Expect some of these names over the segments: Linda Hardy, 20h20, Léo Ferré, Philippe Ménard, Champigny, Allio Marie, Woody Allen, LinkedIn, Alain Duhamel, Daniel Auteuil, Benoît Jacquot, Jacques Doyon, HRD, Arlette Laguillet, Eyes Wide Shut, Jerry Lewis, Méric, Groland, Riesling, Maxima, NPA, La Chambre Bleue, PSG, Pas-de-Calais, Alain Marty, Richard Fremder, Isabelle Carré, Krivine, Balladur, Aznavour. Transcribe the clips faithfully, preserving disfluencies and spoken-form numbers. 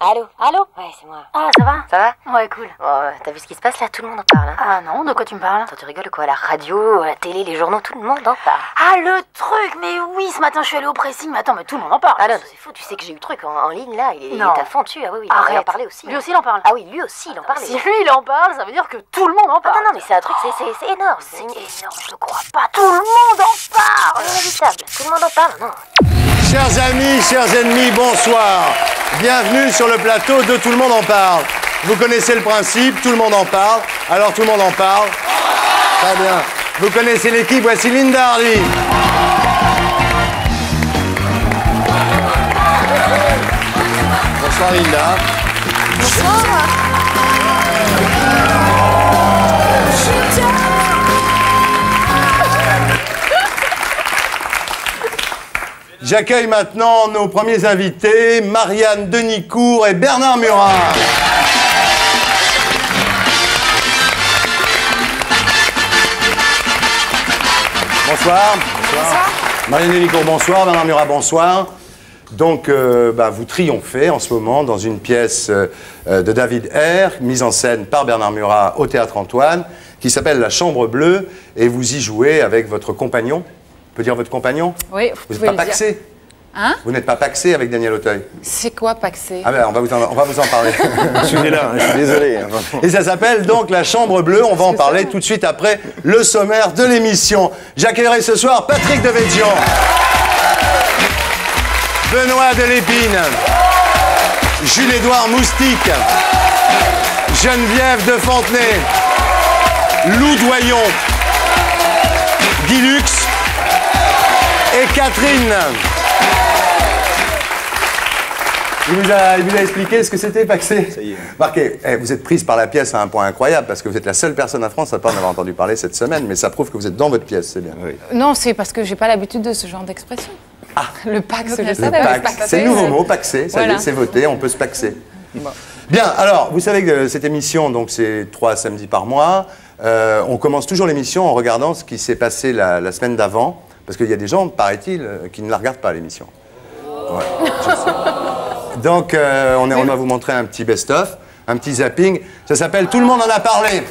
Allô? Allô? Ouais, c'est moi. Ah, ça va? Ça va? Ouais, cool. Oh, euh, t'as vu ce qui se passe là? Tout le monde en parle. Hein. Ah non, de quoi tu me parles? Attends, tu rigoles quoi? La radio, la télé, les journaux, tout le monde en parle. Ah, le truc! Mais oui, ce matin je suis allée au pressing, mais attends, mais tout le monde en parle. Ah non, c'est fou, tu sais que j'ai eu le truc en, en ligne là, il est, il est à fond dessus. Ah oui, oui, il en parlait aussi. Lui aussi il en parle. Ah oui, lui aussi il en parle. Si lui il en parle, ça veut dire que tout le monde en parle. Ah non, non, mais c'est un truc, c'est énorme. C'est énorme, je crois pas. Tout le monde en parle! Inévitable, tout le monde en parle, non? Chers amis, chers ennemis, bonsoir. Bienvenue sur le plateau de Tout le monde en parle. Vous connaissez le principe, tout le monde en parle. Alors tout le monde en parle. Très bien. Vous connaissez l'équipe, voici Linda Hardy. Bonsoir Linda. Bonsoir. J'accueille maintenant nos premiers invités, Marianne Denicourt et Bernard Murat. Bonsoir. Bonsoir. Marianne Denicourt, bonsoir. Bernard Murat, bonsoir. Donc, euh, bah, vous triomphez en ce moment dans une pièce euh, de David Hare, mise en scène par Bernard Murat au Théâtre Antoine, qui s'appelle La Chambre Bleue, et vous y jouez avec votre compagnon. On peut dire votre compagnon? Oui, vous n'êtes pas paxé? Hein? Vous n'êtes pas paxé avec Daniel Auteuil? C'est quoi paxé? Ah ben, on va vous en, on va vous en parler. Je suis là, je suis désolé. Et ça s'appelle donc La Chambre Bleue. On va en parler tout de suite après le sommaire de l'émission. J'accueillerai ce soir Patrick Devedjian, Benoît Delépine, Jules-Édouard Moustique, Geneviève de Fontenay, Lou Doyon, Guy Lux, et Catherine. Il vous a, il vous a expliqué ce que c'était, paxé. Ça y est. Marquez, hey, vous êtes prise par la pièce à un point incroyable, parce que vous êtes la seule personne en France à ne pas en avoir entendu parler cette semaine, mais ça prouve que vous êtes dans votre pièce, c'est bien. Oui. Non, c'est parce que j'ai pas l'habitude de ce genre d'expression. Ah, le pax, le, le pax. C'est nouveau mot, paxé, ça voilà. y est, c'est voté, on peut se paxer. Bon. Bien, alors, vous savez que cette émission, donc c'est trois samedis par mois, euh, on commence toujours l'émission en regardant ce qui s'est passé la, la semaine d'avant, parce qu'il y a des gens, paraît-il, qui ne la regardent pas, l'émission. Ouais, je sais. Donc, euh, on, est, on va vous montrer un petit best-of, un petit zapping. Ça s'appelle « Tout le monde en a parlé ».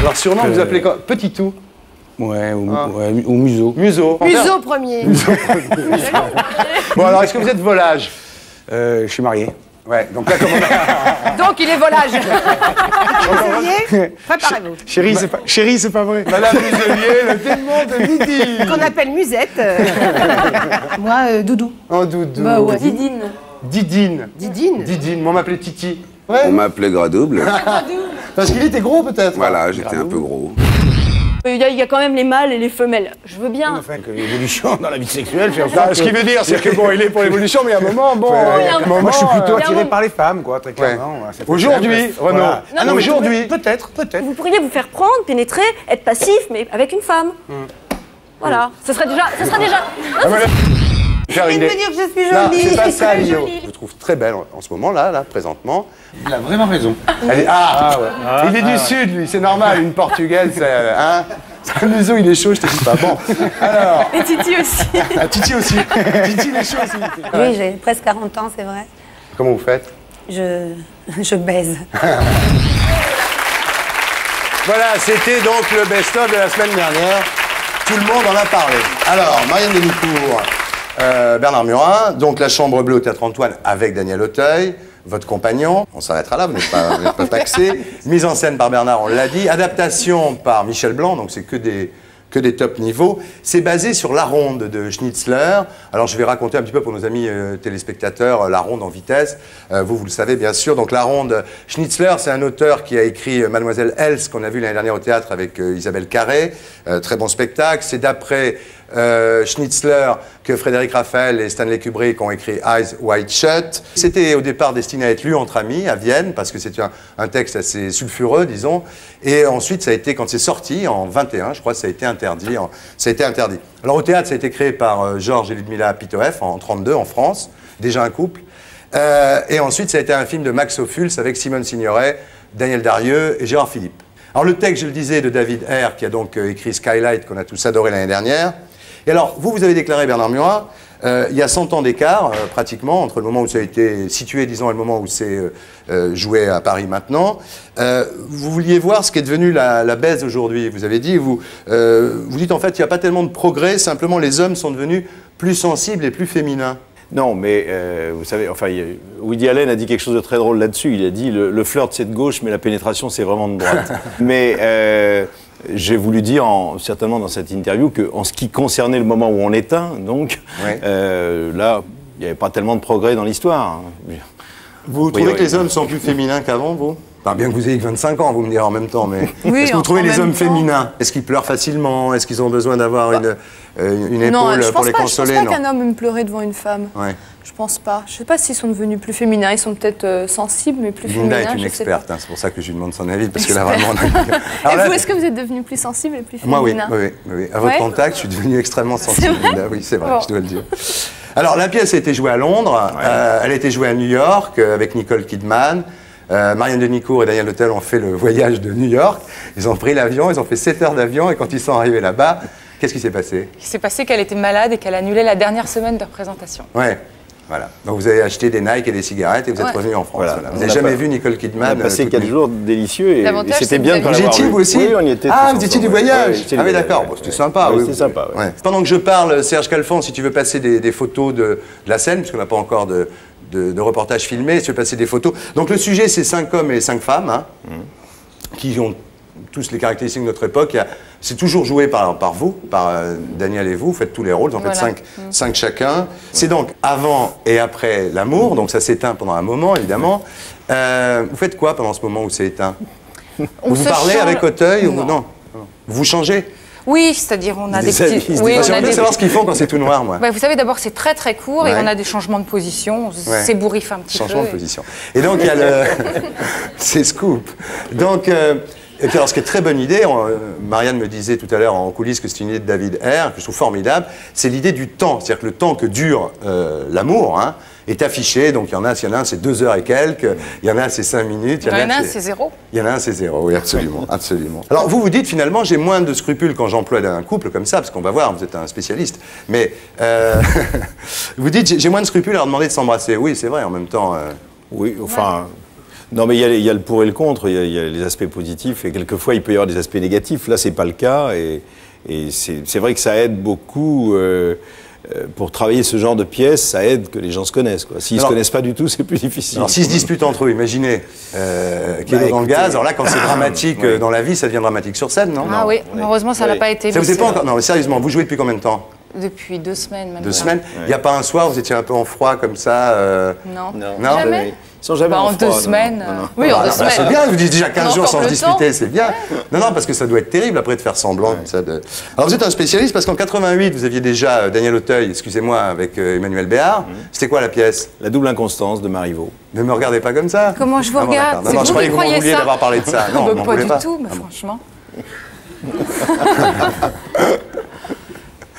Alors, surnom, euh... vous appelez quoi? Petit tout. Ouais, ou, ah. ouais, ou museau. Museau. Museau premier. Museau premier. Bon, alors, est-ce que vous êtes volage? euh, Je suis marié. Ouais, donc là, comment on a... Donc il est volage. Muselier, préparez-vous. Ch Chérie, c'est pas... Chérie, c'est pas vrai. Madame Muselier, le démon de Didi. Qu'on appelle Musette. Moi, euh, Doudou. Oh, Doudou. Bah, ouais. Didine. Didine. Didine. Didine. Moi, on m'appelait Titi. Ouais. On m'appelait Gradouble. Parce qu'il était gros, peut-être. Voilà, j'étais un peu gros. Il y, a, il y a quand même les mâles et les femelles. Je veux bien. Enfin, que l'évolution dans la vie sexuelle fait enfin, que... Ce qui veut dire, c'est que bon, il est pour l'évolution, mais à un moment, bon. Ouais, ouais, un moment, moi, je suis plutôt attiré un... par les femmes, quoi, très clairement. Ouais. Aujourd'hui, Renaud. Voilà. Ah non, aujourd'hui. Peut-être, peut-être. Vous pourriez vous faire prendre, pénétrer, être passif, mais avec une femme. Hum. Voilà. Ce hum. serait déjà. Ce serait déjà. Ah, non, faire une... me dire que je suis jolie. Non, c'est pas ça, Lio. Je vous trouve très belle en ce moment, là, là, présentement. Il a vraiment raison. Elle est... ah, ah, ouais. ah, Il est ah, du ouais. sud, lui, c'est normal, une Portugaise, c'est... Hein? Un museau, il est chaud, je te dis pas. Bon, alors... Et Titi aussi. Ah, Titi aussi. Titi, il est chaud aussi. Oui, j'ai presque quarante ans, c'est vrai. Comment vous faites? Je... je baise. Voilà, c'était donc le best-of de la semaine dernière. Tout le monde en a parlé. Alors, Marianne Denicourt... Euh, Bernard Murat, donc La Chambre Bleue au Théâtre Antoine avec Daniel Auteuil, votre compagnon, on s'arrêtera là, vous n'êtes pas, pas taxé, mise en scène par Bernard, on l'a dit, adaptation par Michel Blanc, donc c'est que des, que des top niveaux, c'est basé sur La Ronde de Schnitzler. Alors je vais raconter un petit peu pour nos amis euh, téléspectateurs euh, La Ronde en vitesse, euh, vous vous le savez bien sûr, donc La Ronde, Schnitzler c'est un auteur qui a écrit euh, Mademoiselle Els qu'on a vu l'année dernière au théâtre avec euh, Isabelle Carré, euh, très bon spectacle, c'est d'après Euh, Schnitzler, que Frédéric Raphaël et Stanley Kubrick ont écrit Eyes Wide Shut. C'était au départ destiné à être lu entre amis à Vienne, parce que c'était un, un texte assez sulfureux, disons. Et ensuite, ça a été, quand c'est sorti, en vingt et un, je crois, ça a été interdit. En, ça a été interdit. Alors, au théâtre, ça a été créé par euh, Georges et Ludmilla Pitoeff, en trente-deux, en France, déjà un couple. Euh, et ensuite, ça a été un film de Max Ophuls avec Simone Signoret, Daniel Darieux et Gérard Philippe. Alors, le texte, je le disais, de David Hare, qui a donc euh, écrit Skylight, qu'on a tous adoré l'année dernière. Et alors, vous, vous avez déclaré, Bernard Murat, Euh, il y a cent ans d'écart, euh, pratiquement, entre le moment où ça a été situé, disons, et le moment où c'est euh, joué à Paris maintenant. Euh, vous vouliez voir ce qu'est devenue la, la baisse aujourd'hui. Vous avez dit, vous, euh, vous dites en fait, il n'y a pas tellement de progrès, simplement les hommes sont devenus plus sensibles et plus féminins. Non, mais euh, vous savez, enfin, Woody Allen a dit quelque chose de très drôle là-dessus. Il a dit, le, le flirt c'est de gauche, mais la pénétration c'est vraiment de droite. Mais... Euh, j'ai voulu dire, en, certainement dans cette interview, qu'en ce qui concernait le moment où on éteint, donc, ouais. euh, là, il n'y avait pas tellement de progrès dans l'histoire. Vous oui, trouvez oui, que les hommes sont plus féminins qu'avant, vous? Enfin, bien que vous ayez vingt-cinq ans, vous me direz en même temps, mais oui, est-ce que vous trouvez les hommes temps... féminins? Est-ce qu'ils pleurent facilement? Est-ce qu'ils ont besoin d'avoir bah. une, euh, une épaule non, pour les pas, consoler? Je ne pense pas qu'un homme aime pleurer devant une femme. Ouais. Je ne pense pas. Je ne sais pas s'ils sont devenus plus féminins. Ils sont peut-être euh, sensibles, mais plus féminins. Linda est une experte, hein, c'est pour ça que je lui demande son avis, parce que là, vraiment... On a... Et là, vous, est-ce que vous êtes devenu plus sensible et plus féminin? Moi, oui, oui, oui. À votre ouais. contact, je suis devenu extrêmement sensible. Oui, c'est vrai, bon. Je dois le dire. Alors, la pièce a été jouée à Londres, ouais. euh, elle a été jouée à New York, euh, avec Nicole Kidman. Euh, Marianne Denicourt et Daniel Auteuil ont fait le voyage de New York, ils ont pris l'avion, ils ont fait sept heures d'avion, et quand ils sont arrivés là-bas, qu'est-ce qui s'est passé? Il s'est passé qu'elle était malade et qu'elle annulait la dernière semaine de représentation. Ouais. Voilà. Donc vous avez acheté des Nike et des cigarettes et vous êtes ouais. revenu en France. Voilà. Voilà. Vous n'avez jamais pas... vu Nicole Kidman. On a passé quatre jours délicieux et, et c'était bien de l'avoir vu. Vous aussi oui, on y était. Ah, vous étiez du voyage. Ah oui, d'accord. Bon, c'était sympa. Ouais, oui, c'était sympa. Ouais. Ouais. Pendant que je parle, Serge Calfan, si tu veux passer des, des photos de, de la scène, parce qu'on n'a pas encore de, de, de reportage filmé, si tu veux passer des photos. Donc le sujet, c'est cinq hommes et cinq femmes, hein, mm. qui ont tous les caractéristiques de notre époque. C'est toujours joué par, par vous, par euh, Daniel et vous, vous faites tous les rôles, vous en voilà. faites cinq, mmh. cinq chacun. C'est donc avant et après l'amour, donc ça s'éteint pendant un moment évidemment. Euh, vous faites quoi pendant ce moment où c'est éteint? Vous vous parlez change... avec Auteuil ou non. non Vous changez? Oui, c'est-à-dire on a des, des petits... Avis, oui, on a des... savoir ce qu'ils font quand c'est tout noir, moi. Bah, vous savez, d'abord, c'est très très court ouais. et on a des changements de position, on s'ébouriffe ouais. un petit Changement peu. Changement de et... position. Et donc, il y a le... c'est scoop. Donc... Euh... Et puis alors, ce qui est très bonne idée, on, euh, Marianne me disait tout à l'heure en coulisses que c'est une idée de David Hare, que je trouve formidable, c'est l'idée du temps, c'est-à-dire que le temps que dure euh, l'amour hein, est affiché, donc il y en a, s'il y en a un, c'est deux heures et quelques, il y en a, c'est cinq minutes. Il y en a un, c'est zéro. Il y en a un, c'est zéro, oui, absolument, absolument. Alors, vous vous dites, finalement, j'ai moins de scrupules quand j'emploie un couple comme ça, parce qu'on va voir, vous êtes un spécialiste, mais euh, vous dites, j'ai moins de scrupules à leur demander de s'embrasser. Oui, c'est vrai, en même temps... Euh... Oui, enfin... Ouais. Non, mais il y, a, il y a le pour et le contre, il y, a, il y a les aspects positifs, et quelquefois, il peut y avoir des aspects négatifs. Là, c'est pas le cas, et, et c'est vrai que ça aide beaucoup... Euh, pour travailler ce genre de pièces, ça aide que les gens se connaissent. S'ils ne se connaissent pas du tout, c'est plus difficile. Alors, s'ils se disputent entre eux, imaginez, euh, qui est bah, dans écoutez, le gaz, alors là, quand c'est dramatique oui. dans la vie, ça devient dramatique sur scène, non? Ah oui, oui. heureusement, ça n'a oui. pas été. Ça vous est pas encore... Non, mais sérieusement, vous jouez depuis combien de temps? Depuis deux semaines, même. Deux là. semaines Il n'y ouais. a pas un soir où vous étiez un peu en froid, comme ça euh... Non. Non, non jamais. Mais... Sans jamais bah, en, en froid, deux semaines. Non, non. Oui, en ah, deux bah, semaines. C'est bien, vous dites déjà quinze jours sans se disputer, c'est bien. Ouais. Non, non, parce que ça doit être terrible après de faire semblant. Ouais. Ça de... Alors vous êtes un spécialiste parce qu'en quatre-vingt-huit, vous aviez déjà euh, Daniel Auteuil, excusez-moi, avec euh, Emmanuel Béard. Mmh. C'était quoi la pièce? La double inconstance de Marivaux. Ne me regardez pas comme ça. Comment je vous ah, regarde? Non, je croyais que vous vouliez d'avoir parlé de ça. Non, pas du tout, mais franchement.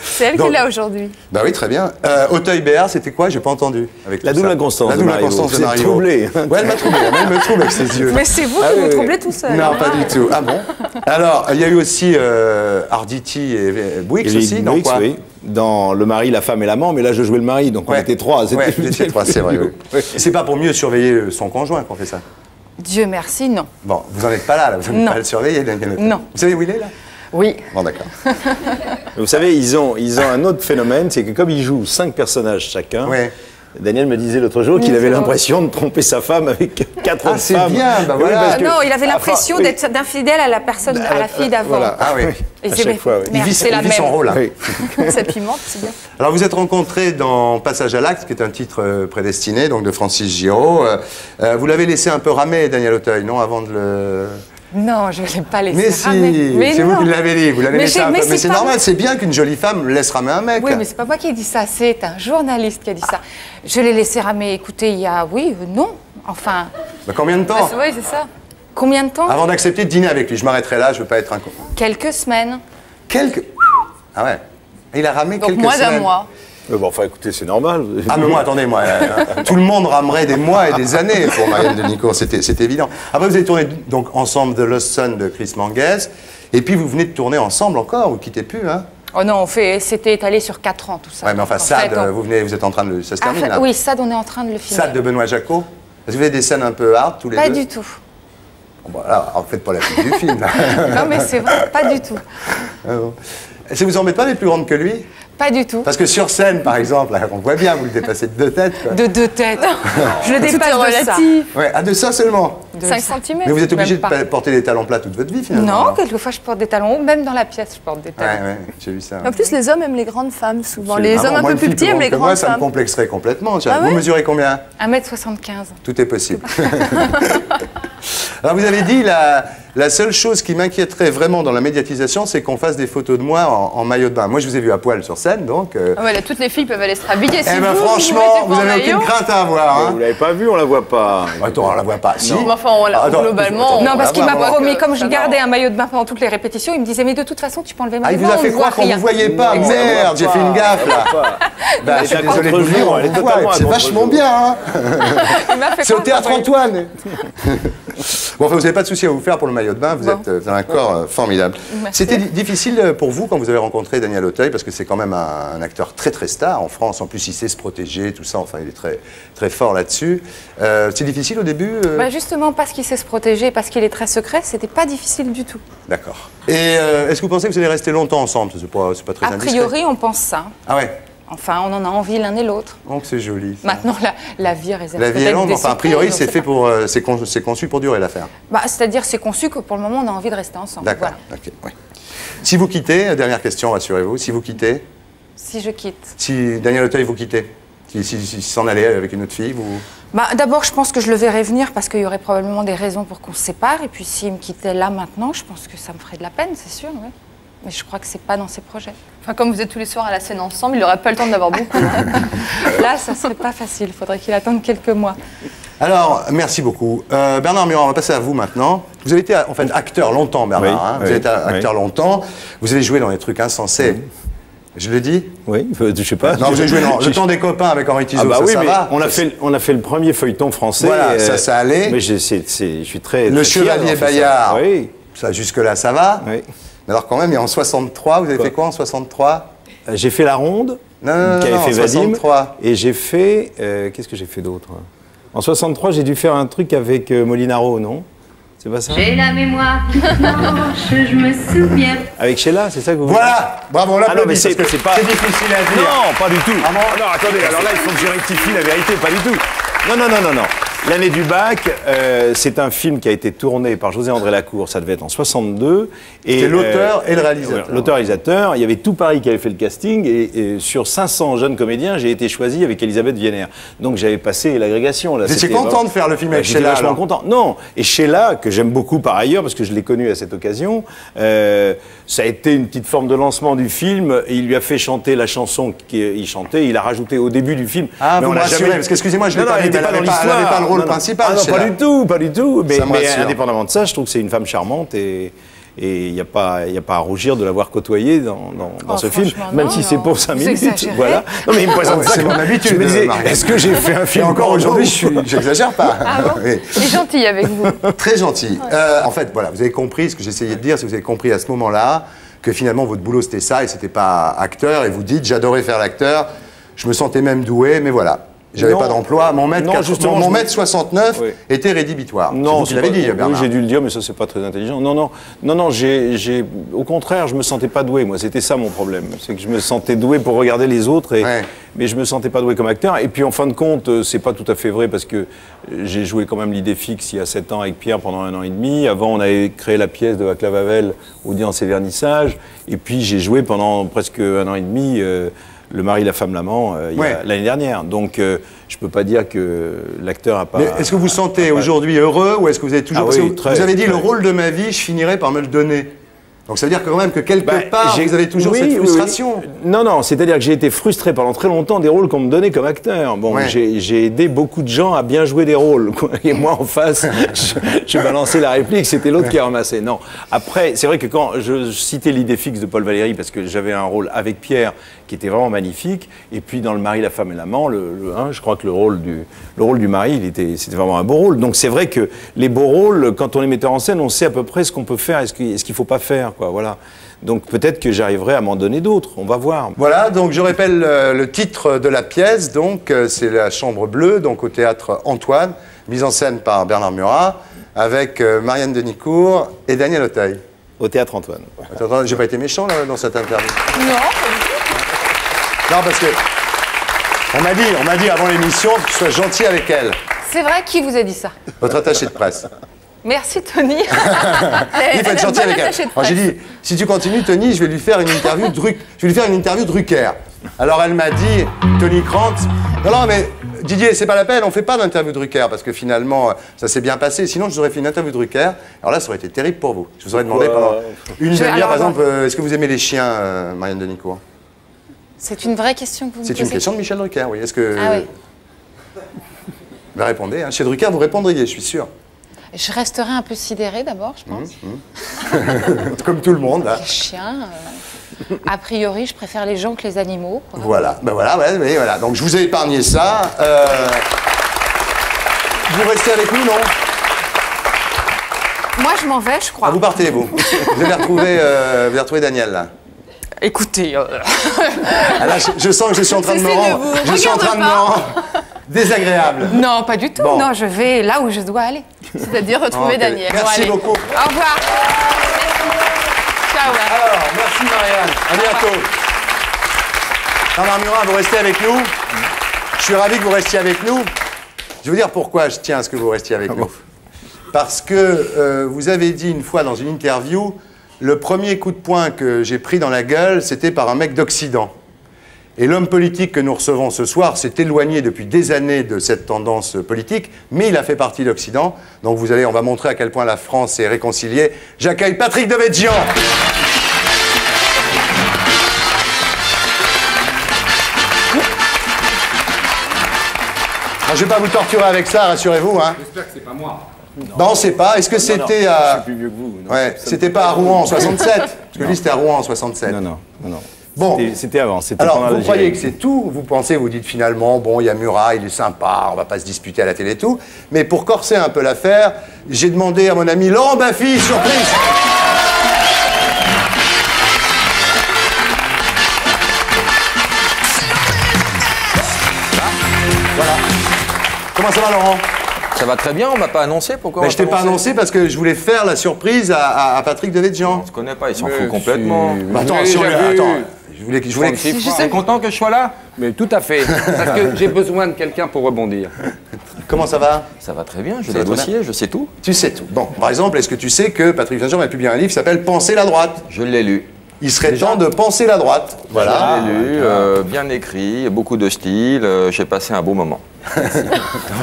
C'est elle donc, qui l'a aujourd'hui. Bah oui, très bien. Euh, Auteuil-Béard, c'était quoi? J'ai pas entendu. Avec la double inconstance. La double inconstance de Mario. Troublée. Ouais, elle m'a troublée. Elle me trouble avec ses yeux. Mais c'est vous ah, qui oui, vous oui. troublez tout seul. Non, pas du tout. Ah bon? Alors, il y a eu aussi euh, Arditi et Bouix aussi, dans quoi? Oui. Dans Le mari, la femme et l'amant, mais là je jouais le mari, donc ouais. on était trois. Ouais, j'étais trois, c'est vrai. Oui. C'est pas pour mieux surveiller son conjoint qu'on fait ça? Dieu merci, non. Bon, vous en êtes pas là, là. Vous n'allez pas le surveiller, Daniel. Non. Vous savez où il est là? Oui. Bon, d'accord. Vous savez, ils ont, ils ont un autre phénomène, c'est que comme ils jouent cinq personnages chacun, ouais. Daniel me disait l'autre jour qu'il avait l'impression de tromper sa femme avec quatre autres femmes. Ah, c'est bien, bah voilà. Ah, non, il avait l'impression d'être infidèle à la personne, à la fille d'avant. Voilà. Ah oui, et à chaque fois, oui. Il vit, c'est la il vit même. son rôle. Hein. Oui. Ça pimente, c'est bien. Alors, vous êtes rencontrés dans Passage à l'acte, qui est un titre prédestiné, donc de Francis Giraud. Euh, vous l'avez laissé un peu ramer, Daniel Auteuil, non, avant de le... Non, je ne l'ai pas laissé. Mais si, c'est vous qui l'avez dit, vous l'avez laissé un peu. Mais c'est normal, c'est bien qu'une jolie femme laisse ramer un mec. Oui, mais c'est pas moi qui ai dit ça, c'est un journaliste qui a dit ça. Je l'ai laissé ramer, écoutez, il y a, oui, euh, non, enfin... Bah, combien de temps? Oui, c'est ça. Combien de temps? Avant d'accepter de dîner avec lui, je m'arrêterai là, je ne veux pas être un con. Quelques semaines. Quelques... Ah ouais, il a ramé quelques semaines. Donc moins d'un mois. Euh, bon, enfin, écoutez, c'est normal. Ah, mais moi, attendez, moi, euh, tout le monde ramerait des mois et des années pour Marianne Denicourt, c'est évident. Après, vous avez tourné donc ensemble The Lost Son de Chris Manguez, et puis vous venez de tourner ensemble encore, vous ne quittez plus, hein? Oh non, on fait, c'était étalé sur quatre ans tout ça. Ouais, mais enfin, Sade, en fait, on... vous, venez, vous êtes en train de le... Ça se termine, ah, là. Oui, Sade, on est en train de le filmer. Sade de Benoît Jacquot. Est-ce que vous avez des scènes un peu hard, tous les pas deux? Pas du tout. Bon, alors, en fait, pas la suite du film. Non, mais c'est vrai, pas du tout. Ça vous embête pas les plus grandes que lui? Pas du tout. Parce que sur scène, par exemple, on voit bien, vous le dépassez de deux têtes. Quoi. De deux têtes. Je le dépasse de relatif. Ça. Ouais, ah, de ça seulement. De cinq centimètres. Mais vous êtes obligé de porter des talons plats toute votre vie, finalement. Non, quelquefois je porte des talons hauts, même dans la pièce, je porte des talons. Ouais, ouais, j'ai vu ça. En plus, les hommes aiment les grandes femmes, souvent. Les hommes un peu plus petits aiment les grandes moi, femmes. Moi, ça me complexerait complètement. Ah, vous ouais mesurez combien? un mètre soixante-quinze. Tout est possible. Alors, vous avez dit, la, la seule chose qui m'inquiéterait vraiment dans la médiatisation, c'est qu'on fasse des photos de moi en, en maillot de bain. Moi, je vous ai vu à poil sur scène, donc... Euh... Ah ouais, là, toutes les filles peuvent aller se rhabiller, si eh ben, vous, franchement, vous, vous n'avez aucune crainte à avoir. Hein. Vous ne l'avez pas vu, on ne la voit pas. Attends, on ne la voit pas, si. Non, mais enfin, on la, ah, attends, globalement... Attends, non, parce qu'il m'a promis, comme je gardais un maillot de bain pendant toutes les répétitions, il me disait, mais de toute façon, tu peux enlever mon maillot de bain. Ah, il vous a fait croire qu'on ne vous voyait pas. Merde, j'ai fait une gaffe, là. Je suis désolé de vous dire, on vous voit, c'est vachement bien. C'est au Théâtre Antoine. Bon, enfin, vous n'avez pas de souci à vous faire pour le maillot de bain, vous bon. êtes dans un corps euh, formidable. C'était difficile pour vous quand vous avez rencontré Daniel Auteuil, parce que c'est quand même un, un acteur très très star en France, en plus il sait se protéger, tout ça, enfin il est très, très fort là-dessus. Euh, c'est difficile au début euh... bah, justement parce qu'il sait se protéger, parce qu'il est très secret, c'était pas difficile du tout. D'accord. Et euh, est-ce que vous pensez que vous allez rester longtemps ensemble? C'est pas, pas très indiscret. A priori, on pense ça. Ah ouais? Enfin, on en a envie l'un et l'autre. Donc c'est joli. Ça. Maintenant, la, la vie réserve. La vie est longue, enfin, a priori, c'est fait pour, euh, c'est con, conçu pour durer l'affaire. Bah, c'est-à-dire, c'est conçu que pour le moment, on a envie de rester ensemble. D'accord. Voilà. Okay, ouais. Si vous quittez, dernière question, rassurez-vous, si vous quittez. Si je quitte. Si Daniel Auteuil vous quittait, s'il si, si, si s'en allait avec une autre fille, vous. Bah, d'abord, je pense que je le verrai venir parce qu'il y aurait probablement des raisons pour qu'on se sépare. Et puis, s'il me quittait là maintenant, je pense que ça me ferait de la peine, c'est sûr. Oui. Mais je crois que c'est pas dans ses projets. Enfin, comme vous êtes tous les soirs à la scène ensemble, il n'aurait pas le temps d'avoir beaucoup. Là, ça serait pas facile. Faudrait qu'il attende quelques mois. Alors, merci beaucoup. Euh, Bernard Murat, on va passer à vous maintenant. Vous avez été, en fait, acteur longtemps, Bernard. Oui, hein. Vous oui, avez été acteur oui. longtemps. Vous avez joué dans des trucs insensés. Oui. Je l'ai dit? Oui, je sais pas. Non, j'ai joué non, Le temps des copains avec Henri Tizot, ah bah ça, oui, ça mais va. On a, fait, on a fait le premier feuilleton français. Voilà, euh, ça, ça allait. Mais je suis très... Le très Chevalier Bayard, ça. Oui. Ça, jusque-là, ça va. Oui. Alors quand même, et en soixante-trois, vous avez quoi fait quoi en soixante-trois? J'ai fait La Ronde, qui avait fait Vadim, et j'ai fait... Euh, Qu'est-ce que j'ai fait d'autre? En soixante-trois, j'ai dû faire un truc avec euh, Molinaro, non? C'est pas ça? J'ai la mémoire, je, je me souviens. Avec Sheila, c'est ça que vous voulez? Voilà! Bravo, là, ah parce que c'est pas... difficile à dire. Non, pas du tout. Ah bon? Non, attendez, alors là, il faut que je rectifie la vérité, pas du tout. Non, non, non, non, non. L'année du bac, euh, c'est un film qui a été tourné par José-André Lacour, ça devait être en soixante-deux. C'était l'auteur euh, et le réalisateur. L'auteur-réalisateur, il y avait tout Paris qui avait fait le casting, et, et sur cinq cents jeunes comédiens, j'ai été choisi avec Elisabeth Vienner. Donc j'avais passé l'agrégation. Vous étiez content de faire le film avec Sheila? Vachement content. Non, et Sheila, que j'aime beaucoup par ailleurs, parce que je l'ai connue à cette occasion, euh, ça a été une petite forme de lancement du film, il lui a fait chanter la chanson qu'il chantait, il a rajouté au début du film. Ah, mais vous me rassurez, jamais... parce que, excusez-moi, je ne l'ai pas, elle n'avait pas, pas le rôle. Non, non. Principal, ah non, pas là. Du tout, pas du tout. Mais, mais indépendamment de ça, je trouve que c'est une femme charmante et il n'y a, a pas à rougir de l'avoir côtoyée dans, dans, oh, dans ce film, même non, si c'est pour cinq minutes. Voilà. Non, mais il me présente ah, ça. C'est mon habitude. Est-ce que j'ai fait un film? Et encore aujourd'hui, j'exagère pas. Ah bon? Oui. Il est gentil avec vous. Très gentil. Ouais. Euh, en fait, voilà, vous avez compris ce que j'essayais de dire, si vous avez compris à ce moment-là que finalement votre boulot c'était ça et c'était pas acteur, et vous dites j'adorais faire l'acteur, je me sentais même doué, mais voilà. J'avais pas d'emploi, mon mètre, non, quatre, mon mètre soixante-neuf oui. était rédhibitoire. Non, vous l'avez dit, Bernard. J'ai dû le dire, mais ça c'est pas très intelligent. Non, non, non, non. J'ai, au contraire, je me sentais pas doué. Moi, c'était ça mon problème, c'est que je me sentais doué pour regarder les autres, et, ouais. mais je me sentais pas doué comme acteur. Et puis, en fin de compte, c'est pas tout à fait vrai parce que j'ai joué quand même L'idée fixe il y a sept ans avec Pierre pendant un an et demi. Avant, on avait créé la pièce de Vaclav Havel, Audience et vernissage. Et puis, j'ai joué pendant presque un an et demi. Euh, Le mari, la femme, l'amant, euh, ouais. l'année dernière. Donc, euh, je ne peux pas dire que l'acteur n'a pas... Est-ce que vous vous sentez aujourd'hui heureux ou est-ce que vous avez toujours... Ah oui, vous, très, vous avez dit, très... le rôle de ma vie, je finirai par me le donner. Donc, ça veut dire quand même que quelque bah, part, vous avez toujours oui, cette frustration. Oui, oui. Non, non, c'est-à-dire que j'ai été frustré pendant très longtemps des rôles qu'on me donnait comme acteur. Bon, ouais. j'ai ai aidé beaucoup de gens à bien jouer des rôles. Quoi. Et moi, en face, je, je balançais la réplique, c'était l'autre ouais. qui a ramassé. Non. Après, c'est vrai que quand je citais L'idée fixe de Paul Valéry, parce que j'avais un rôle avec Pierre qui était vraiment magnifique, et puis dans Le mari, la femme et l'amant, le, le, hein, je crois que le rôle du, le rôle du mari, c'était vraiment un beau rôle. Donc, c'est vrai que les beaux rôles, quand on est metteur en scène, on sait à peu près ce qu'on peut faire et ce qu'il ne faut pas faire. quoi, voilà. Donc peut-être que j'arriverai à m'en donner d'autres, on va voir. Voilà, donc je rappelle euh, le titre de la pièce, donc euh, c'est La Chambre Bleue, donc au Théâtre Antoine, mise en scène par Bernard Murat, avec euh, Marianne Denicourt et Daniel Auteuil. Au Théâtre Antoine. Attends, j'ai pas été méchant là, dans cette interview. Non, non, parce que on m'a dit, on m'a dit avant l'émission que tu sois gentil avec elle. C'est vrai, qui vous a dit ça? Votre attaché de presse. Merci Tony. Il faut être gentil avec elle. J'ai dit, si tu continues Tony, je vais lui faire une interview Drucker. Je vais lui faire une interview Drucker. Alors elle m'a dit, Tony Krantz, non non mais Didier, c'est pas la peine, on fait pas d'interview Drucker parce que finalement ça s'est bien passé. Sinon je vous aurais fait une interview Drucker. Alors là ça aurait été terrible pour vous. Je vous aurais demandé pendant une demi-heure, par exemple, euh, est-ce que vous aimez les chiens, euh, Marianne Denicourt? C'est une vraie question que vous me posez. C'est une question de Michel Drucker, oui. Est-ce que ah oui. Bah, répondez, hein. Chez Drucker vous répondriez, je suis sûr. Je resterai un peu sidérée d'abord, je pense. Mmh, mmh. Comme tout le monde. Hein. Les chiens, euh, a priori, je préfère les gens que les animaux. Voilà, ben voilà, ouais, mais voilà. Donc je vous ai épargné ça. Euh... Vous restez avec nous, non? Moi, je m'en vais, je crois. Ah, vous partez, vous. Vous allez retrouver, euh, vous allez retrouver Daniel, là. Écoutez. Euh... Ah, là, je, je sens que je suis en train de me rendre. Je suis en train de me rendre. Désagréable. Non, pas du tout. Bon. Non, je vais là où je dois aller. C'est-à-dire retrouver okay. Daniel. Merci bon, beaucoup. Au revoir. Ciao. Alors, merci Marianne. À bientôt. Bernard Murat, vous restez avec nous. Je suis ravi que vous restiez avec nous. Je vais vous dire pourquoi je tiens à ce que vous restiez avec ah nous. Bon. Parce que euh, vous avez dit une fois dans une interview, le premier coup de poing que j'ai pris dans la gueule, c'était par un mec d'Occident. Et l'homme politique que nous recevons ce soir s'est éloigné depuis des années de cette tendance politique, mais il a fait partie d'Occident. Donc vous allez, on va montrer à quel point la France est réconciliée. J'accueille Patrick Devedjian. Je ne vais pas vous torturer avec ça, rassurez-vous. Hein. J'espère que c'est pas moi. Non. Ben on ne sait pas. Est-ce que c'était à... Je suis plus vieux que vous. Ouais. C'était pas à Rouen en soixante-sept. Parce que lui, c'était à Rouen en soixante-sept. Non, non, non, non. Bon, c'était avant. Alors, vous croyez que c'est tout, vous pensez, vous dites finalement, bon, il y a Murat, il est sympa, on va pas se disputer à la télé et tout. Mais pour corser un peu l'affaire, j'ai demandé à mon ami Laurent Baffie, surprise. Voilà. Comment ça va, Laurent? Ça va très bien, on m'a pas annoncé, pourquoi mais on je t'ai pas annoncé parce que je voulais faire la surprise à, à, à Patrick Devedjian. On se connaît pas, il s'en fout complètement. Bah, attends, oui, si on lui... attends, je voulais que je voulais que... Je suis content que je sois là. Mais tout à fait, parce que j'ai besoin de quelqu'un pour rebondir. Comment ça va? Ça va très bien, je l'ai dossier, je sais tout. Tu sais tout. Bon, par exemple, est-ce que tu sais que Patrick Devedjian a publié un livre qui s'appelle Penser la droite? Je l'ai lu. Il serait déjà temps de penser la droite. Voilà. Je l'ai lu, euh, bien écrit, beaucoup de style, euh, j'ai passé un bon moment. Non,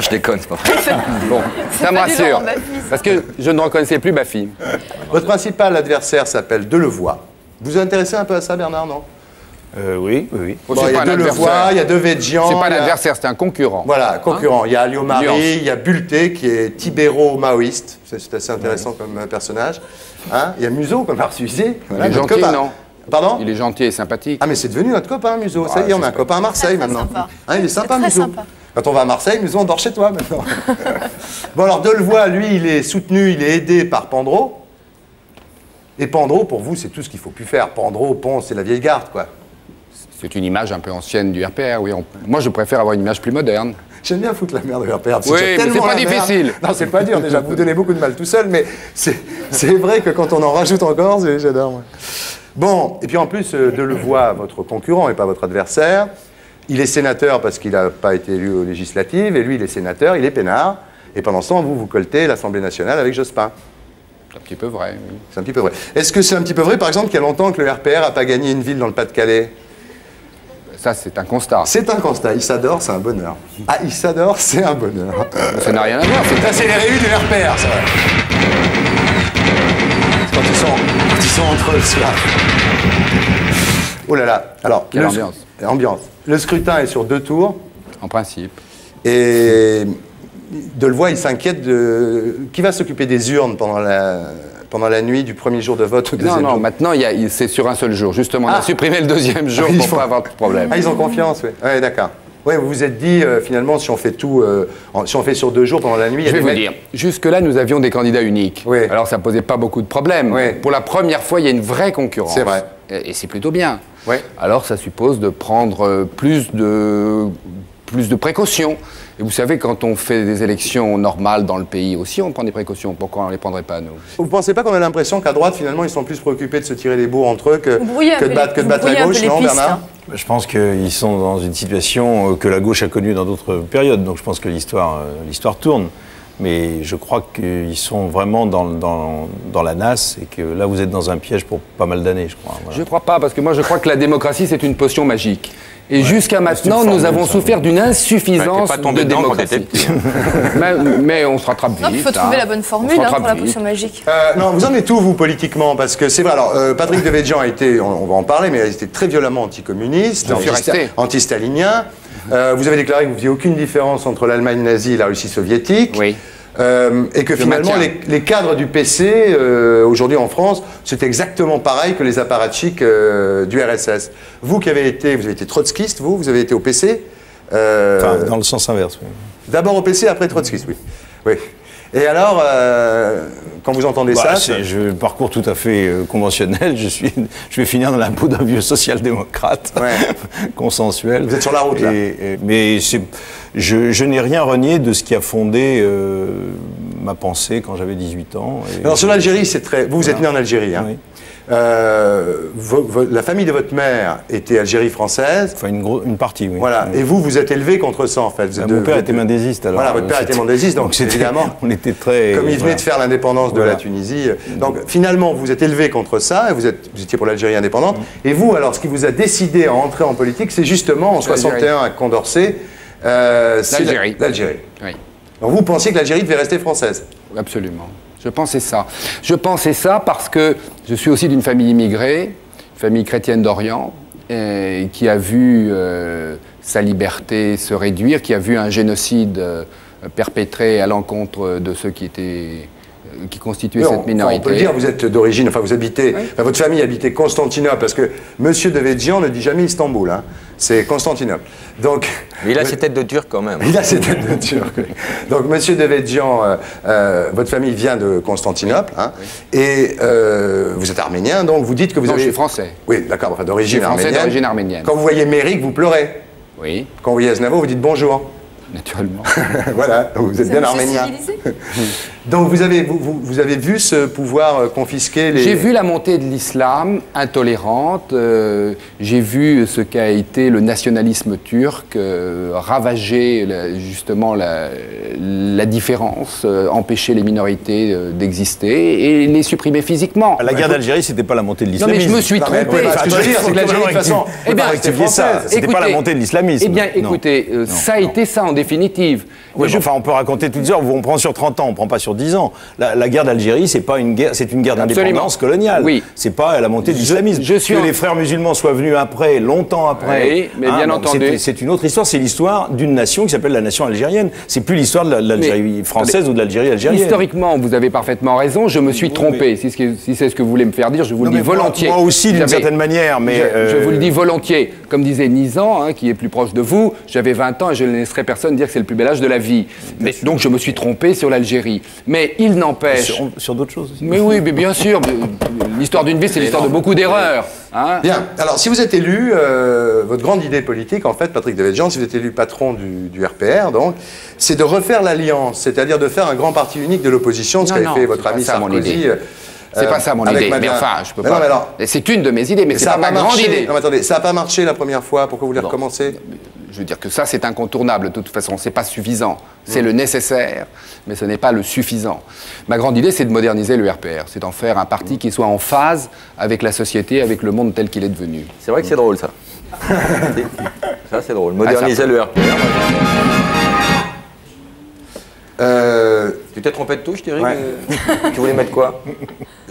je déconne, c'est pas vrai. Bon, ça me rassure. Parce que je ne reconnaissais plus ma fille. Votre principal adversaire s'appelle Delevoye. Vous vous intéressez un peu à ça, Bernard, non? Euh, oui, oui. Bon, il y a Delevoye, il y a Devedjian. C'est pas un adversaire, c'est un concurrent. Voilà, concurrent. Il hein y a Alliot-Marie, il y a Bulté qui est tibéro-maoïste. C'est assez intéressant oui. comme personnage. Hein, il y a Museau comme arsusé. Voilà, il est gentil, non? Pardon? Il est gentil et sympathique. Ah mais c'est devenu notre copain, Museau. Ah, ça y est, on a un copain à Marseille maintenant. Hein, il est sympa, Museau. Quand on va à Marseille, Museau, on dort chez toi maintenant. Bon alors, Delevoye, lui, il est soutenu, il est aidé par Pandro. Et Pandro, pour vous, c'est tout ce qu'il faut plus faire. Pandro, Pont, c'est la vieille garde, quoi. C'est une image un peu ancienne du R P R, oui. On... Moi, je préfère avoir une image plus moderne. J'aime bien foutre la merde du R P R. Oui, mais c'est pas difficile. Non, c'est pas dur, déjà. Vous donnez beaucoup de mal tout seul, mais c'est vrai que quand on en rajoute encore, j'adore. Bon, et puis en plus, Delevoye, votre concurrent et pas votre adversaire, il est sénateur parce qu'il n'a pas été élu aux législatives, et lui, il est sénateur, il est peinard. Et pendant ce temps, vous, vous coltez l'Assemblée nationale avec Jospin. C'est un petit peu vrai, oui. C'est un petit peu vrai. Est-ce que c'est un petit peu vrai, par exemple, qu'il y a longtemps que le R P R n'a pas gagné une ville dans le Pas-de-Calais? Ça, c'est un constat. C'est un constat. Il s'adore, c'est un bonheur. Ah, il s'adore, c'est un bonheur. Ça n'a rien à voir. Ça, c'est les réus du R P R, ça. C'est quand ils sont, quand ils sont entre eux, ceux-là. Oh là là. Alors, quelle ambiance. Ambiance. Le scrutin est sur deux tours. En principe. Et Delevoye, il s'inquiète de... Qui va s'occuper des urnes pendant la... Pendant la nuit du premier jour de vote au deuxième jour. Non, non, maintenant, c'est sur un seul jour. Justement, on ah. a supprimé le deuxième jour ah, pour ne pas avoir de problème. Ah, ils ont confiance, oui. Oui, d'accord. Oui, vous vous êtes dit, euh, finalement, si on fait tout, euh, si on fait sur deux jours pendant la nuit... Je vais vous dire, jusque-là, nous avions des candidats uniques. Oui. Alors, ça ne posait pas beaucoup de problèmes. Oui. Pour la première fois, il y a une vraie concurrence. C'est vrai. Et, et c'est plutôt bien. Oui. Alors, ça suppose de prendre plus de, plus de précautions. Et vous savez, quand on fait des élections normales dans le pays aussi, on prend des précautions. Pourquoi on ne les prendrait pas, nous? Vous ne pensez pas qu'on a l'impression qu'à droite, finalement, ils sont plus préoccupés de se tirer les bourres entre eux que, que de battre, que de battre la gauche, non, Bernard? Je pense qu'ils sont dans une situation que la gauche a connue dans d'autres périodes. Donc je pense que l'histoire tourne. Mais je crois qu'ils sont vraiment dans, dans, dans la nasse et que là, vous êtes dans un piège pour pas mal d'années, je crois. Voilà. Je ne crois pas, parce que moi, je crois que la démocratie, c'est une potion magique. Et ouais, jusqu'à maintenant, nous avons souffert d'une insuffisance ouais, de démocratie. mais, mais on se rattrape vite. Non, il faut trouver hein. la bonne formule hein, pour la potion magique. Euh, non, vous en êtes où, vous, politiquement? Parce que c'est vrai, alors, euh, Patrick Devedjian a été, on, on va en parler, mais il a été très violemment anticommuniste, anti-stalinien. Euh, vous avez déclaré que vous ne faisiez aucune différence entre l'Allemagne nazie et la Russie soviétique. Oui. Euh, et que finalement, les, les cadres du P C, euh, aujourd'hui en France, c'est exactement pareil que les apparatchiks euh, du R S S. Vous qui avez été, vous avez été trotskiste, vous, vous avez été au P C euh, enfin, dans le sens inverse, oui. D'abord au P C, après trotskiste, oui. oui. Et alors, euh, quand vous entendez bah, ça... C'est un parcours tout à fait euh, conventionnel. Je, suis, je vais finir dans la peau d'un vieux social-démocrate ouais. consensuel. Vous êtes sur la route, et, là. Et, mais je, je n'ai rien renié de ce qui a fondé euh, ma pensée quand j'avais dix-huit ans. Et alors, sur l'Algérie, c'est très... Vous, vous êtes né en Algérie, hein. Oui. Euh, vo, vo, la famille de votre mère était Algérie française. Enfin, une, gros, une partie, oui. Voilà. Oui. Et vous, vous êtes élevé contre ça, en fait. Vous êtes de, mon père vous, était mendésiste, alors. Voilà, votre père était mendésiste, donc évidemment. On était très. Comme il venait voilà. de faire l'indépendance voilà. de la Tunisie. Donc, finalement, vous êtes élevé contre ça, et vous, êtes, vous étiez pour l'Algérie indépendante. Mmh. Et vous, alors, ce qui vous a décidé à entrer en politique, c'est justement en soixante et un à Condorcet. Euh, L'Algérie. L'Algérie. Oui. Donc, vous pensiez que l'Algérie devait rester française? Absolument. Je pensais ça. Je pensais ça parce que je suis aussi d'une famille immigrée, une famille chrétienne d'Orient, qui a vu euh, sa liberté se réduire, qui a vu un génocide euh, perpétré à l'encontre de ceux qui étaient... qui constituait cette minorité. On peut le dire, vous êtes d'origine, enfin vous habitez, oui. enfin, votre famille habitait Constantinople, parce que Monsieur Devedjian ne dit jamais Istanbul, hein, c'est Constantinople. Donc, mais il a ses têtes de Turc quand même. Il a ses têtes de Turc. Donc Monsieur Devedjian, euh, euh, votre famille vient de Constantinople, hein, oui. et euh, vous êtes arménien, donc vous dites que vous non, avez... je suis français. Oui, d'accord, enfin, d'origine arménienne. d'origine arménienne. Quand vous voyez Méric, vous pleurez. Oui. Quand vous voyez Aznavour, vous dites bonjour. Naturellement. Voilà, vous êtes bien arménien. Donc vous avez, vous, vous, vous avez vu ce pouvoir confisquer les... J'ai vu la montée de l'islam intolérante, euh, j'ai vu ce qu'a été le nationalisme turc, euh, ravager la, justement la, la différence, euh, empêcher les minorités euh, d'exister et les supprimer physiquement. La guerre d'Algérie, c'était pas la montée de l'islamisme. Non mais je me suis trompé. C'était pas la montée de l'islamisme. Eh bien écoutez, non, euh, non, ça a non. été ça en définitive. Oui, je... Enfin on peut raconter toutes heures, on prend sur trente ans, on prend pas sur dix ans. La, la guerre d'Algérie, c'est pas une guerre, c'est une guerre d'indépendance coloniale. Oui. C'est pas la montée de l'islamisme. Que en... les frères musulmans soient venus après, longtemps après. Oui, mais bien hein, entendu. C'est une autre histoire. C'est l'histoire d'une nation qui s'appelle la nation algérienne. C'est plus l'histoire de l'Algérie française mais, ou de l'Algérie algérienne. Historiquement, vous avez parfaitement raison. Je me suis oui, trompé. Mais... Si c'est ce, si ce que vous voulez me faire dire, je vous non, le dis volontiers. Moi aussi, d'une certaine manière, mais je, euh... je vous le dis volontiers. Comme disait Nizan, hein, qui est plus proche de vous, j'avais vingt ans et je ne laisserai personne dire que c'est le plus bel âge de la vie. Mais, donc je me suis trompé sur l'Algérie. Mais il n'empêche... Sur, sur d'autres choses aussi. Mais oui, mais bien sûr. L'histoire d'une vie, c'est l'histoire de beaucoup d'erreurs. Hein? Bien. Alors, si vous êtes élu, euh, votre grande idée politique, en fait, Patrick Devedjian, si vous êtes élu patron du, du R P R, donc, c'est de refaire l'alliance, c'est-à-dire de faire un grand parti unique de l'opposition, ce qu'avait fait votre ami Sarkozy. C'est euh, pas ça mon idée, ma... mais enfin, je peux mais pas... C'est une de mes idées, mais c'est pas ma grande idée. Non, mais attendez, ça n'a pas marché la première fois, pourquoi vous voulez bon. recommencer? Je veux dire que ça, c'est incontournable, de toute façon, c'est pas suffisant. C'est mmh. le nécessaire, mais ce n'est pas le suffisant. Ma grande idée, c'est de moderniser le R P R, c'est d'en faire un parti mmh. qui soit en phase avec la société, avec le monde tel qu'il est devenu. C'est vrai que mmh. c'est drôle, ça. Ça, c'est drôle. Moderniser ah, le R P R. Euh... Tu t'es trompé de touche, Thierry ouais. mais... Tu voulais mettre quoi?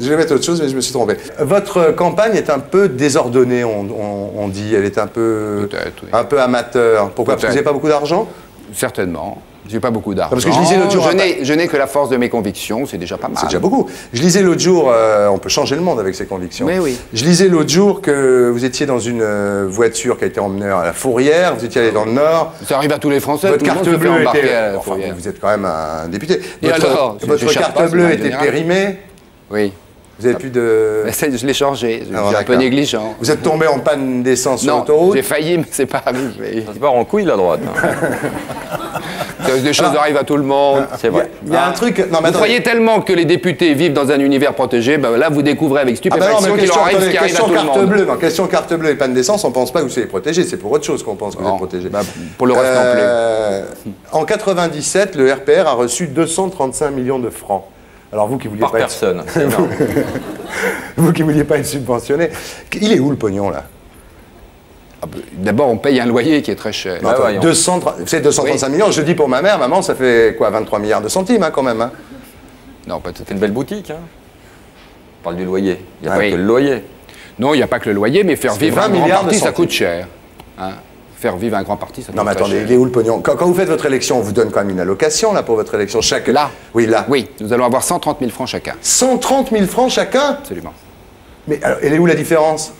Je vais mettre autre chose, mais je me suis trompé. Votre campagne est un peu désordonnée, on, on, on dit. Elle est un peu, oui. un peu amateur. Pourquoi? Parce que vous n'avez pas beaucoup d'argent? Certainement. J'ai pas beaucoup d'argent. Parce que je lisais l'autre jour. Je n'ai que la force de mes convictions, c'est déjà pas mal. C'est déjà beaucoup. Je lisais l'autre jour, euh, on peut changer le monde avec ses convictions. Mais oui. Je lisais l'autre jour que vous étiez dans une voiture qui a été emmenée à la Fourrière, vous étiez allé dans le Nord. Ça arrive à tous les Français. Votre carte bleue était. À la enfin, vous êtes quand même un député. Et votre alors, votre carte pas, bleue était périmée. Oui. Vous avez plus de... Je l'ai changé, je suis un peu négligent. Vous êtes tombé en panne d'essence sur l'autoroute? Non, j'ai failli, mais c'est pas arrivé. Ça part en couille, la droite. Des choses alors, arrivent à tout le monde, c'est vrai. Il y a un truc... Non, mais vous croyez tellement que les députés vivent dans un univers protégé, ben là vous découvrez avec stupéfaction ah bah qu'il leur arrive ce qui arrive à tout le monde. Bleue, non, question carte bleue et panne d'essence, on ne pense pas que vous soyez protégé, c'est pour autre chose qu'on pense que non. vous êtes protégé. Bah, pour le reste, euh, en En quatre-vingt-dix-sept, le R P R a reçu deux cent trente-cinq millions de francs. Alors vous qui vouliez Par pas personne, être... énorme. Vous qui vouliez pas être subventionné. Il est où le pognon, là? D'abord, on paye un loyer qui est très cher. Ah ouais, c'est deux cent trente-cinq oui. millions. Je dis pour ma mère, maman, ça fait quoi, vingt-trois milliards de centimes, hein, quand même. Hein. Non, pas tout. C'est une belle boutique. Hein. On parle du loyer. Il n'y a ah, pas oui. que le loyer. Non, il n'y a pas que le loyer, mais faire vivre un grand parti, ça coûte cher. Hein. Faire vivre un grand parti, ça coûte cher. Non, mais attendez, il est où le pognon? quand, quand vous faites votre élection, on vous donne quand même une allocation, là, pour votre élection. Chaque... Là? Oui, là. Oui, nous allons avoir cent trente mille francs chacun. cent trente mille francs chacun? Absolument. Mais alors, elle est où la différence?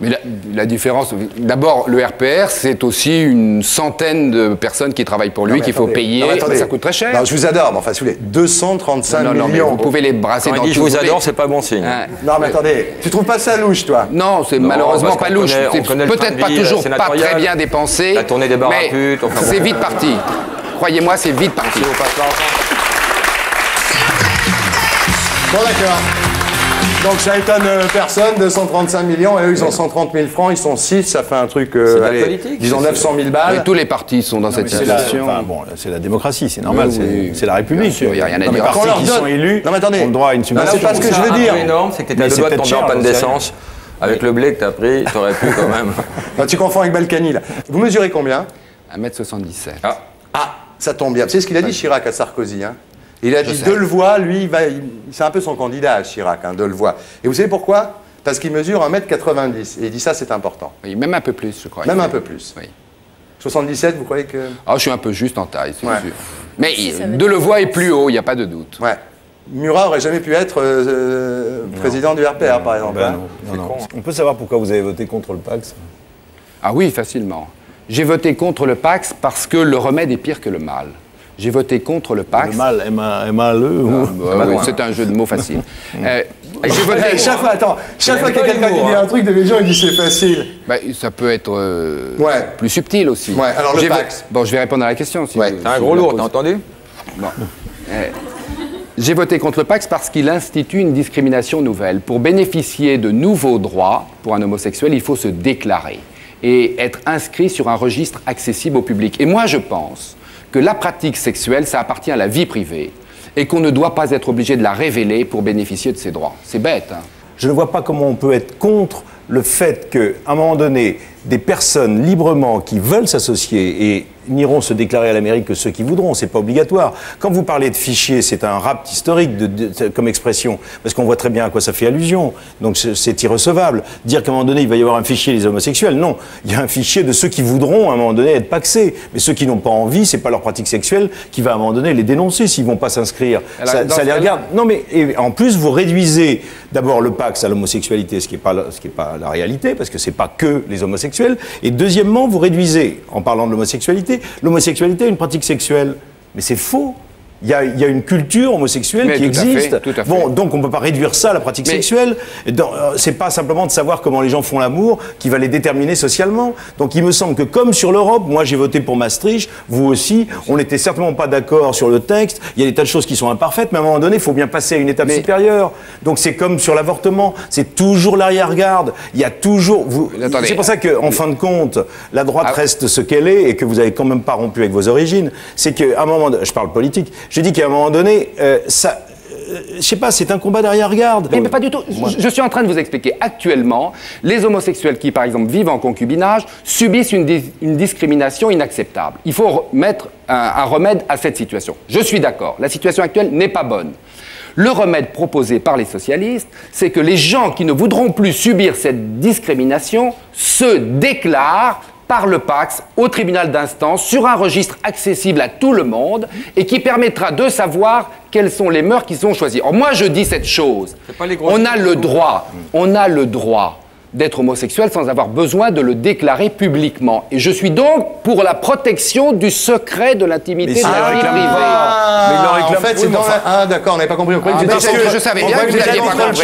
Mais la, la différence, d'abord, le R P R, c'est aussi une centaine de personnes qui travaillent pour lui, qu'il faut payer. Non, attendez, ça coûte très cher. Non, je vous adore, mais enfin, si vous voulez, deux cent trente-cinq millions. Mais vous pouvez les brasser dans tout. Quand il dit je vous adore, c'est pas bon signe. Ah, non, mais, mais attendez, tu trouves pas ça louche, toi? Non, c'est malheureusement pas louche. C'est peut-être pas toujours pas très bien dépensé. La tournée des bars à putes, enfin, c'est vite parti. Croyez-moi, c'est vite parti. Bon, d'accord. Donc ça étonne personne, deux cent trente-cinq millions, et eux ils ont cent trente mille francs, ils sont six, ça fait un truc, euh, allez, disons neuf cent mille balles. Et tous les partis sont dans non, cette situation. Enfin, bon, c'est la démocratie, c'est normal, oui, c'est oui. la République. Il n'y a rien à dire. Les partis qui donne... sont élus non, mais attendez. ont le droit à une subvention. Non, non, ce que je veux dire. énorme, c'est que tu as le droit de tomber en panne d'essence. Avec le blé que tu as pris, tu aurais pu quand même. Non, tu confonds avec Balkany, là. Vous mesurez combien? un mètre soixante-dix-sept. Ah. ah, ça tombe bien. C'est ce qu'il a dit Chirac à Sarkozy, hein. Il a je dit Delevoye, lui, c'est un peu son candidat, Chirac, hein, Delevoye. Et vous savez pourquoi? Parce qu'il mesure un mètre quatre-vingt-dix. Et il dit ça, c'est important. Oui, même un peu plus, je crois. Même un peu plus. Oui. soixante-dix-sept, vous croyez que... Ah, je suis un peu juste en taille, c'est ouais. sûr. Mais Delevoye est plus haut, il n'y a pas de doute. Ouais. Murat n'aurait jamais pu être euh, président du R P R, non, par exemple. Ben hein. non, non, non. On peut savoir pourquoi vous avez voté contre le Pax? Ah oui, facilement. J'ai voté contre le Pax parce que le remède est pire que le mal. J'ai voté contre le Pax. Le mal, M A L E. C'est un jeu de mots facile. euh, j'ai voté hey, chaque fois, attends, chaque fois qu'il y a quelqu'un qui dit un truc, les gens ils disent c'est facile. Bah, ça peut être euh, ouais. plus subtil aussi. Ouais, alors le Pax. Bon, je vais répondre à la question. Si ouais. C'est un gros lourd, t'as entendu? Bon. euh, j'ai voté contre le Pax parce qu'il institue une discrimination nouvelle. Pour bénéficier de nouveaux droits pour un homosexuel, il faut se déclarer et être inscrit sur un registre accessible au public. Et moi, je pense que la pratique sexuelle, ça appartient à la vie privée et qu'on ne doit pas être obligé de la révéler pour bénéficier de ses droits. C'est bête, hein. Je ne vois pas comment on peut être contre le fait qu'à un moment donné, des personnes librement qui veulent s'associer et n'iront se déclarer à la mairie que ceux qui voudront, c'est pas obligatoire. Quand vous parlez de fichier, c'est un rapt historique de, de, comme expression, parce qu'on voit très bien à quoi ça fait allusion, donc c'est irrecevable. Dire qu'à un moment donné, il va y avoir un fichier des homosexuels, non. Il y a un fichier de ceux qui voudront à un moment donné être paxés, mais ceux qui n'ont pas envie, c'est pas leur pratique sexuelle qui va à un moment donné les dénoncer s'ils vont pas s'inscrire. Ça, ça les regarde. Non mais et en plus, vous réduisez d'abord le pax à l'homosexualité, ce qui n'est pas, ce qui est pas la réalité, parce que c'est pas que les homosexuels, et deuxièmement, vous réduisez, en parlant de l'homosexualité, l'homosexualité est une pratique sexuelle. Mais c'est faux. Il y, a, il y a une culture homosexuelle mais qui existe. À fait, tout à fait. Bon, donc on ne peut pas réduire ça à la pratique mais sexuelle. Euh, c'est pas simplement de savoir comment les gens font l'amour qui va les déterminer socialement. Donc il me semble que comme sur l'Europe, moi j'ai voté pour Maastricht, vous aussi, on n'était certainement pas d'accord sur le texte. Il y a des tas de choses qui sont imparfaites, mais à un moment donné, il faut bien passer à une étape mais... supérieure. Donc c'est comme sur l'avortement, c'est toujours l'arrière-garde. Il y a toujours... Vous... C'est pour ça qu'en mais... fin de compte, la droite ah. reste ce qu'elle est et que vous n'avez quand même pas rompu avec vos origines. C'est qu'à un moment... De... Je parle politique. Je dis qu'à un moment donné, euh, ça, euh, je sais pas, c'est un combat d'arrière-garde. Mais, mais pas du tout. Je, je suis en train de vous expliquer. Actuellement, les homosexuels qui, par exemple, vivent en concubinage subissent une, dis, une discrimination inacceptable. Il faut mettre un, un remède à cette situation. Je suis d'accord. La situation actuelle n'est pas bonne. Le remède proposé par les socialistes, c'est que les gens qui ne voudront plus subir cette discrimination se déclarent par le P A C S au tribunal d'instance sur un registre accessible à tout le monde et qui permettra de savoir quelles sont les mœurs qui sont choisies. Or, moi, je dis cette chose. On a le droit, on a le droit d'être homosexuel sans avoir besoin de le déclarer publiquement. Et je suis donc pour la protection du secret de l'intimité de la vie privée. Mais il le réclame. En fait, c'est dans la... Ah, d'accord, on n'avait pas compris. Parce que je savais bien que vous n'aviez pas compris.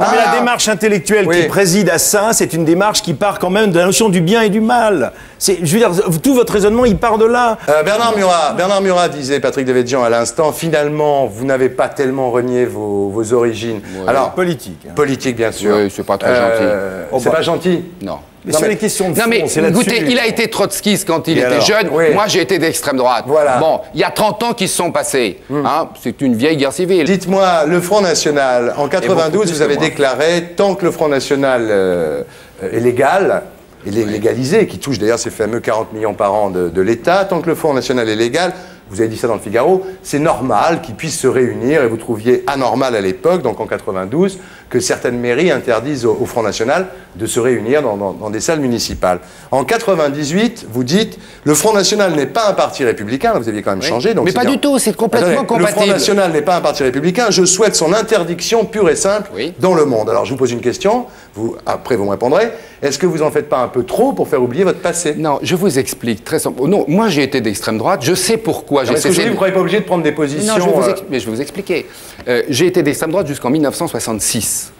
Mais la démarche intellectuelle qui préside à ça, c'est une démarche qui part quand même de la notion du bien et du mal. Je veux dire, tout votre raisonnement, il part de là. Euh, Bernard Murat, Bernard Murat disait, Patrick Devedjian à l'instant, finalement, vous n'avez pas tellement renié vos, vos origines. Ouais. Alors, politique. Hein. Politique, bien sûr. Oui, c'est pas très euh... gentil. Oh, c'est bah, pas gentil. Non. Mais non, sur mais... les questions de fond, non, mais écoutez, il a été trotskiste quand il et était alors, jeune. Oui. Moi, j'ai été d'extrême droite. Voilà. Bon, il y a trente ans qui se sont passés. Mmh. Hein, c'est une vieille guerre civile. Dites-moi, le Front National, en quatre-vingt-douze, vous avez déclaré « Tant que le Front National euh, est légal », et les légaliser, qui touche d'ailleurs ces fameux quarante millions par an de, de l'État. Tant que le Front National est légal, vous avez dit ça dans le Figaro, c'est normal qu'ils puissent se réunir, et vous trouviez anormal à l'époque, donc en quatre-vingt-douze, que certaines mairies interdisent au, au Front National de se réunir dans, dans, dans des salles municipales. En quatre-vingt-dix-huit, vous dites, le Front National n'est pas un parti républicain, là, vous aviez quand même oui. changé. Donc mais pas bien. Du tout, c'est complètement Attends, compatible. Le Front National n'est pas un parti républicain, je souhaite son interdiction pure et simple oui. dans le monde. Alors je vous pose une question, vous, après vous me répondrez, est-ce que vous en faites pas un peu trop pour faire oublier votre passé? Non, je vous explique très simple. Non, moi j'ai été d'extrême droite, je sais pourquoi j'ai cessé. Vous ne croyez pas obligé de prendre des positions? Non, je vais vous, ex... euh... Mais je vais vous expliquer. Euh, j'ai été d'extrême droite jusqu'en mille neuf cent soixante-six.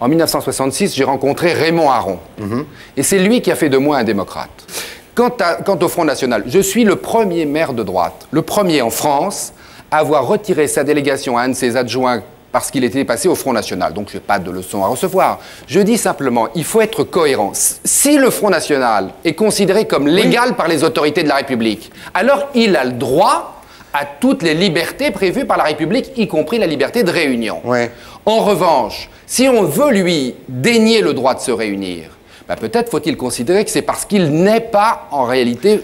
En mille neuf cent soixante-six, j'ai rencontré Raymond Aron. Mm-hmm. Et c'est lui qui a fait de moi un démocrate. Quant, à... Quant au Front National, je suis le premier maire de droite, le premier en France à avoir retiré sa délégation à un de ses adjoints parce qu'il était passé au Front National. Donc, je n'ai pas de leçon à recevoir. Je dis simplement, il faut être cohérent. Si le Front National est considéré comme légal oui. par les autorités de la République, alors il a le droit à toutes les libertés prévues par la République, y compris la liberté de réunion. Oui. En revanche, si on veut lui dénier le droit de se réunir, ben peut-être faut-il considérer que c'est parce qu'il n'est pas en réalité...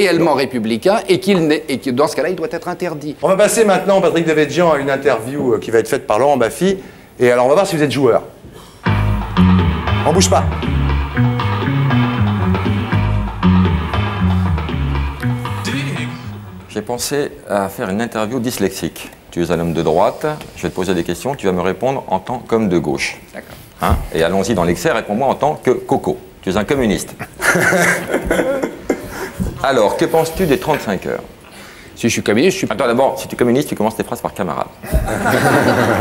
réellement républicain, et, qu'il n'est, et que dans ce cas-là, il doit être interdit. On va passer maintenant, Patrick Devedjian, à une interview qui va être faite par Laurent Baffie. Et alors, on va voir si vous êtes joueur. On bouge pas. J'ai pensé à faire une interview dyslexique. Tu es un homme de droite, je vais te poser des questions, tu vas me répondre en tant qu'homme de gauche. D'accord. Hein? Et allons-y dans l'excès, réponds-moi en tant que Coco. Tu es un communiste. Alors, que penses-tu des trente-cinq heures? Si je suis communiste, je suis... Attends, d'abord, si tu es communiste, tu commences tes phrases par camarade.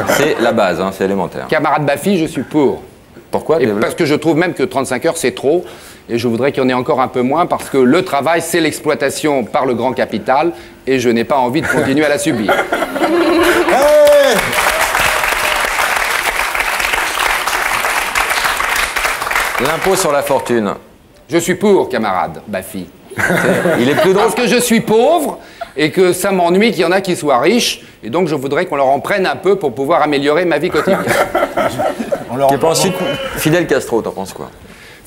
C'est la base, hein, c'est élémentaire. Camarade Baffie, je suis pour. Pourquoi? Et parce que je trouve même que trente-cinq heures, c'est trop. Et je voudrais qu'il y en ait encore un peu moins, parce que le travail, c'est l'exploitation par le grand capital. Et je n'ai pas envie de continuer à la subir. Hey! L'impôt sur la fortune. Je suis pour, camarade Baffie. Il est plus drôle. Parce que je suis pauvre et que ça m'ennuie qu'il y en a qui soient riches, et donc je voudrais qu'on leur en prenne un peu pour pouvoir améliorer ma vie quotidienne. Tu penses Fidel Castro, t'en penses quoi?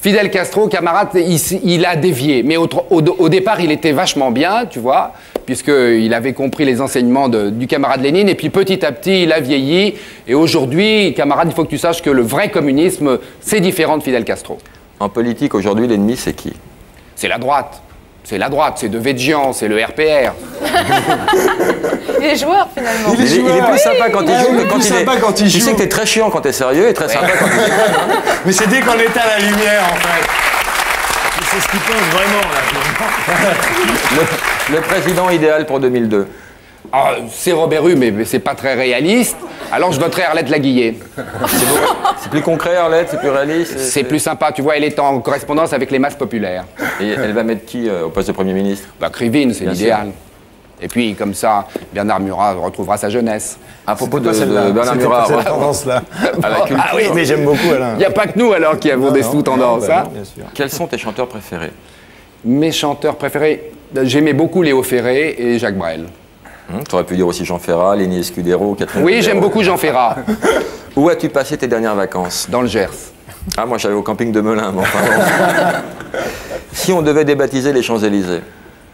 Fidel Castro, camarade, il, il a dévié, mais au, au, au départ il était vachement bien, tu vois, puisqu'il avait compris les enseignements de, du camarade Lénine, et puis petit à petit il a vieilli, et aujourd'hui, camarade, il faut que tu saches que le vrai communisme, c'est différent de Fidel Castro. En politique, aujourd'hui, l'ennemi, c'est qui? C'est la droite. C'est la droite, c'est Devedjian, c'est le R P R. Il est joueur, finalement. Il est, il est, il est plus oui. sympa quand il joue que quand il est... Quand il tu joue. sais que t'es très chiant quand t'es sérieux et très ouais. sympa quand t'es sérieux. Mais c'est dès qu'on éteint la lumière, en fait. C'est ce qu'il pense vraiment, là. le, le président idéal pour deux mille deux. Ah, c'est Robert Hue, mais c'est pas très réaliste. Alors je voterai Arlette Laguillet. C'est plus concret, Arlette, c'est plus réaliste. C'est plus sympa, tu vois, elle est en correspondance avec les masses populaires. Et elle va mettre qui euh, au poste de Premier ministre? Bah Krivine, c'est l'idéal. Et puis, comme ça, Bernard Murat retrouvera sa jeunesse. À propos de, de, de Bernard Murat. Cette tendance là. À la culture. Ah oui, mais j'aime beaucoup, Alain. Il n'y a pas que nous, alors, qui avons non, des sous-tendances. Bah, hein. Quels sont tes chanteurs préférés? Mes chanteurs préférés? J'aimais beaucoup Léo Ferré et Jacques Brel. Hum, tu aurais pu dire aussi Jean Ferrat, Lenny Escudero, Catherine. Oui, j'aime beaucoup Jean Ferrat. Où as-tu passé tes dernières vacances? Dans le Gers. Ah, moi j'allais au camping de Melun, mais enfin. Si on devait débaptiser les Champs-Élysées,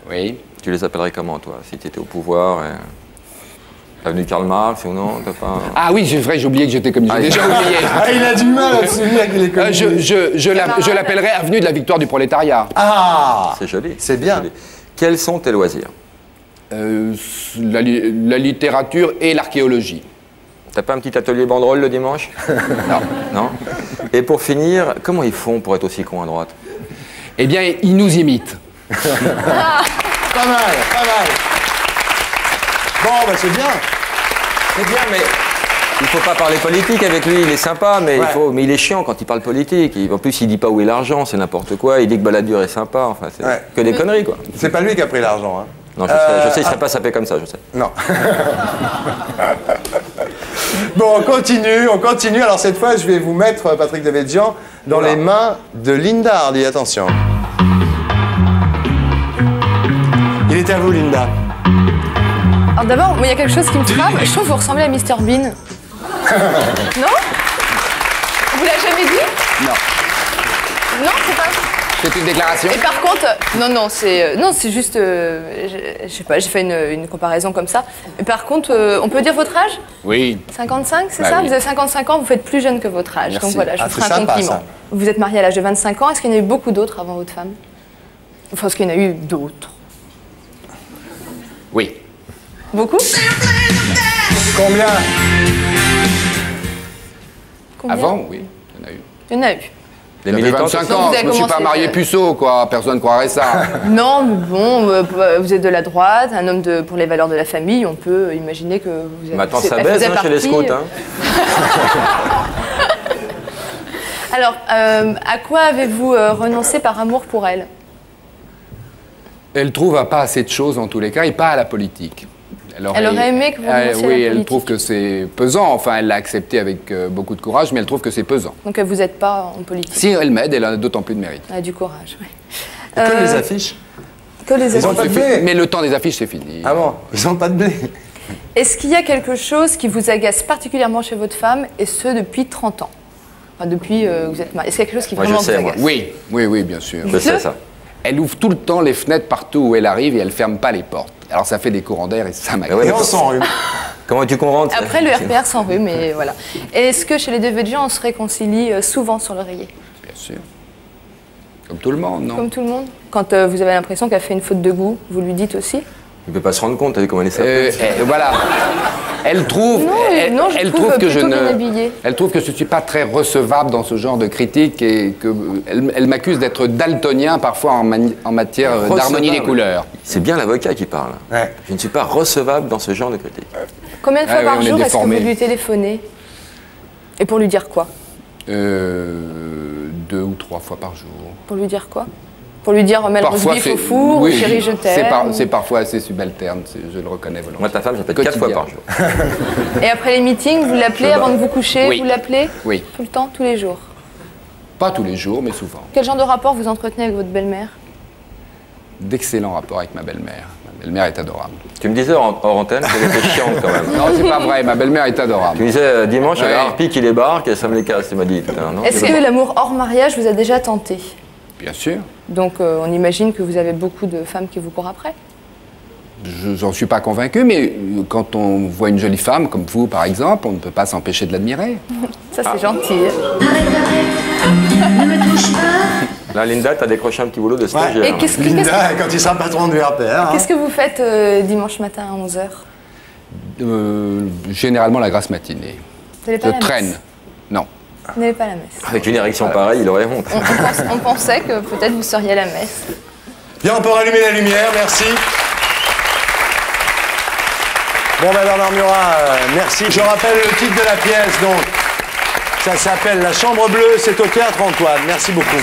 oui. tu les appellerais comment, toi, si tu étais au pouvoir et... Avenue Karl Marx, ou non, t'as pas... Ah oui, c'est vrai, j'ai oublié que j'étais communiste. Ah, j'ai déjà oublié. Ah, il a du mal à se souvenir qu'il est communiste. Euh, je je, je l'appellerai la, Avenue de la Victoire du Prolétariat. Ah, c'est joli. C'est bien. Joli. Quels sont tes loisirs? euh, la, la littérature et l'archéologie. T'as pas un petit atelier banderole le dimanche? Non. Non. Et pour finir, comment ils font pour être aussi cons à droite? Eh bien, ils nous imitent. Ah. Pas mal, pas mal. Bon, bah c'est bien. C'est bien, mais il faut pas parler politique avec lui. Il est sympa, mais, ouais. il, faut... mais il est chiant quand il parle politique. En plus, il dit pas où est l'argent, c'est n'importe quoi. Il dit que Balladur est sympa. Enfin, c'est ouais. que des conneries, quoi. C'est pas lui qui a pris l'argent, hein. Non, je euh... sais, je sais, il serait ah. pas sapé comme ça, je sais. Non. Bon, on continue, on continue. Alors cette fois, je vais vous mettre, Patrick Devedjian, dans voilà. les mains de Linda Hardy. Attention. Il est à vous, Linda. Alors d'abord, il y a quelque chose qui me frappe. Je trouve que vous ressemblez à Mr Bean. Non? Vous l'avez jamais dit? Non. Non, c'est pas... C'est une déclaration. Et par contre, non, non, c'est, non, c'est juste, euh, je, je sais pas, j'ai fait une, une comparaison comme ça. Et par contre, euh, on peut dire votre âge? Oui. cinquante-cinq, c'est bah ça oui. Vous avez cinquante-cinq ans, vous faites plus jeune que votre âge. Merci. Donc voilà, je ah, vous ferai un sympa, compliment. Ça. Vous êtes mariée à l'âge de vingt-cinq ans. Est-ce qu'il y en a eu beaucoup d'autres avant votre femme? Enfin, est-ce qu'il y en a eu d'autres? Oui. Beaucoup? Combien? Combien? Avant, oui, il y en a eu. Il y en a eu. J'avais vingt-cinq ans, je ne me suis pas marié puceau, quoi. Personne ne croirait ça. Non, mais bon, vous êtes de la droite, un homme de, pour les valeurs de la famille, on peut imaginer que vous êtes... Maintenant, ça baisse, hein, chez les scouts, hein. Alors, euh, à quoi avez-vous euh, renoncé par amour pour elle? Elle trouve à pas assez de choses, en tous les cas, et pas à la politique. Elle aurait, elle aurait aimé que vous renonciez à la politique. Oui, elle trouve que c'est pesant. Enfin, elle l'a accepté avec euh, beaucoup de courage, mais elle trouve que c'est pesant. Donc, elle vous aide pas en politique? Si, elle m'aide, elle a d'autant plus de mérite. Elle a du courage, oui. Euh... Que les affiches? Que les affiches. Ils ont pas de blé. Mais le temps des affiches, c'est fini. Ah bon? Ils n'ont pas de blé. Est-ce qu'il y a quelque chose qui vous agace particulièrement chez votre femme, et ce, depuis trente ans? Enfin, depuis euh, vous êtes mariés. Est-ce qu'il y a quelque chose qui moi, vraiment je sais, vous agace? Moi. Oui, oui, oui, bien sûr. Je sais ça. Elle ouvre tout le temps les fenêtres partout où elle arrive et elle ferme pas les portes. Alors ça fait des courants d'air et ça m'agace. Et on s'enrhume. Comment tu comprends? Après le R P R s'enrhume, mais voilà. Est-ce que chez les Devedjian, on se réconcilie souvent sur l'oreiller? Bien sûr. Comme tout le monde, non? Comme tout le monde. Quand euh, vous avez l'impression qu'elle fait une faute de goût, vous lui dites aussi? Il ne peut pas se rendre compte, t'as vu comment elle est sympa. Euh, euh, voilà. Elle trouve, non, elle, non, je elle trouve, trouve que je ne, elle trouve que je suis pas très recevable dans ce genre de critique et que elle, elle m'accuse d'être daltonien parfois en, mani, en matière d'harmonie des couleurs. C'est bien l'avocat qui parle. Ouais. Je ne suis pas recevable dans ce genre de critique. Combien de fois ah, par oui, jour est-ce que vous lui téléphonez? Et pour lui dire quoi? euh, Deux ou trois fois par jour. Pour lui dire quoi? Pour lui dire, remets le rosbif au four, oui, ou chérie, je t'aime. C'est par... ou... parfois assez subalterne, je le reconnais volontiers. Moi, ta femme, j'appelle quatre fois par jour. Et après les meetings, vous l'appelez avant de vous coucher? Oui. Vous l'appelez? Oui. Tout le temps, tous les jours? Pas tous les jours, mais souvent. Quel genre de rapport vous entretenez avec votre belle-mère? D'excellents rapports avec ma belle-mère. Ma belle-mère est adorable. Tu me disais hors antenne qu'elle était chiante quand même. Non, c'est pas vrai, ma belle-mère est adorable. Tu me disais euh, dimanche, elle ouais. a harpie qui les barque et ça me les casse, tu m'as dit. Est-ce que l'amour hors mariage vous a déjà tenté? Bien sûr. Donc euh, on imagine que vous avez beaucoup de femmes qui vous courent après? Je n'en suis pas convaincu, mais quand on voit une jolie femme, comme vous par exemple, on ne peut pas s'empêcher de l'admirer. Ça c'est ah. gentil. Là Linda, t'as décroché un petit boulot de stagiaire. Ouais. Et qu'est-ce que, Linda, qu que... quand il sera patron du R P R. Hein. Qu'est-ce que vous faites euh, dimanche matin à onze heures? euh, Généralement la grasse matinée. Vous n'allez pas à la messe? Je traîne. Non. Vous n'allez pas à la messe. Avec une érection pareille, il aurait honte. On, on, pense, on pensait que peut-être vous seriez à la messe. Bien, on peut rallumer la lumière, merci. Bon, ben Bernard Murat, euh, merci. Je rappelle le titre de la pièce, donc. Ça s'appelle La Chambre Bleue, c'est au Théâtre Antoine. Merci beaucoup.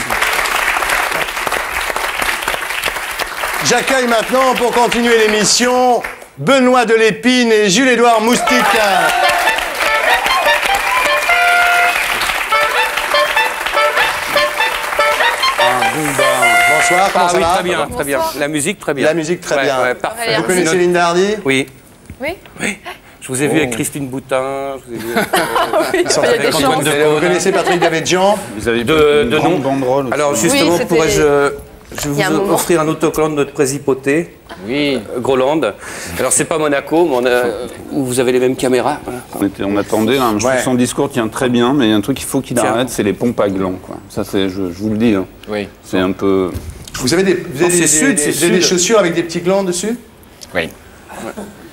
J'accueille maintenant, pour continuer l'émission, Benoît Delépine et Jules-Édouard Moustique. Bonsoir, ah, oui, très bien, très bien. La musique, très bien. La musique, très ouais, bien. Ouais, parfait. Vous connaissez Linda Hardy? Oui. Oui. Oui. Je vous ai oh. vu avec Christine Boutin. Je vous ai vu avec, euh, oui, avec, avec, avec Antoine de Vous connaissez Patrick Devedjian? Vous avez de, de, de nom. Alors justement, oui, pourrais-je Je vais vous offrir un autocollant de notre présipoté, oui. euh, Groland. Alors, c'est pas Monaco, mais on a, où vous avez les mêmes caméras. Voilà. On, était, on attendait, hein. Je ouais. trouve son discours tient très bien, mais il y a un truc qu'il faut qu'il arrête, c'est les pompes à gland. Quoi. Ça, je, je vous le dis. Hein. Oui. C'est un peu... Vous avez des, vous avez des, sud, des, des, des chaussures avec des petits glands dessus? Oui. Ouais.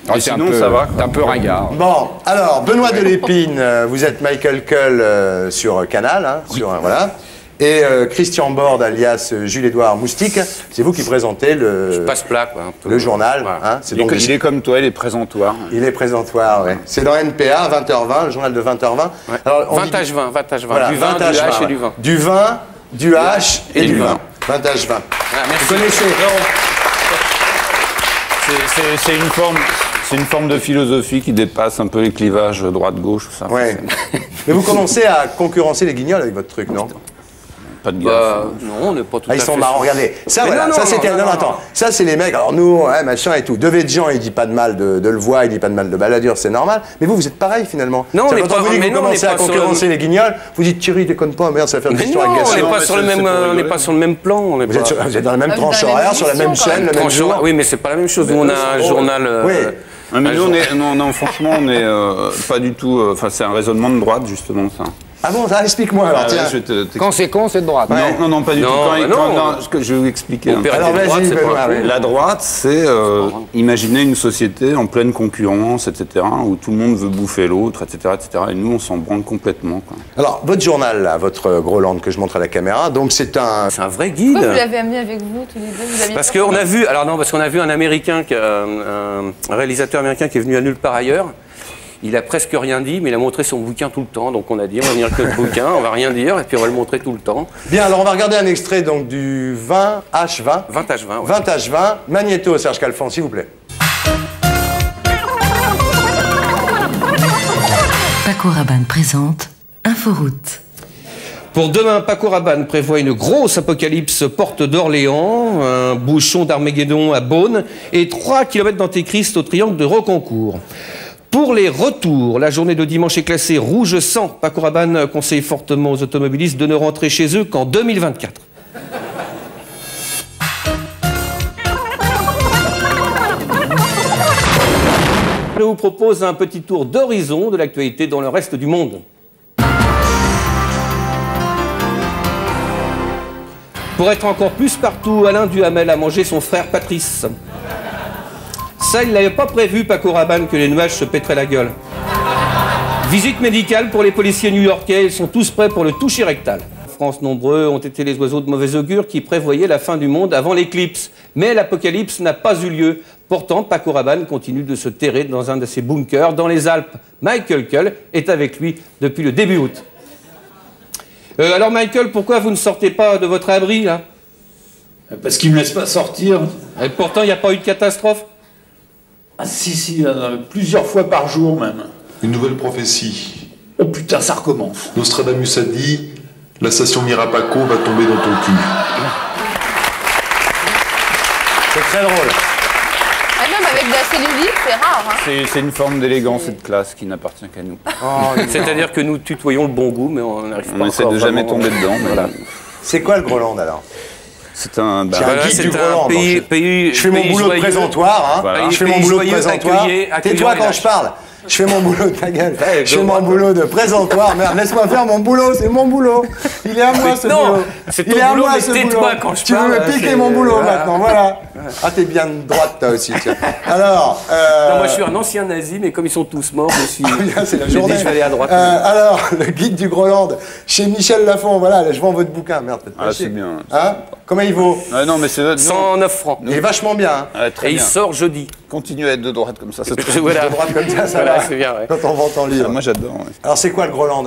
Alors, sinon, un peu, ça va. C'est un peu ringard. Bon, alors, Benoît Delépine, vous êtes Michael Cull euh, sur Canal, hein, oui. sur, voilà. Et euh, Christian Borde, alias Jules-Édouard Moustique, c'est vous qui présentez le... Je passe plat, quoi, un peu. Le journal. Voilà. Hein, est il, donc, est, il est comme toi, il est présentoir. Il est présentoir, oui. C'est dans N P A, vingt heures vingt, le journal de vingt heures vingt. Ouais. Alors, vintage vingt, vintage vingt. Voilà, du vin, vintage du H vingt, et du vin. Du vin, du H et, et du vin. vin. vintage vingt. Ah, merci. Vous connaissez. C'est une forme... C'est une forme de philosophie qui dépasse un peu les clivages droite-gauche. Ouais. Mais vous commencez à concurrencer les guignols avec votre truc, non? Pas de gaffe. Bah, non, on n'est pas tout ah, à fait... Ils sont marrants, regardez. Ça, voilà, non, non, ça c'était... Non, non, non, attends. Ça, c'est les mecs, alors nous, ouais, machin et tout. Devedjian, il dit pas de mal de, de le voir, il dit pas de mal de Balladur, c'est normal. Mais vous, vous êtes pareil, finalement. Non, on n'est pas... Quand vous dites que vous commencez à concurrencer le... les guignols, vous dites, Thierry, déconne pas, merde, ça va faire une histoire avec Gaston. On n'est pas sur le même plan. On est vous, pas... êtes sur, vous êtes dans la même tranche horaire, sur la même chaîne, le même jour. Oui, mais c'est pas la même chose. Nous, on a un journal... Non, mais nous, on est, non, non, franchement, on n'est euh, pas du tout... Enfin, euh, c'est un raisonnement de droite, justement, ça. Ah bon, ça, explique-moi, alors, tiens. Ah, te, quand c'est con, c'est de droite. Ouais. Non, non, non, pas du non, tout. Quand, non, quand, non, non, ce que je vais vous expliquer. Hein. Alors, vas-y, ben, la droite, c'est euh, imaginer une société en pleine concurrence, et cetera, où tout le monde veut bouffer l'autre, et cetera, et cetera. Et nous, on s'en branle complètement, quoi. Alors, votre journal, là, votre Groland que je montre à la caméra, donc c'est un... C'est un vrai guide. Pourquoi vous l'avez amené avec vous, tous les deux? Vous aviez... Parce qu'on a vu... Alors non, parce qu'on a vu un Américain, qui, euh, un réalisateur américain qui est venu à nulle part ailleurs. Il a presque rien dit, mais il a montré son bouquin tout le temps. Donc on a dit, on va venir avec notre bouquin, on va rien dire, et puis on va le montrer tout le temps. Bien, alors on va regarder un extrait donc du vingt H vingt. vingt H vingt, ouais. vingt H vingt. Magnéto, Serge Calfon, s'il vous plaît. Paco Rabanne présente Inforoute. Pour demain, Paco Rabanne prévoit une grosse apocalypse porte d'Orléans, un bouchon d'Armageddon à Beaune et trois kilomètres d'antéchrist au triangle de Roquencourt. Pour les retours, la journée de dimanche est classée rouge sang. Paco Rabanne conseille fortement aux automobilistes de ne rentrer chez eux qu'en deux mille vingt-quatre. Je vous propose un petit tour d'horizon de l'actualité dans le reste du monde. Pour être encore plus partout, Alain Duhamel a mangé son frère Patrice. Ça, il n'avait pas prévu, Paco Rabanne, que les nuages se pèteraient la gueule. Visite médicale pour les policiers new-yorkais, ils sont tous prêts pour le toucher rectal. En France, nombreux ont été les oiseaux de mauvais augure qui prévoyaient la fin du monde avant l'éclipse. Mais l'apocalypse n'a pas eu lieu. Pourtant, Paco Rabanne continue de se terrer dans un de ses bunkers dans les Alpes. Michael Cull est avec lui depuis le début août. Euh, alors Michael, pourquoi vous ne sortez pas de votre abri, là? Parce qu'il ne me laisse pas sortir. Et pourtant, il n'y a pas eu de catastrophe? Ah si, si, euh, plusieurs fois par jour même. Une nouvelle prophétie. Oh putain, ça recommence. Nostradamus a dit, la station Mirapaco va tomber dans ton cul. C'est très drôle. Avec de la cellulite, c'est rare. Hein. C'est une forme d'élégance et de classe qui n'appartient qu'à nous. Oh, c'est-à-dire que nous tutoyons le bon goût, mais on n'arrive pas. On essaie de jamais tomber dedans. Mais... Voilà. C'est quoi le Groland alors? C'est un, bah, un guide du Groland. Pays, pays, je fais mon boulot de présentoir. Hein. Voilà. Je fais mon boulot de présentoir. Tais-toi quand je parle. Je fais mon boulot de ta gueule. Je fais mon boulot de présentoir. Merde, laisse-moi faire mon boulot. C'est mon boulot. Il est à moi ce boulot. Il est à moi ce boulot. Tu veux me piquer mon boulot maintenant. Voilà. Ah, t'es bien de droite, toi aussi. Tiens. Alors. Euh... Non, moi, je suis un ancien nazi, mais comme ils sont tous morts, je suis. Ah, c'est la journée. Je vais aller à droite. Euh, alors, le guide du Groland, chez Michel Lafon, voilà, là, je vends votre bouquin. Merde, peut-être. Ah, c'est bien. Hein? Comment il vaut? Ah, non, mais c'est cent neuf francs. Il est vachement bien. Hein. Ah, très Et bien. Il sort jeudi. Continue à être de droite comme ça. C'est voilà. De droite comme ça, ça voilà, va. C'est bien, ouais. Quand on vend en livre. Ah, moi, j'adore. Ouais. Alors, c'est quoi le Groland?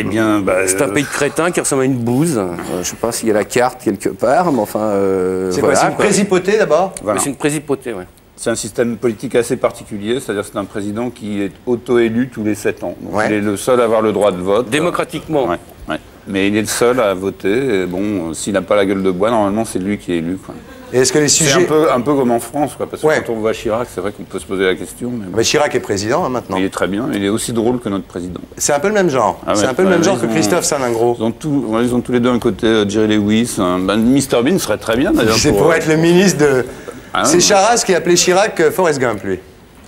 Eh bien, bah, c'est un pays de crétins qui ressemble à une bouse. Euh, je ne sais pas s'il y a la carte quelque part, mais enfin. Euh, c'est voilà, quoi, c'est une présipauté d'abord? Voilà. C'est une présipauté, oui. C'est un système politique assez particulier, c'est-à-dire c'est un président qui est auto-élu tous les sept ans. Donc ouais. Il est le seul à avoir le droit de vote. Démocratiquement. Ouais, ouais. Mais il est le seul à voter. Et bon, s'il n'a pas la gueule de bois, normalement c'est lui qui est élu, quoi. Et est-ce que les sujets... C'est un peu, un peu comme en France, quoi, parce que ouais. quand on voit Chirac, c'est vrai qu'on peut se poser la question. Mais, bon. mais Chirac est président hein, maintenant. Il est très bien, il est aussi drôle que notre président. C'est un peu le même genre. Ah ouais, c'est un peu le même genre que Christophe Salingro. Ils ont, tout, ils ont tous les deux un côté euh, Jerry Lewis. Hein. Ben, mister Bean serait très bien d'ailleurs. C'est pour, pour être le ministre de... Ah, c'est Charas qui appelait Chirac euh, Forrest Gump, lui.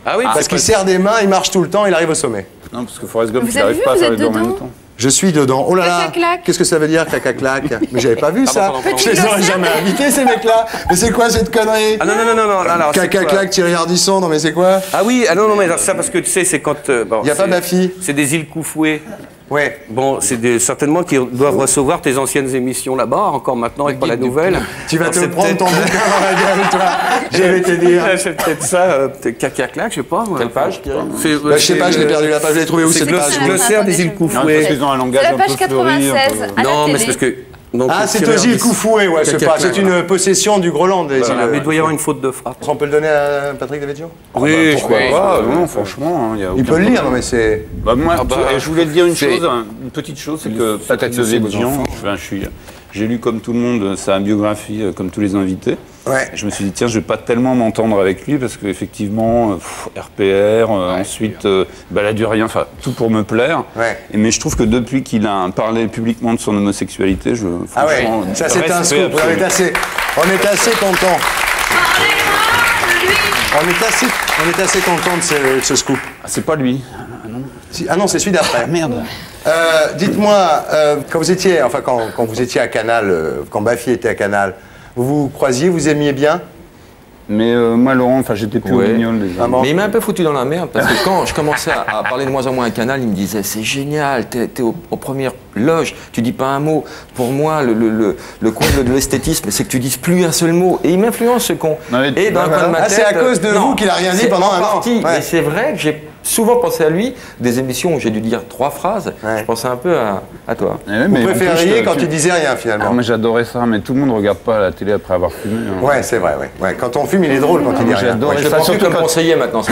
Ah oui, parce ah, qu'il serre des mains, il marche tout le temps, il arrive au sommet. Non, parce que Forrest Gump, il n'arrive pas à faire les deux en même temps. Je suis dedans. Oh là là, qu'est-ce que ça veut dire, clac-clac-clac? Mais j'avais pas vu ça. Je les aurais jamais invités, ces mecs-là. Mais c'est quoi cette connerie? Ah non, non, non, non. Clac-clac-clac, Thierry Ardisson, non mais c'est quoi? Ah oui, ah non, non, mais ça, parce que tu sais, c'est quand... Il n'y a pas ma fille. C'est des îles Koufoué. Ouais. Bon, c'est certainement qu'ils doivent recevoir tes anciennes émissions là-bas, encore maintenant, et pas la nouvelle. Tu vas te prendre ton bouquin dans la gueule, toi. J'allais te dire. C'est peut-être ça, clac-clac-clac, je sais pas. Quelle page? Je sais pas, je l'ai perdu, la page, je l'ai trouvée où? C'est le glossaire des îles Koufoué. C'est la page quatre-vingt-seize. Non, mais c'est parce que... Ah, c'est aussi Koufoué, ouais, c'est pas. C'est une possession du Groland. Mais il doit y avoir une faute de frappe. On peut le donner à Patrick Devedjian? Oui, pourquoi pas. Non, franchement. Il peut le lire, mais c'est... Je voulais te dire une chose, une petite chose, c'est que Patrick Devedjian, j'ai lu comme tout le monde sa biographie, comme tous les invités. Ouais. Je me suis dit, tiens, je ne vais pas tellement m'entendre avec lui parce qu'effectivement, R P R, euh, ouais, ensuite, euh, baladurien, enfin, tout pour me plaire. Ouais. Et, mais je trouve que depuis qu'il a parlé publiquement de son homosexualité, je. Ah ouais, ça c'est un scoop. On est assez, on est assez content. On est assez, on est assez content de ce, de ce scoop. Ah, c'est pas lui. Ah non, si, ah non c'est celui d'après. Ah, merde. Euh, Dites-moi, euh, quand vous étiez, enfin, quand, quand vous étiez à Canal, euh, quand Baffie était à Canal, vous vous croisiez, vous aimiez bien? Mais euh, moi, Laurent, enfin, j'étais plus ouais. mignonne déjà. Mais il m'a un peu foutu dans la merde, parce que quand je commençais à, à parler de moins en moins à Canal, il me disait, c'est génial, t'es es aux, aux premières loges, tu dis pas un mot. Pour moi, le, le, le, le comble de l'esthétisme, c'est que tu dises plus un seul mot. Et il m'influence, ce con. Non, mais et dans ben, ben, ben, ah, c'est à cause de euh, vous qu'il a rien dit pendant un an. Ouais. Et c'est vrai que j'ai souvent pensé à lui, des émissions où j'ai dû dire trois phrases, ouais. je pensais un peu à, à toi. Ouais, mais vous préfériez quand tu disais rien, finalement. Ah, mais j'adorais ça, mais tout le monde ne regarde pas la télé après avoir fumé. Hein. Ouais, c'est vrai, ouais. ouais. Quand on fume, il est drôle quand il dit rien. Ouais, je le prends plus comme conseiller maintenant.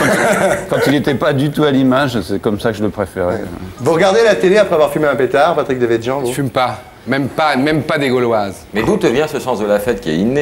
Quand il n'était pas du tout à l'image, c'est comme ça que je le préférais. Ouais. Vous regardez la télé après avoir fumé un pétard, Patrick Devedjian? Je fume pas. Même pas, même pas des Gauloises. Mais d'où te vient ce sens de la fête qui est inné?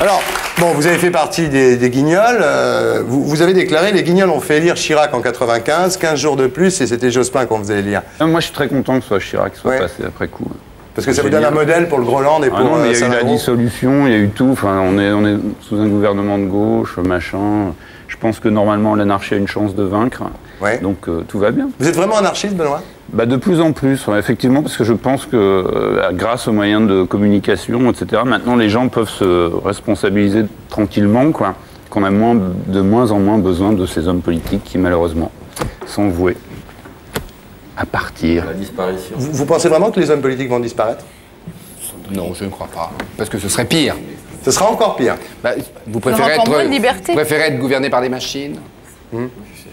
Alors, bon, vous avez fait partie des, des Guignols, euh, vous, vous avez déclaré, les Guignols ont fait élire Chirac en quatre-vingt-quinze, quinze jours de plus, et c'était Jospin qu'on faisait élire. Non, moi, je suis très content que ce soit Chirac qui soit ouais. passé après coup. Parce que ça vous donne un modèle pour le Groland et pour... Ah non, mais il y a eu la dissolution, il y a eu tout, enfin, on est, on est sous un gouvernement de gauche, machin... Je pense que normalement l'anarchie a une chance de vaincre, ouais. donc euh, tout va bien. Vous êtes vraiment anarchiste, Benoît? Bah, de plus en plus, ouais, effectivement, parce que je pense que euh, grâce aux moyens de communication, et cetera, maintenant les gens peuvent se responsabiliser tranquillement, quoi, qu'on a moins, de moins en moins besoin de ces hommes politiques qui, malheureusement, sont voués à partir. La disparition. Vous, vous pensez vraiment que les hommes politiques vont disparaître? Non, je ne crois pas, parce que ce serait pire. Ce sera encore pire. Bah, vous préférez être, vous préférez être gouverné par des machines. Mmh.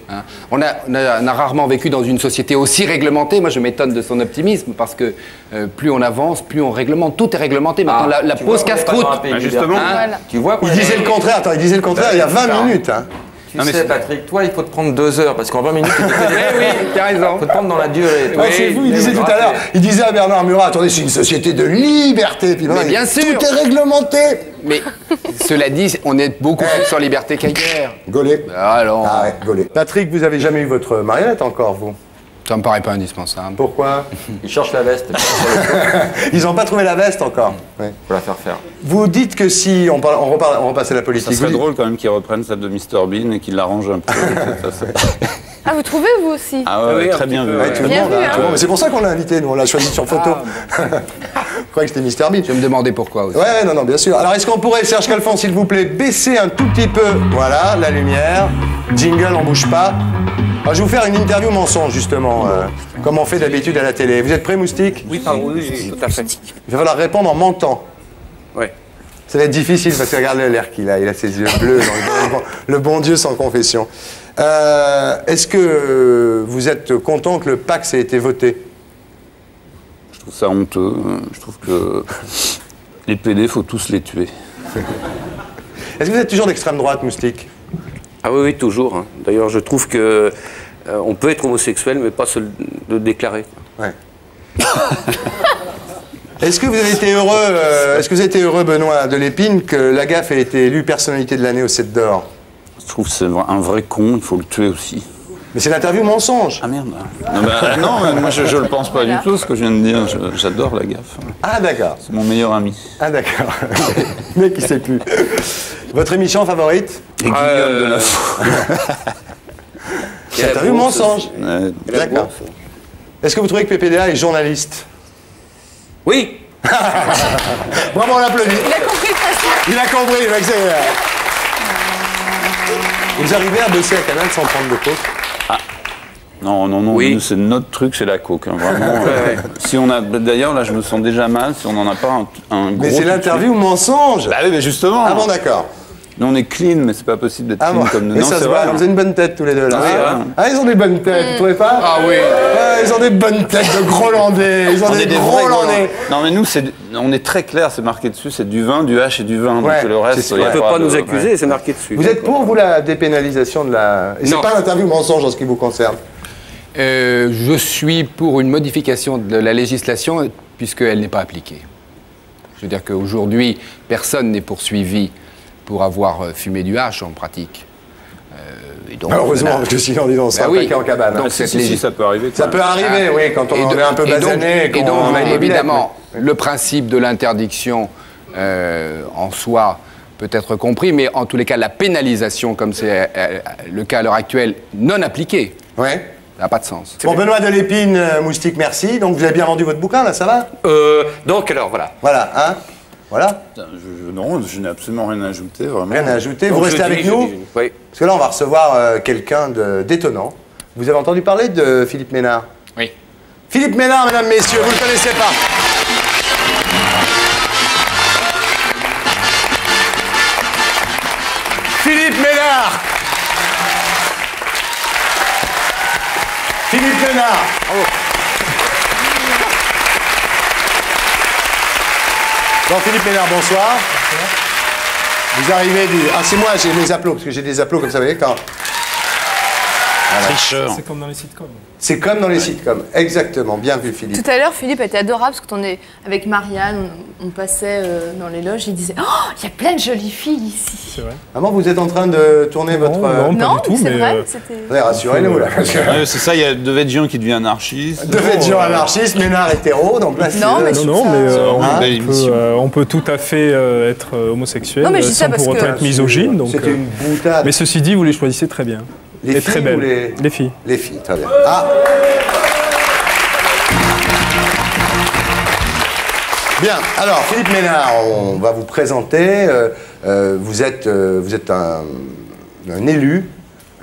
Hein? on, a, on, a, on a rarement vécu dans une société aussi réglementée. Moi, je m'étonne de son optimisme parce que euh, plus on avance, plus on réglemente. Tout est réglementé. Maintenant, ah, la, la pause casse-croûte. Bah, justement, hein? Voilà. Tu vois, il disait le contraire. Attends, il disait le contraire. Il y a vingt minutes. Hein. Tu non, mais sais, Patrick, toi, il faut te prendre deux heures, parce qu'en vingt minutes, tu te eh oui, t'as raison. Il faut te prendre dans la durée. Oui, c'est vous, il disait tout à l'heure, il disait à Bernard Murat, attendez, c'est une société de liberté. Puis mais bien sûr. Tout est réglementé. Mais cela dit, on est beaucoup plus sans liberté qu'ailleurs. Gaulé. Alors. Ah ouais, gaulé. Patrick, vous avez jamais eu votre marionnette encore, vous? Ça me paraît pas indispensable. Pourquoi? Ils cherchent la veste. Ils n'ont pas trouvé la veste encore. Ouais. Faut la faire faire. Vous dites que si on, parle, on, reparle, on repassait la politique... Ça serait drôle quand même qu'ils reprennent celle de mister Bean et qu'ils l'arrangent un peu. Ah, vous trouvez, vous aussi? Ah ouais, oui, très bien vu. Ouais, tout le monde, hein. Hein. C'est pour ça qu'on l'a invité, nous, on l'a choisi sur photo. Ah. Je croyais que c'était mister Bean. Je vais me demander pourquoi aussi. Ouais, non, non, bien sûr. Alors, est-ce qu'on pourrait, Serge Calfon, s'il vous plaît, baisser un tout petit peu... Voilà, la lumière. Jingle, on bouge pas. Alors, je vais vous faire une interview mensonge, justement, euh, comme on fait d'habitude à la télé. Vous êtes prêts, Moustique? Oui, pardon, oui, tout à fait. Il va falloir répondre en mentant. Oui. Ça va être difficile, parce que regardez l'air qu'il a, il a ses yeux bleus, dans le, le bon Dieu sans confession. Euh, Est-ce que vous êtes content que le Pacs ait été voté? Je trouve ça honteux. Je trouve que les P D, faut tous les tuer. Est-ce que vous êtes toujours d'extrême droite, Moustique? Ah oui, oui, toujours. Hein. D'ailleurs, je trouve que euh, on peut être homosexuel, mais pas se le déclarer. Ouais. Est-ce que vous avez été heureux, euh, est-ce que vous avez été heureux, Benoît Delépine, que Lagaffe ait été élu personnalité de l'année au sept d'or? Je trouve que c'est un vrai con, il faut le tuer aussi. Mais c'est l'interview mensonge. Ah merde. Non, bah, non moi je, je le pense pas du tout, ce que je viens de dire. J'adore Lagaffe. Ah d'accord. C'est mon meilleur ami. Ah d'accord. Le mec il sait plus. Votre émission favorite? Les Guignols euh... de la Four. C'est l'interview mensonge. Ouais. D'accord. Est-ce que vous trouvez que P P D A est journaliste? Oui. Bravo, on l'applaudit. Il a compris le principe. Il a compris, Maxime. Vous arrivez à bosser à Canal sans prendre de coke? Ah. Non, non, non, oui. C'est notre truc, c'est la coke. Hein, vraiment. Ouais. Si on a, d'ailleurs, là, je me sens déjà mal si on n'en a pas un, un gros... Mais c'est l'interview ou mensonge? Bah oui, mais justement. Ah bon, d'accord. Nous, on est clean, mais c'est pas possible d'être ah clean bon. Comme nous. Mais non, ça se voit, vous avez une bonne tête tous les deux, là. Ah, ah ils ont des bonnes têtes, mmh. Vous trouvez pas? Ah oui. Ah, ils ont des bonnes têtes de Grolandais, ils ont des, des Grolandais. Non, mais nous, c'est, on est très clair, c'est marqué dessus, c'est du vin, du hache et du vin. Ouais. Donc le reste, on ne peut pas de... nous accuser, ouais. C'est marqué dessus. Vous êtes pour, vous, la dépénalisation de la... Et c'est pas l'interview mensonge en ce qui vous concerne? euh, Je suis pour une modification de la législation, puisqu'elle n'est pas appliquée. Je veux dire qu'aujourd'hui, personne n'est poursuivi pour avoir fumé du hache en pratique. Euh, et donc, malheureusement, a... parce que sinon, disons, on sera bah oui. Attaqué en cabane. Donc, hein. Si, si, si, ça peut arriver. Ça même. Peut arriver, ah, oui, quand on est un peu basané. Et donc, et donc on évidemment, mais... le principe de l'interdiction euh, en soi peut être compris, mais en tous les cas, la pénalisation, comme c'est euh, le cas à l'heure actuelle, non appliquée, ouais. Ça n'a pas de sens. Bon, Benoît Delépine, euh, Moustique, merci. Donc, vous avez bien vendu votre bouquin, là, ça va? euh, Donc, alors, voilà. Voilà, hein. Voilà. Je, je, non, je n'ai absolument rien à ajouter, vraiment. Rien à ajouter. Vous donc restez avec dis, nous dis, oui. Parce que là, on va recevoir euh, quelqu'un d'étonnant. Vous avez entendu parler de Philippe Ménard? Oui. Philippe Ménard, mesdames, messieurs, vous ne le connaissez pas. Philippe Ménard. Philippe Ménard. Bravo. Jean-Philippe Ménard, bonsoir. Bonsoir. Vous arrivez du... Ah, c'est moi, j'ai mes applaudissements, parce que j'ai des applaudissements comme ça, vous voyez, quand... Tricheur. C'est comme dans les sitcoms. C'est comme dans les sitcoms, exactement. Bien vu, Philippe. Tout à l'heure, Philippe était adorable, parce que quand on est avec Marianne, on, on passait euh, dans les loges, il disait « Oh, il y a plein de jolies filles ici !» C'est vrai. Maman, vous êtes en train de tourner votre... Non, non, non c'est vrai, euh... c'était... Rassurez-nous, là. C'est que... ça, il y a Devedjian qui devient anarchiste. Devedjian anarchiste, Ménard hétéro, donc là, c'est... Non, mais, non, non, mais euh, on, ah, on, peut, euh, on peut tout à fait euh, être homosexuel, non, mais je sans pour autant être misogyne. C'était une boutade. Mais ceci dit, vous les choisissez très bien. Les, les filles très belles. Ou les... les filles. Les filles, très bien. Ah. Bien, alors Philippe Ménard, on va vous présenter. Euh, vous êtes, euh, vous êtes un, un élu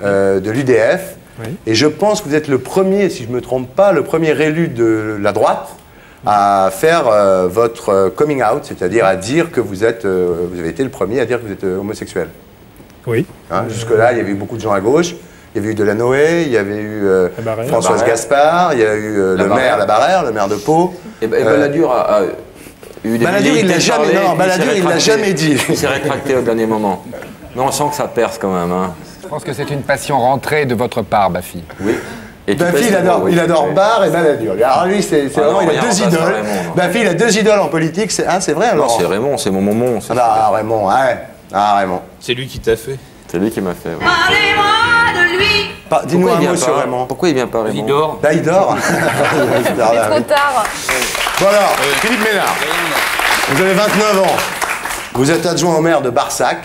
euh, de l'U D F. Oui. Et je pense que vous êtes le premier, si je ne me trompe pas, le premier élu de la droite à faire euh, votre coming out, c'est-à-dire à dire que vous êtes, euh, vous avez été le premier à dire que vous êtes euh, homosexuel. Oui. Hein, jusque-là, il y avait eu beaucoup de gens à gauche. Il y avait eu Delanoë, il y avait eu euh, Françoise Gaspard, il y a eu euh, le maire Labarère, le maire de Pau. Et, ben, et Balladur euh, a, a eu des... Balladur, il l'a jamais, non, Balladur, il l'a jamais dit. Il s'est rétracté au dernier moment. Mais on sent que ça perce quand même. Hein. Je pense que c'est une passion rentrée de votre part, Baffie. Oui. Et Baffie, il adore, il adore Barre et Balladur. Alors lui, c'est ah vraiment, non, il a deux idoles. Baffie, il a deux idoles en politique. C'est hein, c'est vrai, alors. Non, c'est Raymond, c'est mon moment. Ah, Raymond, ouais. Ah, Raymond. C'est lui qui t'a fait. C'est lui qui m'a fait, oui. Parlez-moi de lui. Par... Dis-nous un mot sur Raymond. Pourquoi il vient pas, Raymond? Il dort. Là, il dort. Il dort là, trop oui. Tard. Bon alors, oui. Philippe Ménard, oui. Vous avez vingt-neuf ans. Vous êtes adjoint au maire de Barsac.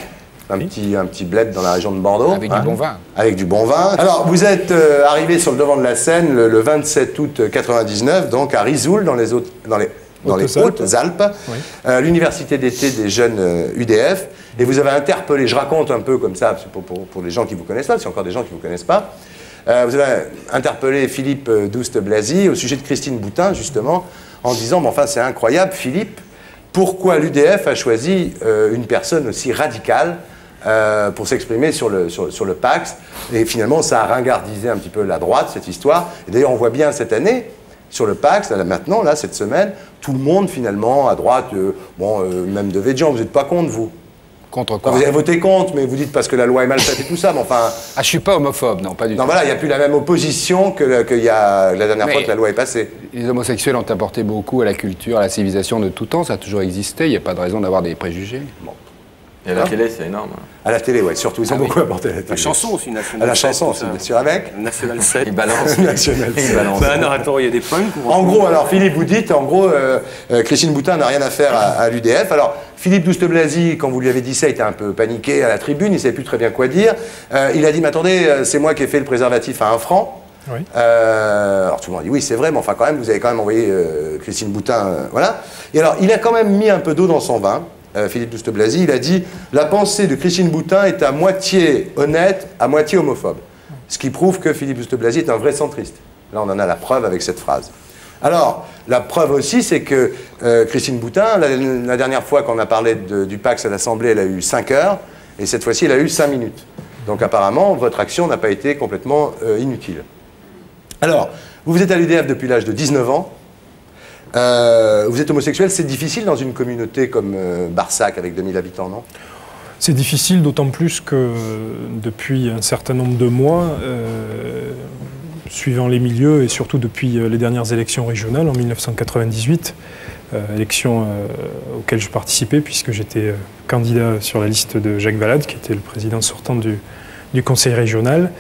Un, oui. petit, un petit bled dans la région de Bordeaux. Avec hein. du bon vin. Avec du bon vin. Alors, vous êtes euh, arrivé sur le devant de la scène le, le vingt-sept août quatre-vingt-dix-neuf, donc à Risoul, dans les autres... Dans les... dans les Hautes-Alpes, oui. euh, l'université d'été des jeunes euh, U D F, et vous avez interpellé, je raconte un peu comme ça, pour, pour, pour les gens qui ne vous connaissent pas, s'il y a encore des gens qui ne vous connaissent pas, euh, vous avez interpellé Philippe Douste-Blazy au sujet de Christine Boutin, justement, en disant, bon, enfin c'est incroyable, Philippe, pourquoi l'U D F a choisi euh, une personne aussi radicale euh, pour s'exprimer sur le, sur, sur le P A C S, et finalement ça a ringardisé un petit peu la droite, cette histoire, et d'ailleurs on voit bien cette année, sur le P A C S, là, maintenant, là, cette semaine, tout le monde, finalement, à droite, euh, bon, euh, même Devedjian, vous n'êtes pas contre, vous? Contre quoi? Vous avez voté contre, mais vous dites parce que la loi est mal faite et tout ça, mais enfin... Ah, je suis pas homophobe, non, pas du tout. Non, voilà, il n'y a plus la même opposition que, que y a la dernière mais fois que la loi est passée. Les homosexuels ont apporté beaucoup à la culture, à la civilisation de tout temps, ça a toujours existé, il n'y a pas de raison d'avoir des préjugés. Bon. Et à la télé, c'est énorme. À la télé, oui, surtout, ils ont beaucoup apporté à la télé. La chanson aussi, National sept. À la chanson, c'est bien sûr, avec National sept. Ils balancent. National sept. Ils balancent. Ben non, attends, il y a des punks. En gros, alors, Philippe, vous dites, en gros, euh, euh, Christine Boutin n'a rien à faire à, à l'U D F. Alors, Philippe Douste-Blazy, quand vous lui avez dit ça, il était un peu paniqué à la tribune, il ne savait plus très bien quoi dire. Euh, il a dit, mais attendez, c'est moi qui ai fait le préservatif à un franc. Oui. Euh, alors tout le monde dit oui c'est vrai, mais enfin quand même vous avez quand même envoyé euh, Christine Boutin, euh, voilà. Et alors il a quand même mis un peu d'eau dans son vin, euh, Philippe Douste-Blazy. Il a dit la pensée de Christine Boutin est à moitié honnête, à moitié homophobe. Ce qui prouve que Philippe Douste-Blazy est un vrai centriste. Là on en a la preuve avec cette phrase. Alors la preuve aussi c'est que euh, Christine Boutin, la, la dernière fois qu'on a parlé de, du Pacs à l'Assemblée, elle a eu cinq heures et cette fois-ci elle a eu cinq minutes. Donc apparemment votre action n'a pas été complètement euh, inutile. Alors, vous vous êtes à l'U D F depuis l'âge de dix-neuf ans, euh, vous êtes homosexuel, c'est difficile dans une communauté comme euh, Barsac avec deux mille habitants, non? C'est difficile, d'autant plus que depuis un certain nombre de mois, euh, suivant les milieux et surtout depuis les dernières élections régionales en mille neuf cent quatre-vingt-dix-huit, euh, élections euh, auxquelles je participais puisque j'étais euh, candidat sur la liste de Jacques Valade, qui était le président sortant du... du conseil régional.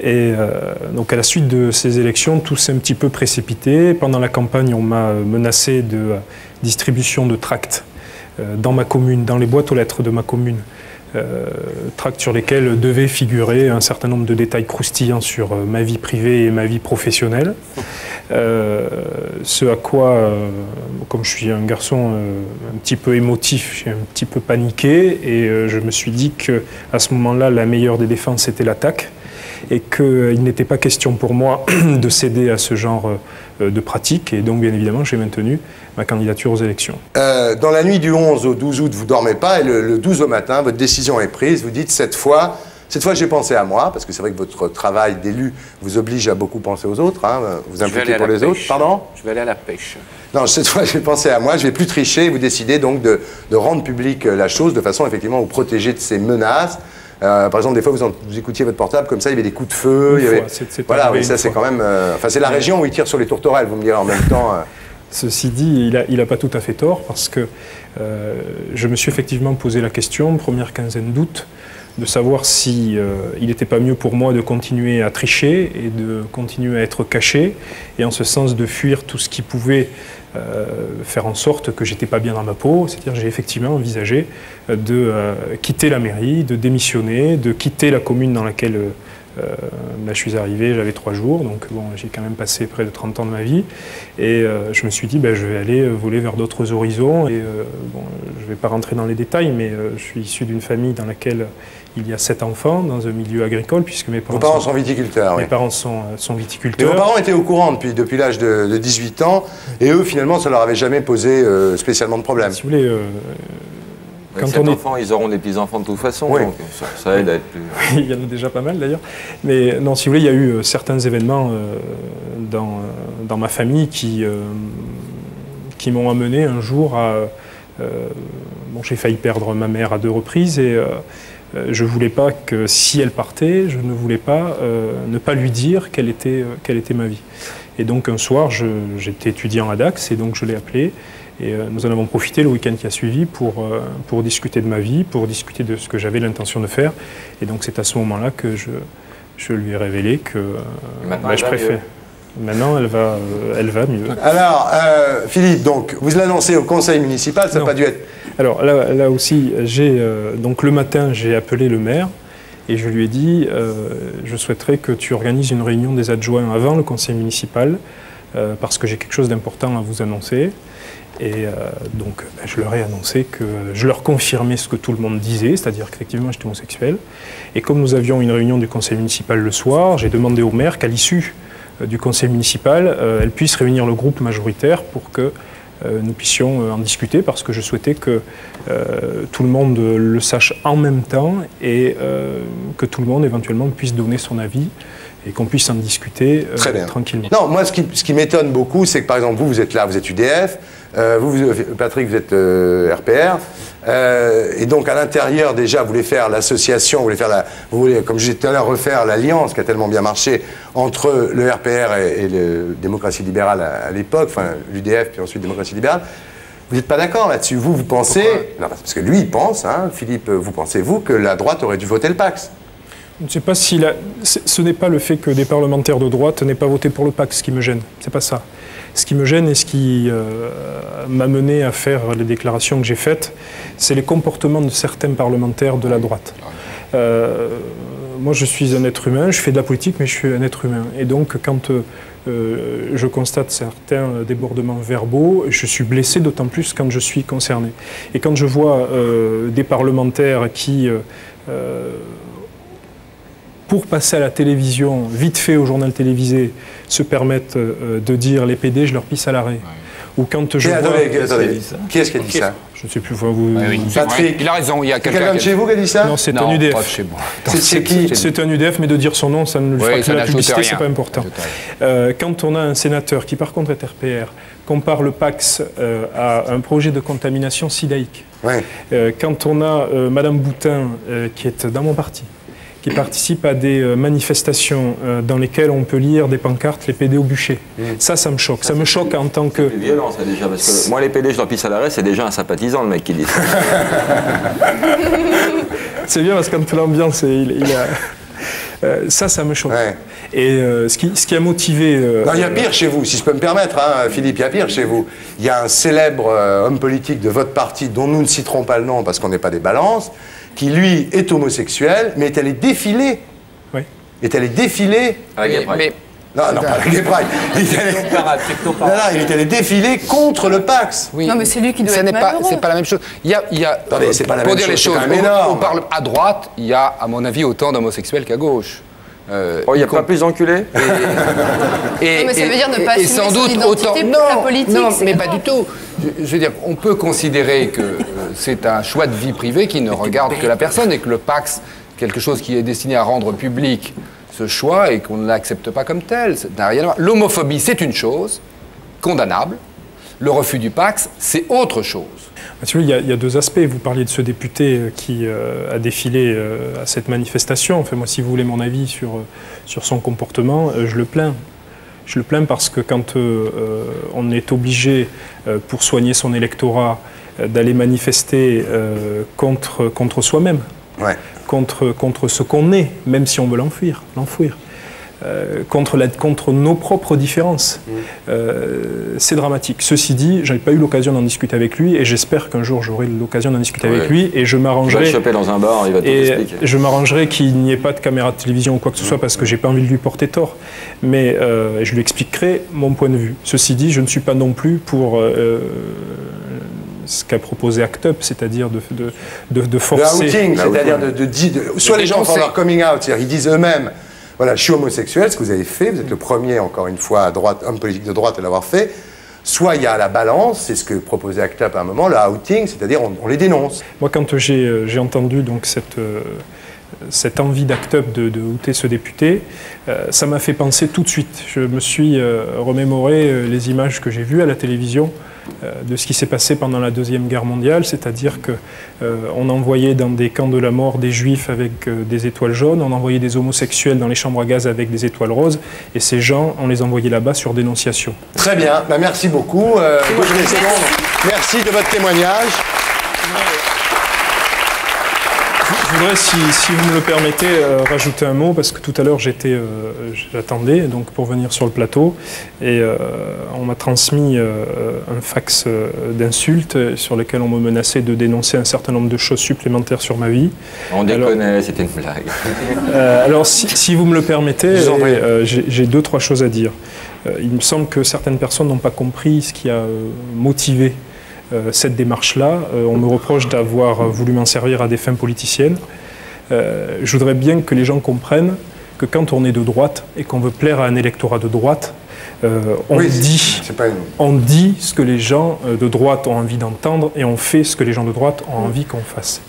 Et euh, donc à la suite de ces élections, tout s'est un petit peu précipité. Pendant la campagne, on m'a menacé de euh, distribution de tracts euh, dans ma commune, dans les boîtes aux lettres de ma commune. Euh, tracts sur lesquels devait figurer un certain nombre de détails croustillants sur euh, ma vie privée et ma vie professionnelle. Euh, ce à quoi, euh, comme je suis un garçon euh, un petit peu émotif, je suis un petit peu paniqué et euh, je me suis dit qu'à ce moment-là, la meilleure des défenses était l'attaque et qu'il euh, n'était pas question pour moi de céder à ce genre euh, de pratique. Et donc, bien évidemment, j'ai maintenu ma candidature aux élections. Euh, dans la nuit du onze au douze août, vous ne dormez pas, et le, le douze au matin, votre décision est prise, vous dites cette fois, cette fois j'ai pensé à moi, parce que c'est vrai que votre travail d'élu vous oblige à beaucoup penser aux autres, hein, vous impliquez pour les autres. Pardon ? Je vais aller à la pêche. Non, cette fois j'ai pensé à moi, je ne vais plus tricher, vous décidez donc de, de rendre publique la chose de façon effectivement à vous protéger de ces menaces. Euh, par exemple, des fois, vous, en, vous écoutiez votre portable, comme ça, il y avait des coups de feu, il y avait... Voilà, oui, ça c'est quand même... Euh... Enfin, c'est la région où ils tirent sur les tourterelles, vous me direz en même temps... Euh... Ceci dit, il n'a pas tout à fait tort parce que euh, je me suis effectivement posé la question, première quinzaine d'août, de savoir si euh, il n'était pas mieux pour moi de continuer à tricher et de continuer à être caché et en ce sens de fuir tout ce qui pouvait euh, faire en sorte que j'étais pas bien dans ma peau. C'est-à-dire j'ai effectivement envisagé de euh, quitter la mairie, de démissionner, de quitter la commune dans laquelle... Euh, Euh, là, je suis arrivé, j'avais trois jours, donc bon, j'ai quand même passé près de trente ans de ma vie. Et euh, je me suis dit, ben, je vais aller voler vers d'autres horizons. Et euh, bon, je ne vais pas rentrer dans les détails, mais euh, je suis issu d'une famille dans laquelle il y a sept enfants, dans un milieu agricole, puisque mes parents, parents sont, sont viticulteurs. Mes oui. parents sont, sont viticulteurs. Et vos parents étaient au courant depuis, depuis l'âge de, de dix-huit ans, et eux, finalement, ça ne leur avait jamais posé euh, spécialement de problème. Si vous voulez... Euh, Quand on est... enfants, ils auront des petits-enfants de toute façon, oui. donc ça, ça aide à être plus... Oui, il y en a déjà pas mal d'ailleurs. Mais non, si vous voulez, il y a eu euh, certains événements euh, dans, euh, dans ma famille qui, euh, qui m'ont amené un jour à... Euh, bon, j'ai failli perdre ma mère à deux reprises et euh, je ne voulais pas que, si elle partait, je ne voulais pas euh, ne pas lui dire quelle était, euh, quelle était ma vie. Et donc un soir, j'étais étudiant à Dax et donc je l'ai appelée. Et euh, nous en avons profité le week-end qui a suivi pour, euh, pour discuter de ma vie, pour discuter de ce que j'avais l'intention de faire. Et donc c'est à ce moment-là que je, je lui ai révélé que euh, bah, je préfère. Maintenant, elle va, euh, elle va mieux. Alors, euh, Philippe, donc, vous l'annoncez au conseil municipal, ça n'a pas dû être... Alors là, là aussi, j'ai euh, donc le matin, j'ai appelé le maire et je lui ai dit euh, je souhaiterais que tu organises une réunion des adjoints avant le conseil municipal euh, parce que j'ai quelque chose d'important à vous annoncer. Et euh, donc, ben, je leur ai annoncé que je leur confirmais ce que tout le monde disait, c'est-à-dire qu'effectivement, j'étais homosexuel. Et comme nous avions une réunion du conseil municipal le soir, j'ai demandé au maire qu'à l'issue euh, du conseil municipal, euh, elle puisse réunir le groupe majoritaire pour que euh, nous puissions euh, en discuter, parce que je souhaitais que euh, tout le monde le sache en même temps et euh, que tout le monde éventuellement puisse donner son avis. Et qu'on puisse en discuter euh, Très bien. tranquillement. Non, moi, ce qui, ce qui m'étonne beaucoup, c'est que, par exemple, vous, vous êtes là, vous êtes U D F, euh, vous, vous, Patrick, vous êtes euh, R P R, Euh, et donc à l'intérieur déjà, vous voulez faire l'association, vous voulez faire la, vous voulez, comme je disais tout à l'heure, refaire l'alliance qui a tellement bien marché entre le R P R et, et le Démocratie libérale à, à l'époque, enfin l'U D F puis ensuite Démocratie libérale. Vous n'êtes pas d'accord là-dessus. Vous, vous pensez... Pourquoi ? Non, parce que lui, il pense, hein, Philippe, vous pensez, vous, que la droite aurait dû voter le P A C S? Je ne sais pas si... La... Ce n'est pas le fait que des parlementaires de droite n'aient pas voté pour le P A C S qui me gêne. C'est pas ça. Ce qui me gêne et ce qui euh, m'a mené à faire les déclarations que j'ai faites, c'est les comportements de certains parlementaires de la droite. Euh, moi, je suis un être humain, je fais de la politique, mais je suis un être humain. Et donc, quand... Euh, Euh, je constate certains débordements verbaux, je suis blessé d'autant plus quand je suis concerné. Et quand je vois euh, des parlementaires qui, euh, pour passer à la télévision, vite fait au journal télévisé, se permettent euh, de dire les P D, je leur pisse à l'arrêt. Ouais. Ou quand je vois... Attendez, attendez. Qui est-ce qui a dit ça? Je ne sais plus. Vous... Ah oui, Patrick, il a raison. Il y a quelqu'un de chez vous qui a dit ça? Non, c'est un U D F. C'est qui? C'est un U D F, mais de dire son nom, ça ne le fera que la publicité, c'est pas important. Euh, quand on a un sénateur qui, par contre, est R P R, compare le P A C S euh, à un projet de contamination sidaïque. Ouais. Euh, quand on a euh, Madame Boutin, euh, qui est dans mon parti, qui participe à des manifestations dans lesquelles on peut lire des pancartes, les P D au bûcher. Mmh. Ça, ça me choque. Ça, ça me choque en tant que... C'est violent, ça, déjà, parce que moi, les P D, je leur pisse à l'arrêt, c'est déjà un sympathisant, le mec qui dit ça. C'est bien, parce que quand l'ambiance, il, il a... Euh, ça, ça me choque. Ouais. Et euh, ce, qui, ce qui a motivé... Euh, non, il y a pire chez vous, si je peux me permettre, hein, Philippe, il y a pire chez vous. Il y a un célèbre euh, homme politique de votre parti, dont nous ne citerons pas le nom parce qu'on n'est pas des balances, qui, lui, est homosexuel, mais est allé défiler. Oui. Est allé défiler... Ah, mais, mais... Non, non, pas les brailles. Il est allé... non, non, il est allé défiler contre le P A C S. Oui. Non, mais c'est lui qui doit ça être malheureux. C'est pas la même chose. Il y a, il y a, attendez, euh, c'est pas la même chose. Pour dire les choses, on, on parle à droite, il y a, à mon avis, autant d'homosexuels qu'à gauche. Euh, oh, il n'y a pas plus enculé. Et, et, non, mais ça veut dire ne pas et, assumer sans doute son identité autant... pour non, la politique. Non, mais pas du tout. Je veux dire, on peut considérer que euh, c'est un choix de vie privée qui ne regarde que la personne et que le P A C S, quelque chose qui est destiné à rendre public ce choix et qu'on ne l'accepte pas comme tel. L'homophobie, c'est une chose condamnable. Le refus du P A C S, c'est autre chose. Monsieur, il y a, il y a deux aspects. Vous parliez de ce député qui euh, a défilé euh, à cette manifestation. Enfin, moi, si vous voulez mon avis sur, sur son comportement, euh, je le plains. Je le plains parce que quand euh, on est obligé, euh, pour soigner son électorat, euh, d'aller manifester euh, contre, contre soi-même, ouais. contre, contre ce qu'on est, même si on veut l'enfuir, l'enfouir, euh, contre, la, contre nos propres différences, mmh. euh, c'est dramatique. Ceci dit, je n'avais pas eu l'occasion d'en discuter avec lui et j'espère qu'un jour j'aurai l'occasion d'en discuter ouais. avec lui et je m'arrangerai... Je vais dans un bar, il va et je m'arrangerai qu'il n'y ait pas de caméra de télévision ou quoi que ce mmh. soit parce que j'ai pas envie de lui porter tort. Mais euh, je lui expliquerai mon point de vue. Ceci dit, je ne suis pas non plus pour... Euh, ce qu'a proposé Act Up, c'est-à-dire de, de, de, de forcer... Le outing, c'est-à-dire de, de, de, de... Soit les gens font leur coming out, c'est-à-dire ils disent eux-mêmes, voilà, je suis homosexuel, ce que vous avez fait, vous êtes le premier, encore une fois, à droite, homme politique de droite à l'avoir fait, soit il y a la balance, c'est ce que proposait Act Up à un moment, le outing, c'est-à-dire on, on les dénonce. Moi, quand j'ai entendu donc cette... Euh... cette envie d'Act Up de, de outer ce député, euh, ça m'a fait penser tout de suite. Je me suis euh, remémoré euh, les images que j'ai vues à la télévision euh, de ce qui s'est passé pendant la Deuxième Guerre mondiale, c'est-à-dire qu'on euh, envoyait dans des camps de la mort des juifs avec euh, des étoiles jaunes, on envoyait des homosexuels dans les chambres à gaz avec des étoiles roses, et ces gens, on les envoyait là-bas sur dénonciation. Très bien, bah, merci beaucoup. Euh, moi, je vais laisser Londres. Merci de votre témoignage. Je voudrais, si, si vous me le permettez, euh, rajouter un mot, parce que tout à l'heure j'étais, euh, j'attendais donc pour venir sur le plateau, et euh, on m'a transmis euh, un fax euh, d'insultes sur lequel on me menaçait de dénoncer un certain nombre de choses supplémentaires sur ma vie. On déconne, c'était une blague. euh, alors, si, si vous me le permettez, euh, j'ai deux, trois choses à dire. Euh, il me semble que certaines personnes n'ont pas compris ce qui a euh, motivé cette démarche-là. On me reproche d'avoir voulu m'en servir à des fins politiciennes. Je voudrais bien que les gens comprennent que quand on est de droite et qu'on veut plaire à un électorat de droite, on, oui, dit, pas une... on dit ce que les gens de droite ont envie d'entendre et on fait ce que les gens de droite ont envie qu'on fasse.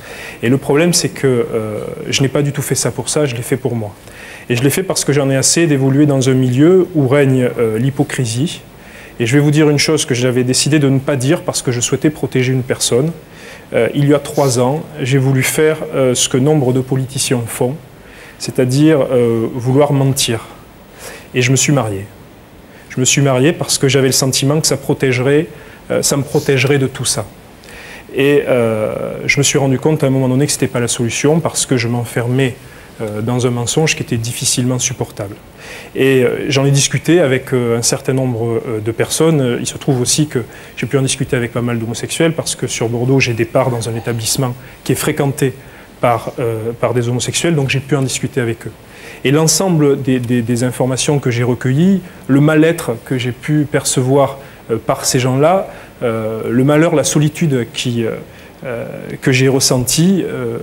Et le problème, c'est que euh, je n'ai pas du tout fait ça pour ça, je l'ai fait pour moi. Et je l'ai fait parce que j'en ai assez d'évoluer dans un milieu où règne euh, l'hypocrisie. Et je vais vous dire une chose que j'avais décidé de ne pas dire parce que je souhaitais protéger une personne. euh, il y a trois ans, j'ai voulu faire euh, ce que nombre de politiciens font, c'est-à-dire euh, vouloir mentir. Et je me suis marié. Je me suis marié parce que j'avais le sentiment que ça protégerait, euh, ça me protégerait de tout ça. Et euh, je me suis rendu compte à un moment donné que ce n'était pas la solution parce que je m'enfermais euh, dans un mensonge qui était difficilement supportable. Et euh, j'en ai discuté avec euh, un certain nombre euh, de personnes. Il se trouve aussi que j'ai pu en discuter avec pas mal d'homosexuels parce que sur Bordeaux, j'ai des parts dans un établissement qui est fréquenté par, euh, par des homosexuels, donc j'ai pu en discuter avec eux. Et l'ensemble des, des, des informations que j'ai recueillies, le mal-être que j'ai pu percevoir euh, par ces gens-là, euh, le malheur, la solitude qui, euh, que j'ai ressentie, euh,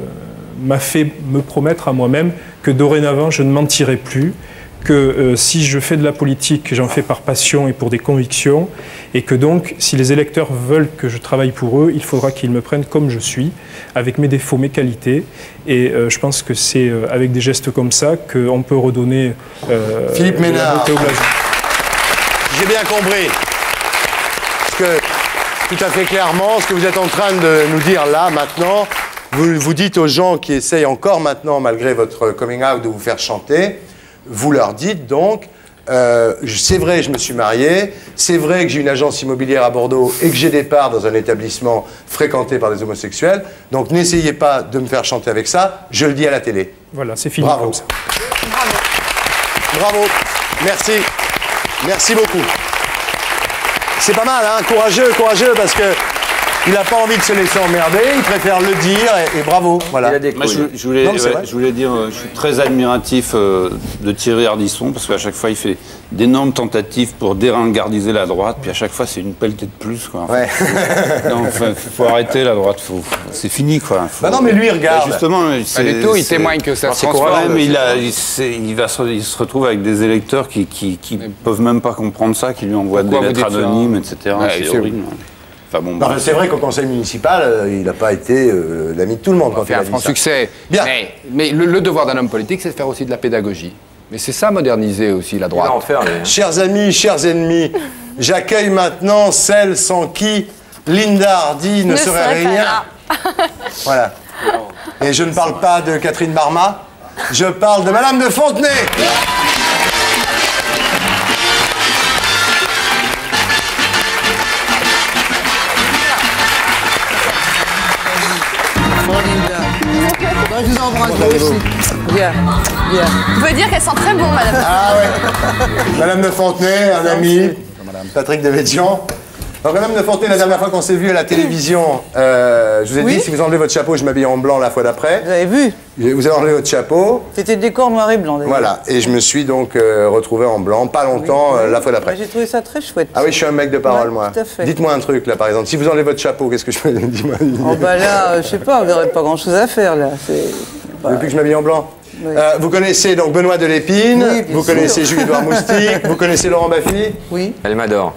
m'a fait me promettre à moi-même que dorénavant je ne mentirai plus, que euh, si je fais de la politique, j'en fais par passion et pour des convictions, et que donc, si les électeurs veulent que je travaille pour eux, il faudra qu'ils me prennent comme je suis, avec mes défauts, mes qualités, et euh, je pense que c'est euh, avec des gestes comme ça qu'on peut redonner... Euh, Philippe Ménard, j'ai bien compris, parce que tout à fait clairement, ce que vous êtes en train de nous dire là, maintenant, vous, vous dites aux gens qui essayent encore maintenant, malgré votre coming out, de vous faire chanter... Vous leur dites donc, euh, c'est vrai, je me suis marié, c'est vrai que j'ai une agence immobilière à Bordeaux et que j'ai des parts dans un établissement fréquenté par des homosexuels, donc n'essayez pas de me faire chanter avec ça, je le dis à la télé. Voilà, c'est fini. Bravo. Comme ça. Bravo. Bravo. Merci. Merci beaucoup. C'est pas mal, hein, courageux, courageux, parce que... Il n'a pas envie de se laisser emmerder, il préfère le dire, et, et bravo, voilà. Moi, je, je, voulais, non, ouais, je voulais dire, je suis très admiratif euh, de Thierry Ardisson, parce qu'à chaque fois, il fait d'énormes tentatives pour déringardiser la droite, puis à chaque fois, c'est une pelletée de plus, quoi. Ouais. Non, enfin, faut arrêter la droite, c'est fini, quoi. Faut, bah non, mais lui, il regarde. Bah justement, bah, du tout, il témoigne que ça se transforme. Mais il, a, il, il, va se, il se retrouve avec des électeurs qui ne peuvent même pas comprendre ça, qui lui envoient des lettres anonymes, et cetera. Ouais, c'est horrible. Bon. Enfin bon, bon, c'est vrai qu'au conseil municipal, euh, il n'a pas été euh, l'ami de tout le monde. Quand il a un franc succès. Bien. Mais, mais le, le devoir d'un homme politique, c'est de faire aussi de la pédagogie. Mais c'est ça, moderniser aussi la droite. Il va en faire, les... Chers amis, chers ennemis, j'accueille maintenant celle sans qui Linda Hardy ne, ne serait, serait rien. Voilà. Et je ne parle pas de Catherine Barma, je parle de Madame de Fontenay. Je vous embrasse aussi. Bien, bien. On peut dire qu'elle sent très bon, madame. Ah ouais. Madame de Fontenay, un ami, Patrick Devedjian. Alors, madame de Fontenay, la dernière fois qu'on s'est vue à la télévision, euh, je vous ai oui. dit, si vous enlevez votre chapeau, je m'habille en blanc la fois d'après. Vous avez vu. Vous avez enlevé votre chapeau. C'était décor noir et blanc, déjà. Voilà, et je me suis donc euh, retrouvé en blanc, pas longtemps, oui. euh, la fois d'après. J'ai trouvé ça très chouette. Ah oui, je suis un mec de parole, ouais, moi. Dites-moi un truc, là, par exemple. Si vous enlevez votre chapeau, qu'est-ce que je peux dire? Oh, bah là, euh, je sais pas, on n'aurait pas grand-chose à faire, là. Bah... Depuis que je m'habille en blanc. Oui. Euh, vous connaissez donc Benoît Delépine, oui, vous sûr. connaissez Jules-Édouard Moustique, vous connaissez Laurent Baffie. Oui. Elle m'adore.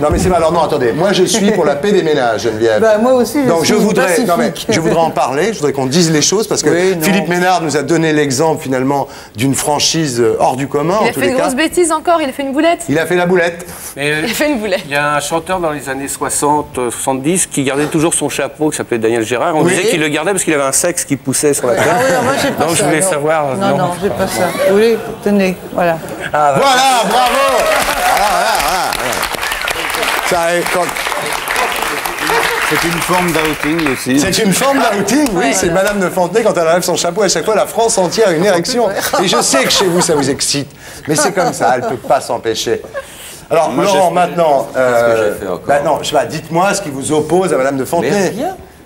Non mais c'est pas... Alors non, attendez, moi je suis pour la paix des ménages, Geneviève. Bah moi aussi, je donc, suis je voudrais, non, mais, je voudrais en parler, je voudrais qu'on dise les choses, parce que oui, Philippe Ménard nous a donné l'exemple finalement d'une franchise hors du commun. Il a en fait une cas. grosse bêtise encore, il a fait une boulette. Il a fait la boulette. Mais, il a fait une boulette. Il y a un chanteur dans les années soixante, soixante-dix qui gardait toujours son chapeau, qui s'appelait Daniel Gérard. On oui. disait qu'il le gardait parce qu'il avait un sexe qui poussait sur la tête. Ah oui, moi j'ai pas ça. Non. Savoir, non, non, non j'ai pas ça. Vous voulez, tenez, voilà. Ah, voilà, voilà, bravo. Voilà, voilà, voilà. Ça est, quand... C'est une forme d'outing aussi. C'est une forme d'outing, oui. Ouais, c'est voilà. Madame de Fontenay, quand elle enlève son chapeau, à chaque fois, la France entière a une érection. Et je sais que chez vous, ça vous excite. Mais c'est comme ça, elle ne peut pas s'empêcher. Alors, moi, Laurent, maintenant, euh, maintenant bah, dites-moi ce qui vous oppose à Madame de Fontenay.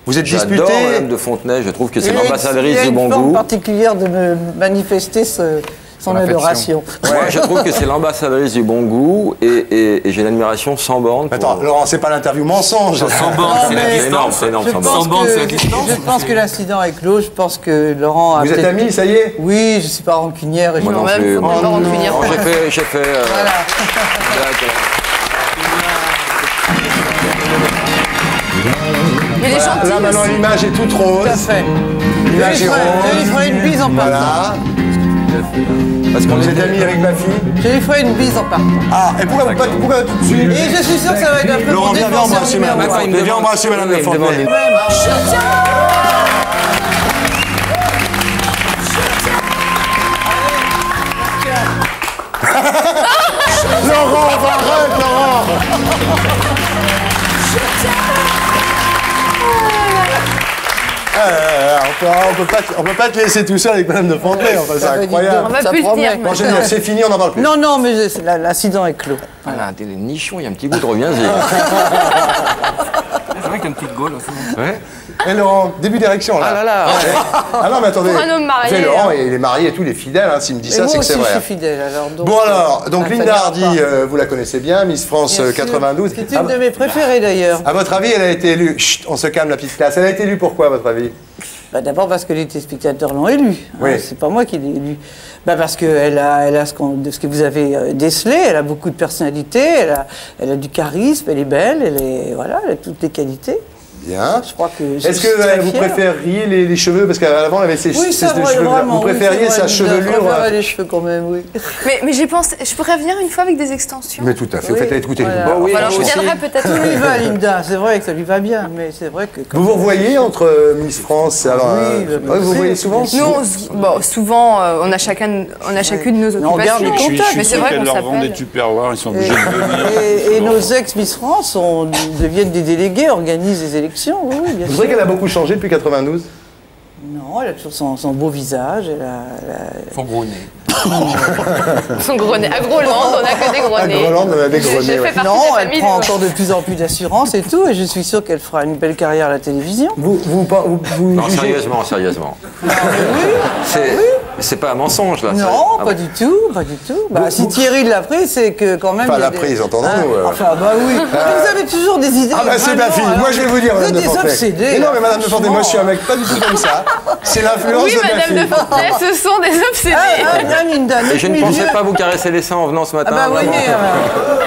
Vous êtes disputé. J'adore Madame de Fontenay, je trouve que c'est l'ambassadrice du bon goût. Il y a une forme particulière de me manifester ce, son adoration. Ouais. Moi, je trouve que c'est l'ambassadrice du bon goût et, et, et j'ai l'admiration sans borne. Pour... Attends, Laurent, c'est pas l'interview mensonge. Sans borne, c'est la distance. C'est énorme, sans borne. Je pense que l'incident est clos, je pense que Laurent a... Vous êtes amis, ça y est? Oui, je suis pas rancunière et je suis quand même pas rancunière. J'ai fait... J'ai fait... Voilà. Mais les voilà, là maintenant l'image est toute rose. Tout à fait. L'image est rose. Je lui ferai une bise en voilà. partant. Parce qu'on est amis avec Baffie. Je lui ferai une bise en partant. Ah, et pourquoi pas tout de suite? Et je suis sûr que ça va être un peu... Laurent, viens embrasser madame. Viens embrasser madame de Fontenay. Laurent, arrête, Laurent. Euh, on peut, on peut pas te laisser tout seul avec Madame de Fontenay, enfin, c'est incroyable. On va plus le dire. Bon, c'est fini, on n'en parle plus. Non, non, mais l'incident est clos. Voilà, t'es nichon, il y a un petit goût de reviens-y. C'est vrai que t'as une petite gaule aussi. Ouais. Et Laurent, début d'érection là. Ah là là. Ouais. Ah non, mais attendez. Un homme marié. Fait, Laurent, il est marié et tout, il est fidèle. Hein. S'il me dit et ça, c'est que c'est vrai. Je suis fidèle, alors, donc, bon alors, donc Linda Hardy, euh, vous la connaissez bien, Miss France bien quatre-vingt-douze. C'est une ah, de mes préférées d'ailleurs. À votre avis, elle a été élue. Chut, on se calme la petite classe. Elle a été élue pourquoi, à votre avis? Bah, d'abord parce que les téléspectateurs l'ont élue. Oui. Hein, c'est pas moi qui l'ai élue. Bah, parce qu'elle a, elle a ce, qu ce que vous avez décelé, elle a beaucoup de personnalité, elle a, elle a du charisme, elle est belle, elle, est, voilà, elle a toutes les qualités. Bien. Je crois que... Est-ce que euh, vous préfériez les, les cheveux? Parce qu'avant, elle avait ses, oui, ses vrai, cheveux. Vraiment, vous préfériez oui, sa chevelure? Je les cheveux quand même, oui. Mais, mais j'ai pensé, je pourrais venir une fois avec des extensions. Mais tout à fait, oui. Vous faites écouter. Voilà. Bon, oui, voilà, je viendrai peut-être. Tout lui va, Linda. C'est vrai que ça lui va bien, mais c'est vrai que... Vous vous revoyez entre euh, Miss France? Alors, oui, euh, bah, vous vous voyez souvent? Nous, bon, souvent, euh, on a chacun, on a chacune nos occupations. Mais c'est vrai qu'on leur vend des tupperwares, ils sont obligés de venir. Et nos ex-Miss France deviennent des délégués, organisent des élections. Oui, bien vous trouvez qu'elle a beaucoup changé depuis quatre-vingt-douze? Non, elle a toujours son, son beau visage. Elle a, elle a... Son gros nez. Son gros nez. À Groland, on n'a que des gros nez. À Groland, on a des gros nez. Ouais. Non, elle prend encore de plus en plus d'assurance et tout. Et je suis sûre qu'elle fera une belle carrière à la télévision. Vous, vous, vous, vous non, jugez... sérieusement, sérieusement. Non, oui, c'est pas un mensonge, là. Non, ah pas bon. du tout, pas du tout. Bah, vous, si vous... Thierry l'a pris, c'est que quand même... Pas la des... prise, entendons-nous. Ah, enfin, bah oui. Euh... Vous avez toujours des idées. Ah bah c'est ma fille. Moi, je vais vous dire, madame de Fontenay. Mais non, mais madame de Fontenay, moi, je suis un mec pas du tout comme ça. C'est l'influence oui, de madame Baffie. de Fontenay, ce sont des obsédés. Ah, ah, et je ne pensais pas vous caresser les seins en venant ce matin. Ah bah oui, mais, euh...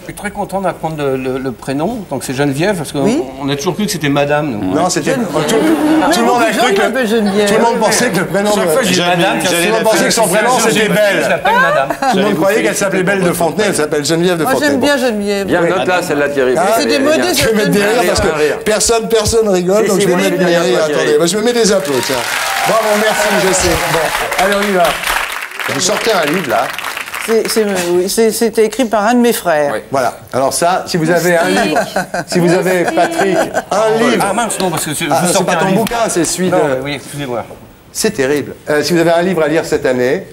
je suis très content d'apprendre le, le, le prénom, donc c'est Geneviève, parce qu'on oui on a toujours cru que c'était madame. Donc, non, ouais. c'était... Tout, tout, tout le monde a cru que... Tout le monde pensait que le prénom... Chaque fois, j'ai madame, tout le monde pensait que son prénom, c'était Belle. Je l'appelle madame. Tout le monde croyait qu'elle s'appelait Belle de Fontenay, elle s'appelle Geneviève de Fontenay. Moi, j'aime bien Geneviève. Bien note là, celle-là, Thierry. C'est des modèles. Je vais mettre des rires, parce que personne, personne rigole, donc je vais mettre des rires. Attendez, je me mets des applaudissements. Bravo, merci, je sais. Bon, allez, on y va. Vous sortez un livre, là. C'était écrit par un de mes frères. Oui. Voilà. Alors ça, si vous avez un livre, si vous avez Patrick, un livre. Ah mince, non, parce que je ne ah, sors pas ton livre. Bouquin, c'est celui de... Non, oui, excusez-moi. C'est terrible. Euh, si vous avez un livre à lire cette année,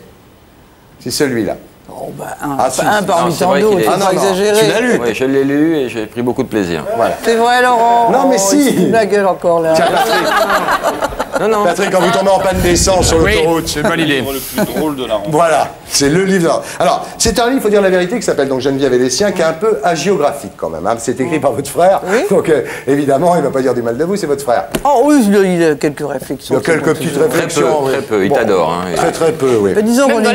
c'est celui-là. Oh, bah, un, ah, un parmi tant d'autres, c'est pas exagéré. Tu l'as lu? Oui, je l'ai lu et j'ai pris beaucoup de plaisir. Voilà. C'est vrai, Laurent? Non, mais si! Il se fout de la gueule encore, là. Tiens, Patrick. non, non. Patrick, quand vous tombez en panne d'essence sur l'autoroute, oui, c'est pas l'idée. C'est le plus drôle de la rencontre. Voilà, c'est le livre. Alors, c'est un livre, il faut dire la vérité, qui s'appelle donc Geneviève et les siens, qui est un peu hagiographique quand même. Hein. C'est écrit par votre frère, oui. donc euh, évidemment, il ne va pas dire du mal de vous, c'est votre frère. Oh oui, il a quelques réflexions. Il a quelques petites réflexions. Très peu, il t'adore. Très, très peu, oui. Disons qu'on est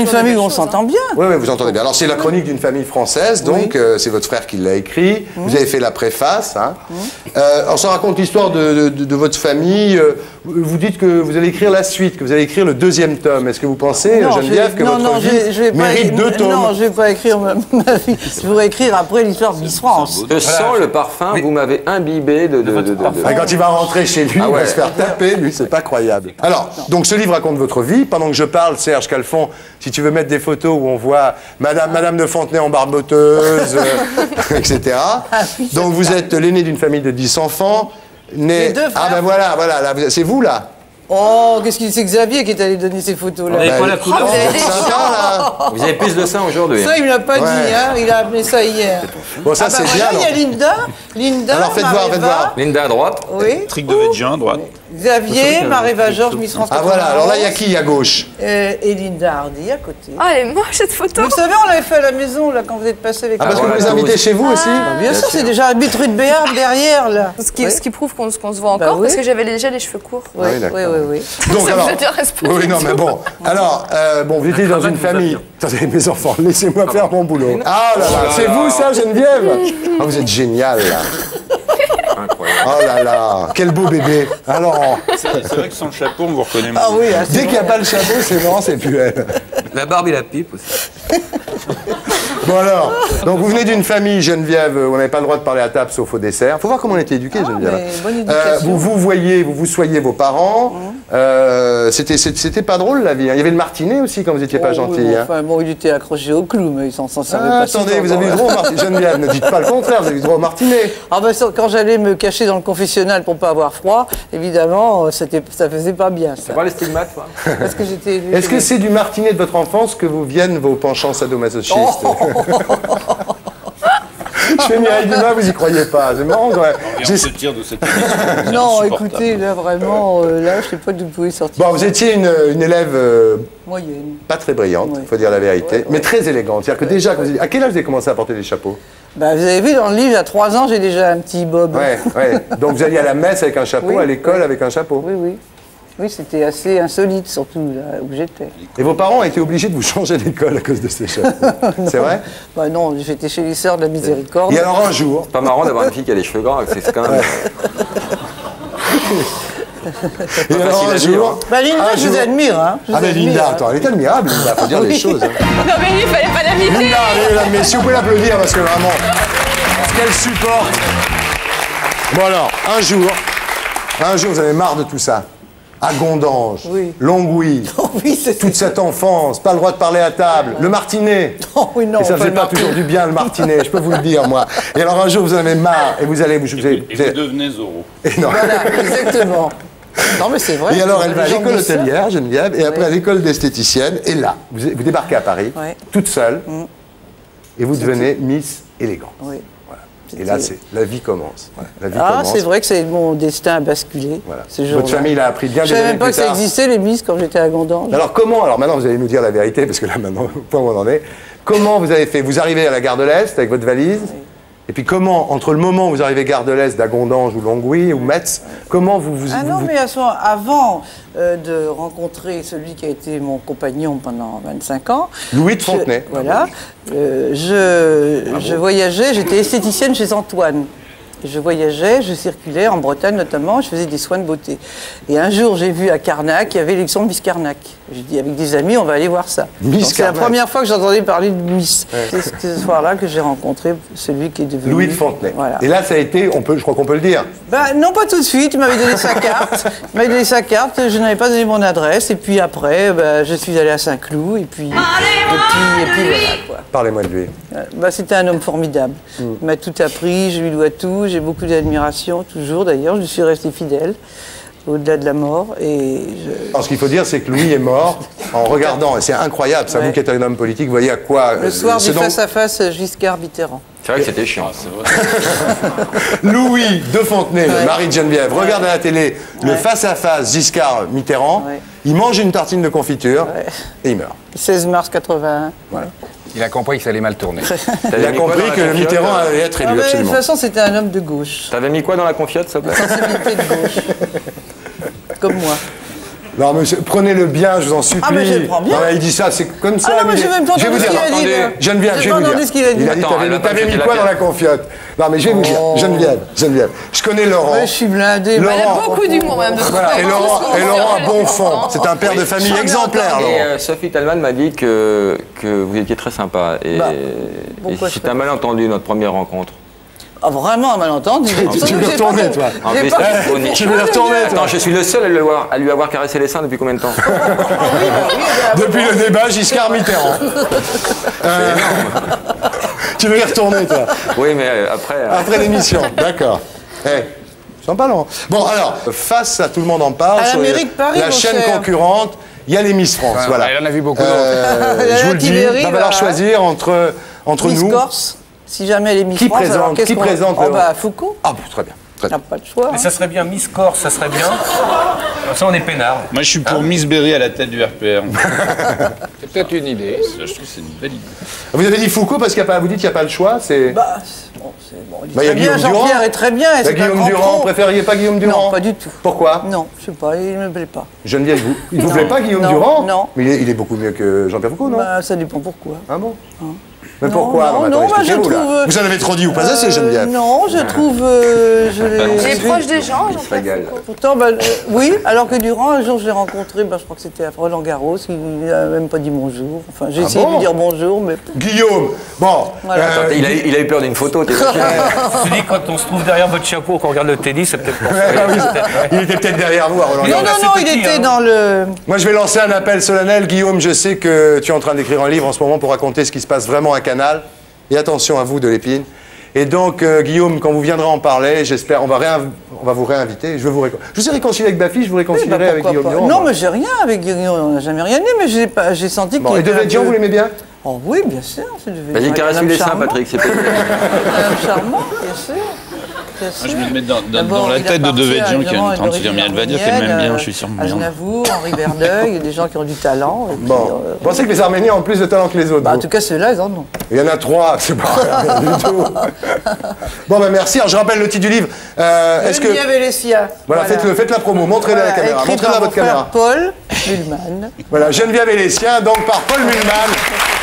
une famille. On s'entend bien. Oui, oui, vous entendez bien. Alors, c'est la chronique d'une famille française, donc oui. euh, c'est votre frère qui l'a écrit. Mmh. Vous avez fait la préface. Hein. Mmh. Euh, on s'en raconte l'histoire de, de, de votre famille. Vous dites que vous allez écrire la suite, que vous allez écrire le deuxième tome. Est-ce que vous pensez, non, Geneviève, que non, votre non, vie je vais pas mérite deux tomes? Non, je ne vais pas écrire ma, ma vie. Je voudrais écrire après l'histoire de Miss France. Je sens le parfum, vous m'avez imbibé de... de, de, de, de, de... Ah, quand il va rentrer chez lui, ah ouais. il va se faire taper. Lui, c'est pas croyable. Alors, donc ce livre raconte votre vie. Pendant que je parle, Serge Calfon, si tu veux mettre des photos où on voit Madame, Madame de Fontenay en barboteuse, euh, et cetera. Donc vous êtes l'aîné d'une famille de dix enfants. Né... Ah ben voilà, voilà, c'est vous là. Oh, qu'est-ce que c'est Xavier qui est allé donner ces photos là. Bah, la couleur, vous, avez sympa, là. Vous avez plus de ça aujourd'hui. Ça il me l'a pas ouais. dit, hein. Il a appelé ça hier. Bon ça ah, bah, c'est voilà, bien. Il y a Linda, Linda. Alors faites voir, faites voir. Linda à droite. Oui. Patrick Devedjian à droite. Xavier, Maréva Georges, Miss France. Ah voilà, alors là il y a qui y a à gauche euh, et Linda Hardy à côté. Ah elle est moche cette photo. Vous savez on l'avait fait à la maison là quand vous êtes passé avec. Ah parce que vous les invitez chez vous aussi. Bien sûr c'est déjà un bitrut de Béarn derrière là. Ce qui prouve qu'on se voit encore parce que j'avais déjà les cheveux courts. Oui oui. Oui, oui. Donc, ça alors, vous intéresse pas oui, non, mais bon. Alors, euh, bon, vous étiez dans une famille. Attendez, mes enfants, laissez-moi faire mon boulot. Ah là là, c'est vous ça, Geneviève? Ah, vous êtes génial là. Incroyable. Oh là là, quel beau bébé. Alors. C'est vrai que sans le chapeau, on vous reconnaît moins. Ah oui, dès qu'il n'y a pas le chapeau, c'est marrant, c'est plus elle. La barbe et la pipe aussi. Bon alors, donc vous venez d'une famille, Geneviève, où on n'avait pas le droit de parler à table sauf au dessert. Faut voir comment on était éduqués, ah, Geneviève. Euh, vous vous voyez, vous vous soyez vos parents. Mmh. Euh, C'était pas drôle la vie. Il y avait le martinet aussi quand vous n'étiez oh, pas gentil. Oui, bon, hein. Enfin, bon, il était accroché au clou, mais ils s'en servaient ah, pas. Attendez, si vous avez eu droit au martinet. Geneviève, ne dites pas le contraire, vous avez eu droit au martinet. Ah ben, quand j'allais me cacher dans le confessionnal pour pas avoir froid, évidemment, ça faisait pas bien. Ça pas les stigmates, quoi. Parce que j'étais. Est-ce que c'est du martinet de votre enfance que vous viennent vos penchants sadomasochistes? Oh je fais Mireille Dumas, vous y croyez pas, c'est marrant quand même. On se tire de cette émission. Non, écoutez, là vraiment, euh, là je sais pas d'où vous pouvez sortir. Bon, vous étiez une, une élève euh, moyenne, pas très brillante, il ouais. faut dire la vérité, ouais, ouais. mais très élégante. C'est-à-dire que ouais, déjà, ouais. Quand vous... à quel âge vous avez commencé à porter des chapeaux? Bah, vous avez vu dans le livre, à trois ans, j'ai déjà un petit bob. Ouais, ouais. Donc vous alliez à la messe avec un chapeau, oui, à l'école ouais. avec un chapeau. Oui, oui. Oui, c'était assez insolite, surtout là où j'étais. Et vos parents ont été obligés de vous changer d'école à cause de ces cheveux? C'est vrai? Bah non, j'étais chez les sœurs de la Miséricorde. Et alors un jour... C'est pas marrant d'avoir une fille qui a les cheveux grands, c'est quand même... Et alors un jour... Bah Linda, je vous admire, hein. Ah mais Linda, attends, elle est admirable, Linda, faut dire des choses. Non mais il fallait pas l'admirer. Linda, mais si vous pouvez l'applaudir, parce que vraiment... Parce qu'elle supporte. Bon alors, un jour... Un jour, vous avez marre de tout ça. À Gondange, oui. Longwy, oh oui, toute cette enfance, pas le droit de parler à table, le martinet. Oh oui, non, et ça ne faisait pas toujours du bien le martinet, je peux vous le dire moi. Et alors un jour vous en avez marre et vous allez vous... Et vous, et vous, vous devenez Zorro. Voilà, exactement. Non mais c'est vrai. Et alors elle va à l'école hôtelière, Geneviève, et ouais. après à l'école d'esthéticienne, et là, vous, vous débarquez à Paris, ouais. toute seule, mmh. et vous devenez Miss Élégance. Oui. Et là, la vie commence. Ouais, la vie ah, c'est vrai que c'est mon destin a basculé. Voilà. Votre famille l'a appris bien. Je ne savais même pas que ça existait, les Miss, quand j'étais à Gondange. Alors comment, alors maintenant vous allez nous dire la vérité, parce que là maintenant, au point où on en est, comment vous avez fait? Vous arrivez à la gare de l'Est avec votre valise, oui. et puis comment, entre le moment où vous arrivez à gare de l'Est, à Gondange ou Longwy ou Metz, comment vous vous... Ah non, vous... mais à soi, avant euh, de rencontrer celui qui a été mon compagnon pendant vingt-cinq ans... Louis de Fontenay. Je, voilà. Euh, je, je voyageais, j'étais esthéticienne chez Antoine. Je voyageais, je circulais, en Bretagne notamment, je faisais des soins de beauté. Et un jour, j'ai vu à Carnac, il y avait l'élection de Miss Carnac. J'ai dit, avec des amis, on va aller voir ça. C'est la première fois que j'entendais parler de Miss. Ouais. C'est ce soir-là que j'ai rencontré celui qui est devenu... Louis de Fontenay. Voilà. Et là, ça a été, on peut, je crois qu'on peut le dire. Bah, non, pas tout de suite. Il m'avait donné sa carte. Il m'avait donné sa carte, je n'avais pas donné mon adresse. Et puis après, bah, je suis allée à Saint-Cloud. Et puis... Parlez-moi de lui. Bah, c'était un homme formidable. Mm. Il m'a tout appris, je lui dois tout. J'ai beaucoup d'admiration, toujours d'ailleurs, je suis restée fidèle, au-delà de la mort. Et je... Alors ce qu'il faut dire, c'est que Louis est mort en regardant, et c'est incroyable, ça ouais. vous qui êtes un homme politique, vous voyez à quoi... Le euh, soir du face-à-face dont... -face Giscard Mitterrand. C'est vrai que c'était chiant. Louis de Fontenay, ouais. le mari de Geneviève, ouais. regarde à la télé ouais. le face-à-face -face Giscard Mitterrand, ouais. il mange une tartine de confiture ouais. et il meurt. seize mars quatre-vingt-un. Voilà. Il a compris que ça allait mal tourner. Il a compris que le Mitterrand allait être élu, absolument. De toute façon, c'était un homme de gauche. T'avais mis quoi dans la confiote, ça? La sensibilité de gauche. Comme moi. Non, monsieur, prenez-le bien, je vous en supplie. Ah, mais je le prends bien. Non, il dit ça, c'est comme ça. Ah, non, mais je vais même pas entendre ce qu'il a dit. Geneviève, je vais vous dire. Il a dit, t'avais mis quoi dans la confiote? Non, mais je vais vous dire, Geneviève, Geneviève. Je connais Laurent. Je suis blindée. Elle a beaucoup d'humour, même. Et Laurent a bon fond. C'est un père de famille exemplaire, Laurent. Sophie Talman m'a dit que vous étiez très sympa. Et c'est un malentendu, notre première rencontre. Ah, vraiment un malentendu. Tu veux le retourner, toi? Tu veux le retourner? Attends, je suis le seul à lui avoir, à lui avoir caressé les seins depuis combien de temps? oh, oh, oui, oui, depuis le débat Giscard Mitterrand. euh, tu veux les retourner, toi? Oui, mais euh, après... Euh... Après l'émission, d'accord. Hey. Sympa, Laurent. Bon, alors, face à Tout le monde en parle, à sur les, Paris, la chaîne cher. concurrente, il y a les Miss France, ah, voilà. Il en a vu beaucoup. Euh, je vous le dis, il va falloir choisir entre, entre nous... Corse. Si jamais elle est Miss qui France, présente, alors qu'est-ce qu'on présente? On va à Foucault. Ah, très bien. Très bien. On n'a pas de choix. Mais hein. ça serait bien, Miss Corse, ça serait bien. Comme ça, on est peinard. Moi, je suis pour ah. Miss Berry à la tête du R P R. C'est peut-être une idée. Je trouve que c'est une belle idée. Vous avez dit Foucault parce qu'il n'y a pas. Vous dites qu'il n'y a pas le choix. C'est. Bah, bon, c'est bon. Il bah, y a bien, Guillaume Durand. Est très bien. Bah, est Guillaume Durand. Préfériez pas Guillaume Durand? Non, pas du tout. Pourquoi? Non, je sais pas. Il ne me plaît pas. Geneviève, vous. Il ne vous plaît pas Guillaume non, Durand? Non. Mais il est, il est beaucoup mieux que Jean-Pierre Foucault, non? Bah, ça dépend pourquoi. Ah bon? Mais pourquoi? Non, non, non, moi je trouve... Là. Vous en avez trop dit ou pas assez, euh, Geneviève? Non, je trouve... Euh, je les proche des gens, j'en fais. Pourtant, ben, euh, oui, alors que Durand, un jour, je l'ai rencontré, ben, je crois que c'était à Roland-Garros, il n'a même pas dit bonjour. Enfin, j'ai ah essayé bon de lui dire bonjour, mais... Guillaume, bon... Voilà. Euh... Attends, il, a, il a eu peur d'une photo, t'es je te dis, quand on se trouve derrière votre chapeau, qu'on regarde le tennis, c'est peut-être... Il était peut-être derrière nous à Roland-Garros. Non, non, non, il était dans le... Moi, je vais lancer un appel solennel. Guillaume, je sais que tu es en train d'écrire un livre en ce moment pour raconter ce qui se passe vraiment à Canal. Et attention à vous, Delépine. Et donc, euh, Guillaume, quand vous viendrez en parler, j'espère, on, on va vous réinviter. Je, veux vous récon je vous ai réconcilié avec Baffie, je vous réconcilierai oui, bah avec Guillaume Durand. Non, moi. mais j'ai rien avec Guillaume, on n'a jamais rien dit, mais j'ai senti bon, qu'il était... Et Devedjian, vous l'aimez bien? Oh oui, bien sûr. Vas-y, bah, caresse les seins, Patrick, c'est possible. Un charmant, bien sûr. Bien sûr. Moi, je me mets dans, dans, dans la tête de Devedjian qui est en train de se dire, mais elle va dire qu'elle m'aime bien, je suis sûr. Aznavour, Henri Berdeuil, des gens qui ont du talent. Et puis, bon, euh, vous pensez que les Arméniens ont plus de talent que les autres? Bah, en tout cas, ceux-là, ils en ont. Il y en a trois, c'est pas rien du tout. Bon, ben bah, merci. Alors, je rappelle le titre du livre. Euh, Est-ce que... Voilà, voilà. Faites-le, faites la promo, montrez-la voilà, à la caméra. Montrez-la à votre caméra. Paul Mullman. Voilà, Geneviève et les siens, donc par Paul Mullman.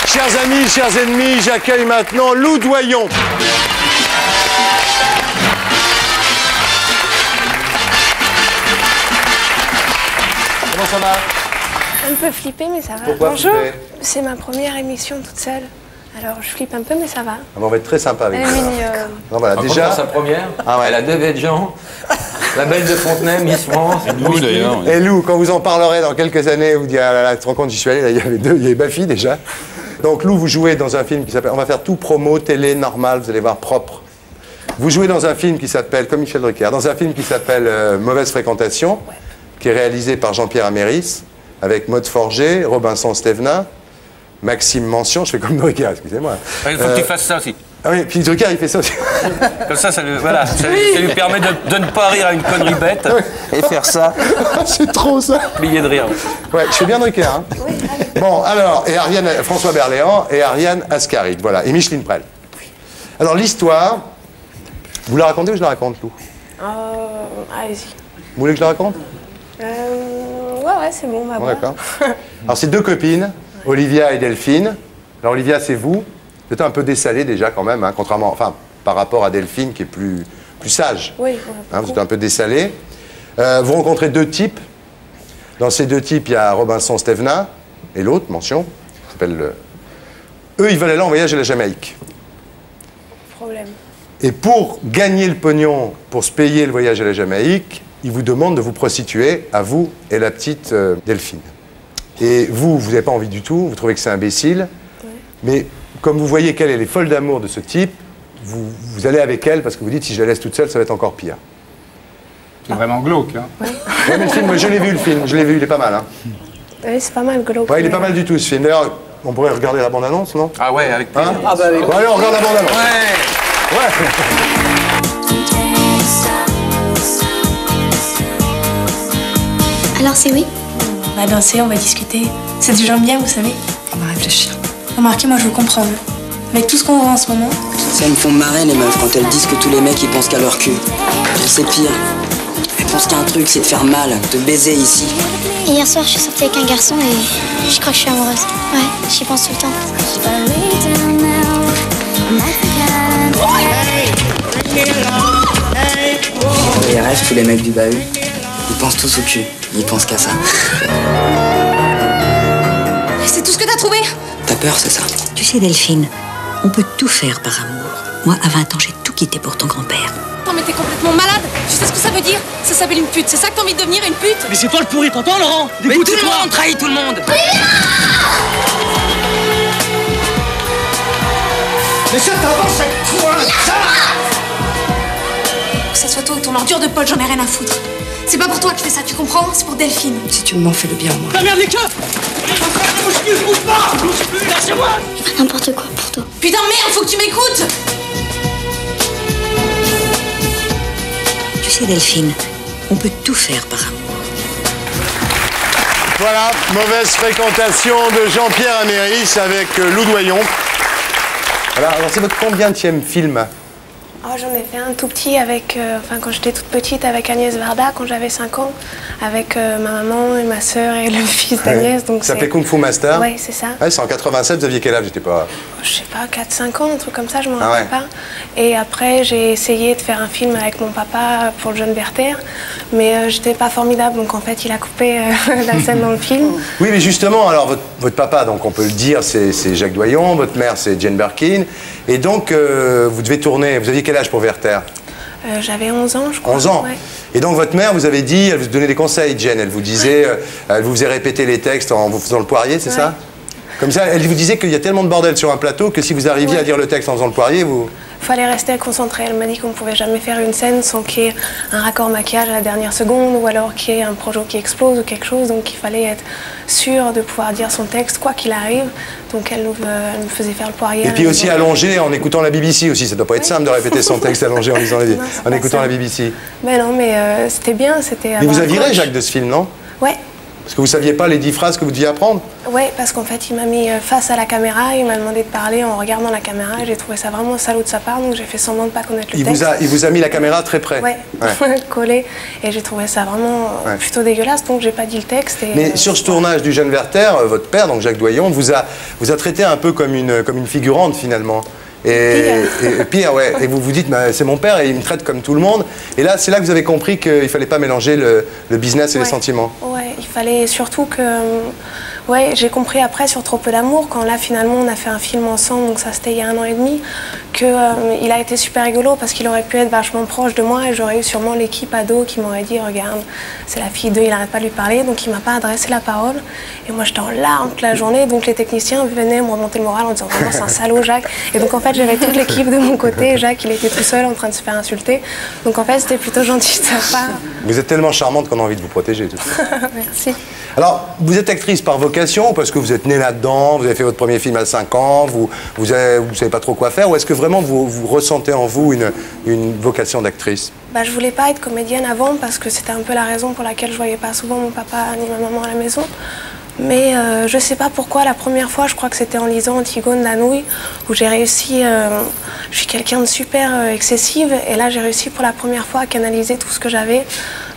Chers amis, chers ennemis, j'accueille maintenant Lou Doyon. Comment ça va? Ça me fait flipper, mais ça va. Pourquoi? Bonjour. C'est ma première émission toute seule. Alors, je flippe un peu, mais ça va. Ah, on va être très sympa avec vous. Euh... Voilà, déjà sa première. Ah ouais, elle a Devedjian, la belle de Fontenay, Miss France. Lou d'ailleurs. Et Lou, quand vous en parlerez dans quelques années, vous direz, ah là là, tu te rends compte, j'y suis allé, là, il y avait deux, il y avait Baffie déjà. Donc Lou, vous jouez dans un film qui s'appelle... On va faire tout promo, télé, normal, vous allez voir, propre. Vous jouez dans un film qui s'appelle, comme Michel Drucker, dans un film qui s'appelle euh, Mauvaise Fréquentation, ouais. qui est réalisé par Jean-Pierre Améris, avec Maud Forger, Robinson Stevenin, Maxime Mention, je fais comme Drucker, excusez-moi. Il faut euh... que tu fasses ça aussi. Ah oui, puis Drucker, il fait ça aussi. Comme ça, ça lui, voilà, ça, oui. ça lui permet de, de ne pas rire à une connerie bête et faire ça. C'est trop ça. Oubliez de rire. Ouais, je fais bien Drucker. Hein. Oui, allez. Bon, alors, et Ariane, François Berléand et Ariane Ascaride, voilà, et Micheline Prel. Oui. Alors, l'histoire, vous la racontez ou je la raconte, Lou? euh, Allez-y. Vous voulez que je la raconte? euh, Ouais, ouais, c'est bon, ma bon, d'accord. Alors, c'est deux copines, Olivia et Delphine. Alors, Olivia, c'est vous. Vous êtes un peu dessalée déjà quand même, hein, contrairement, enfin, par rapport à Delphine qui est plus, plus sage. Oui. Hein, vous êtes un peu dessalée. Euh, vous rencontrez deux types. Dans ces deux types, il y a Robinson Stevenin et l'autre, mention, qui s'appelle... Le... Eux, ils veulent aller en voyage à la Jamaïque. Problème. Et pour gagner le pognon, pour se payer le voyage à la Jamaïque, ils vous demandent de vous prostituer à vous et la petite euh, Delphine. Et vous, vous n'avez pas envie du tout, vous trouvez que c'est imbécile, oui. mais... Comme vous voyez qu'elle est folle d'amour de ce type, vous, vous allez avec elle parce que vous dites si je la laisse toute seule, ça va être encore pire. C'est vraiment glauque, hein. Oui. Ouais, mais le film, je l'ai vu le film, je l'ai vu, il est pas mal, hein. Oui, c'est pas mal glauque. Ouais, il est pas mal du tout ce film. D'ailleurs, on pourrait regarder la bande-annonce, non? Ah ouais, avec plaisir. Hein? Ah bah avec... Bon, allez, on regarde la bande-annonce. Ouais. Ouais. Alors c'est oui? On va danser, on va discuter. C'est du genre bien, vous savez. On va réfléchir. Remarquez, moi je vous comprends, vous. Avec tout ce qu'on voit en ce moment. Ça me font marrer les meufs quand elles disent que tous les mecs ils pensent qu'à leur cul. C'est pire. Elles pensent qu'un truc c'est de faire mal, de baiser ici. Et hier soir je suis sortie avec un garçon et je crois que je suis amoureuse. Ouais, j'y pense tout le temps. Ils rêvent tous les mecs du bahut. Ils pensent tous au cul. Ils pensent qu'à ça. C'est tout ce que t'as trouvé? T'as peur, c'est ça? Tu sais, Delphine, on peut tout faire par amour. Moi, à vingt ans, j'ai tout quitté pour ton grand-père. Non, mais t'es complètement malade. Tu sais ce que ça veut dire? Ça s'appelle une pute. C'est ça que t'as envie de devenir, une pute? Mais c'est toi le pourri, t'entends, Laurent? Mais tout le monde trahit tout le monde. Mais ça t'avance avec toi, ça. Que ça soit toi ou ton ordure de Paul, j'en ai rien à foutre. C'est pas pour toi que je fais ça, tu comprends? C'est pour Delphine. Si tu m'en fais le bien, moi. La merde, les keufs! Je ne bouge pas! Je bouge plus, lâchez-moi! Je fais n'importe quoi pour toi. Putain, merde, faut que tu m'écoutes! Tu sais, Delphine, on peut tout faire par amour. Voilà, Mauvaise Fréquentation de Jean-Pierre Améris avec Lou Doyon. Voilà, alors c'est votre combienième film? Oh, j'en ai fait un tout petit avec, euh, enfin, quand j'étais toute petite avec Agnès Varda, quand j'avais cinq ans, avec euh, ma maman et ma soeur et le fils d'Agnès. Ouais. Ça s'appelait Kung Fu Master? Oui, c'est ça. Ouais, c'est en quatre-vingt-sept, vous aviez quel âge? J'étais pas... Je sais pas, quatre cinq ans, un truc comme ça, je m'en ah rappelle ouais. pas. Et après, j'ai essayé de faire un film avec mon papa pour le jeune Werther, mais euh, j'étais pas formidable, donc en fait, il a coupé euh, la scène dans le film. Oui, mais justement, alors votre, votre papa, donc on peut le dire, c'est Jacques Doyon, votre mère, c'est Jane Birkin, et donc euh, vous devez tourner, vous aviez quel âge pour Werther? euh, J'avais onze ans, je crois. onze ans ouais. Et donc votre mère, vous avez dit, elle vous donnait des conseils, Jane. Elle vous disait, euh, elle vous faisait répéter les textes en vous faisant le poirier, c'est ouais. ça? Comme ça, elle vous disait qu'il y a tellement de bordel sur un plateau que si vous arriviez ouais. à lire le texte en faisant le poirier, vous... Fallait rester concentré. Elle m'a dit qu'on ne pouvait jamais faire une scène sans qu'il y ait un raccord maquillage à la dernière seconde ou alors qu'il y ait un projet qui explose ou quelque chose. Donc il fallait être sûr de pouvoir dire son texte quoi qu'il arrive. Donc elle nous, euh, elle nous faisait faire le poirier. Et puis aussi disant... allongé en écoutant la B B C aussi. Ça doit pas être oui. simple de répéter son texte allongé en, lisant les... non, en écoutant ça. La B B C. Mais non, mais euh, c'était bien. C'était. Mais vous aviez Jacques de ce film, non? Ouais. Parce que vous ne saviez pas les dix phrases que vous deviez apprendre? Oui, parce qu'en fait, il m'a mis face à la caméra, il m'a demandé de parler en regardant la caméra, et j'ai trouvé ça vraiment salaud de sa part, donc j'ai fait semblant de ne pas connaître le il texte. Vous a, il vous a mis la caméra très près? Oui, ouais. collé, et j'ai trouvé ça vraiment ouais. plutôt dégueulasse, donc j'ai pas dit le texte. Et mais euh, sur ce tournage du jeune Werther, votre père, donc Jacques Doyon, vous a, vous a traité un peu comme une, comme une figurante finalement. Et pire. Et, et pire, ouais. Et vous vous dites, bah, c'est mon père et il me traite comme tout le monde. Et là, c'est là que vous avez compris qu'il ne fallait pas mélanger le, le business et ouais. les sentiments. Ouais, il fallait surtout que... Ouais, j'ai compris après sur Trop peu d'amour, quand là, finalement, on a fait un film ensemble, donc ça, c'était il y a un an et demi, qu'il euh, a été super rigolo parce qu'il aurait pu être vachement proche de moi et j'aurais eu sûrement l'équipe ado qui m'aurait dit, regarde, c'est la fille d'eux, il n'arrête pas de lui parler, donc il ne m'a pas adressé la parole. Et moi, j'étais en larmes toute la journée, donc les techniciens venaient me remonter le moral en disant, vraiment, c'est un salaud, Jacques. Et donc, en fait, j'avais toute l'équipe de mon côté, Jacques il était tout seul en train de se faire insulter, donc en fait c'était plutôt gentil de sa part. Vous êtes tellement charmante qu'on a envie de vous protéger tout ça. Merci. Alors vous êtes actrice par vocation parce que vous êtes née là-dedans, vous avez fait votre premier film à cinq ans, vous vous, avez, vous savez pas trop quoi faire, ou est-ce que vraiment vous, vous ressentez en vous une, une vocation d'actrice? Bah, je voulais pas être comédienne avant parce que c'était un peu la raison pour laquelle je voyais pas souvent mon papa ni ma maman à la maison. Mais euh, je sais pas pourquoi, la première fois, je crois que c'était en lisant Antigone Lanouille, où j'ai réussi, euh, je suis quelqu'un de super euh, excessive, et là j'ai réussi pour la première fois à canaliser tout ce que j'avais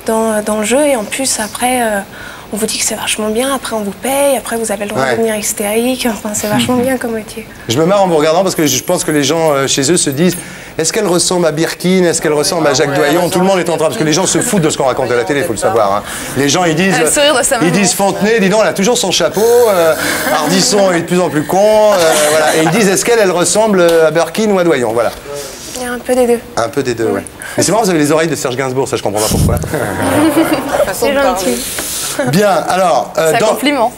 dans, dans le jeu, et en plus après, euh, on vous dit que c'est vachement bien, après on vous paye, après vous avez le droit ouais. de devenir hystérique, enfin c'est vachement bien comme métier. Je me marre en vous regardant parce que je pense que les gens euh, chez eux se disent, est-ce qu'elle ressemble à Birkin? Est-ce qu'elle ressemble à Jacques ouais, Doyon? Tout le monde est en train, parce que les gens se foutent de ce qu'on raconte à la télé, il faut le savoir. Hein. Les gens, ils disent, ils disent Fontenay, dis donc, elle a toujours son chapeau, euh, Ardisson est de plus en plus con, euh, voilà. Et ils disent, est-ce qu'elle elle ressemble à Birkin ou à Doyon? Voilà. Il y a un peu des deux. Un peu des deux, oui. Ouais. Mais c'est marrant, vous avez les oreilles de Serge Gainsbourg, ça je comprends pas pourquoi. C'est gentil. Bien, alors... Euh, c'est un dans... compliment.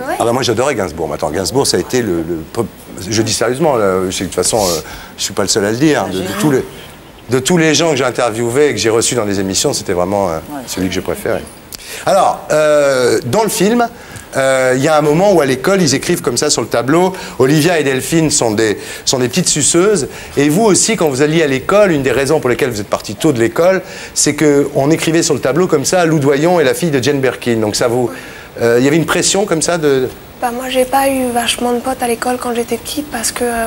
Ouais. Ah ben moi j'adorais Gainsbourg. Attends, Gainsbourg ça a été le... le... Je dis sérieusement, là, de toute façon, euh, je suis pas le seul à le dire. De, de, tous, les, de tous les gens que j'ai interviewés et que j'ai reçus dans les émissions, c'était vraiment euh, ouais, celui que je préférais. Alors, euh, dans le film, il euh, y a un moment où à l'école, ils écrivent comme ça sur le tableau. Olivia et Delphine sont des, sont des petites suceuses. Et vous aussi, quand vous alliez à l'école, une des raisons pour lesquelles vous êtes parti tôt de l'école, c'est qu'on écrivait sur le tableau comme ça, Lou Doyon et la fille de Jane Birkin. Donc ça vous... Il euh, y avait une pression comme ça de... Bah moi j'ai pas eu vachement de potes à l'école quand j'étais petite parce que euh,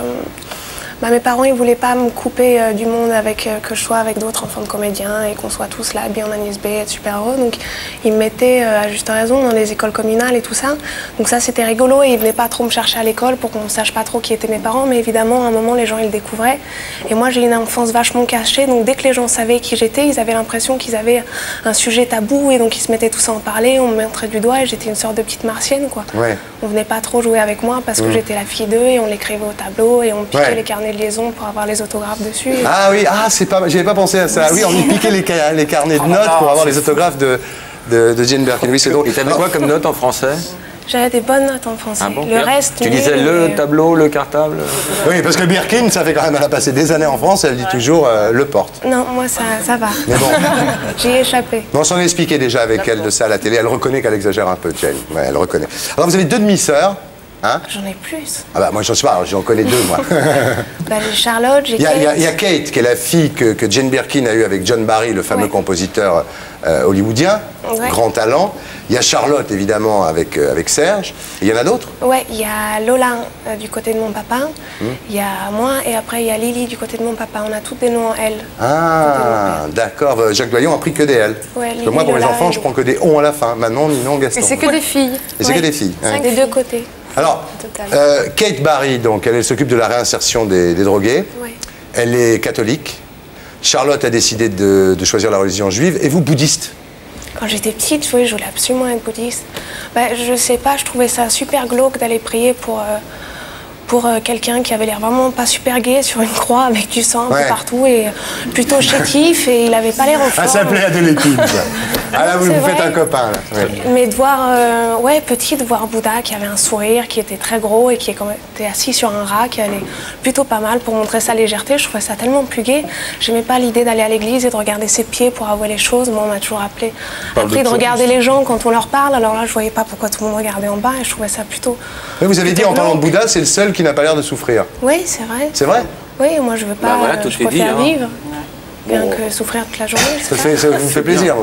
bah mes parents ils voulaient pas me couper euh, du monde avec euh, que je sois avec d'autres enfants de comédiens et qu'on soit tous là bien en Agnès B, être super heureux, donc ils me mettaient euh, à juste raison dans les écoles communales et tout ça, donc ça c'était rigolo et ils venaient pas trop me chercher à l'école pour qu'on sache pas trop qui étaient mes parents, mais évidemment à un moment les gens ils le découvraient et moi j'ai une enfance vachement cachée, donc dès que les gens savaient qui j'étais ils avaient l'impression qu'ils avaient un sujet tabou et donc ils se mettaient tous à en parler, on me mettrait du doigt et j'étais une sorte de petite martienne quoi. Ouais. On venait pas trop jouer avec moi parce que mmh. j'étais la fille d'eux et on l'écrivait au tableau et on piquait ouais. les carnets de liaison pour avoir les autographes dessus. Et... Ah oui, ah c'est pas, j'avais pas pensé à ça. Oui, on piquait les, ca... les carnets de notes pour avoir les autographes de, de, de Jane Birkin. Oui, c'est drôle. Et t'avais quoi comme note en français? J'avais des bonnes notes en français. Ah bon? Le reste... Tu disais le et... tableau, le cartable... Oui, parce que Birkin, ça fait quand même, elle a passé des années en France, elle dit toujours euh, le porte. Non, moi ça, ça va. Mais bon. J'y ai échappé. On s'en expliquait déjà avec elle de ça à la télé. Elle reconnaît qu'elle exagère un peu, Jane. Ouais, elle reconnaît. Alors vous avez deux demi-sœurs. Hein? J'en ai plus. Ah bah moi j'en sais pas, j'en connais deux moi. Bah j'ai Charlotte, j'ai Kate. Il y, y a Kate qui est la fille que, que Jane Birkin a eue avec John Barry, le fameux ouais. compositeur euh, hollywoodien, ouais. grand talent. Il y a Charlotte évidemment avec, euh, avec Serge. Il y en a d'autres? Ouais, il y a Lola euh, du côté de mon papa, il hum. y a moi et après il y a Lily du côté de mon papa. On a toutes des noms en L. Ah d'accord, Jacques Doyon a pris que des L. Ouais, parce Lily, que moi pour Lola, mes enfants et... je prends que des on à la fin, Manon, Ninon, Gaston. Et c'est que ouais. des filles. Et c'est ouais. que des filles. Hein. Des deux côtés. Alors, euh, Kate Barry, donc, elle, elle s'occupe de la réinsertion des, des drogués. Oui. Elle est catholique. Charlotte a décidé de, de choisir la religion juive. Et vous, bouddhiste? Quand j'étais petite, oui, je voulais absolument être bouddhiste. Ben, je sais pas, je trouvais ça super glauque d'aller prier pour, euh, pour euh, quelqu'un qui avait l'air vraiment pas super gai sur une croix avec du sang ouais. un peu partout et plutôt chétif et il avait pas l'air au fond. Ah, ça plaît à Delépine. Ah là, vous vous faites un copain, là. Ouais. Mais de voir, euh, ouais, petit, de voir Bouddha qui avait un sourire, qui était très gros et qui était assis sur un rat, qui allait plutôt pas mal pour montrer sa légèreté, je trouvais ça tellement plus gai. J'aimais pas l'idée d'aller à l'église et de regarder ses pieds pour avouer les choses. Moi, on m'a toujours appelé, appris de regarder les gens quand on leur parle. Alors là, je voyais pas pourquoi tout le monde regardait en bas et je trouvais ça plutôt... Mais vous avez dit, en parlant de Bouddha, c'est le seul qui n'a pas l'air de souffrir. Oui, c'est vrai. C'est vrai? Oui, moi, je veux pas... Bah voilà, tout je préfère dit, vivre, hein. bien bon. Que souffrir toute la journée. Ça, fait, ça vous fait plaisir?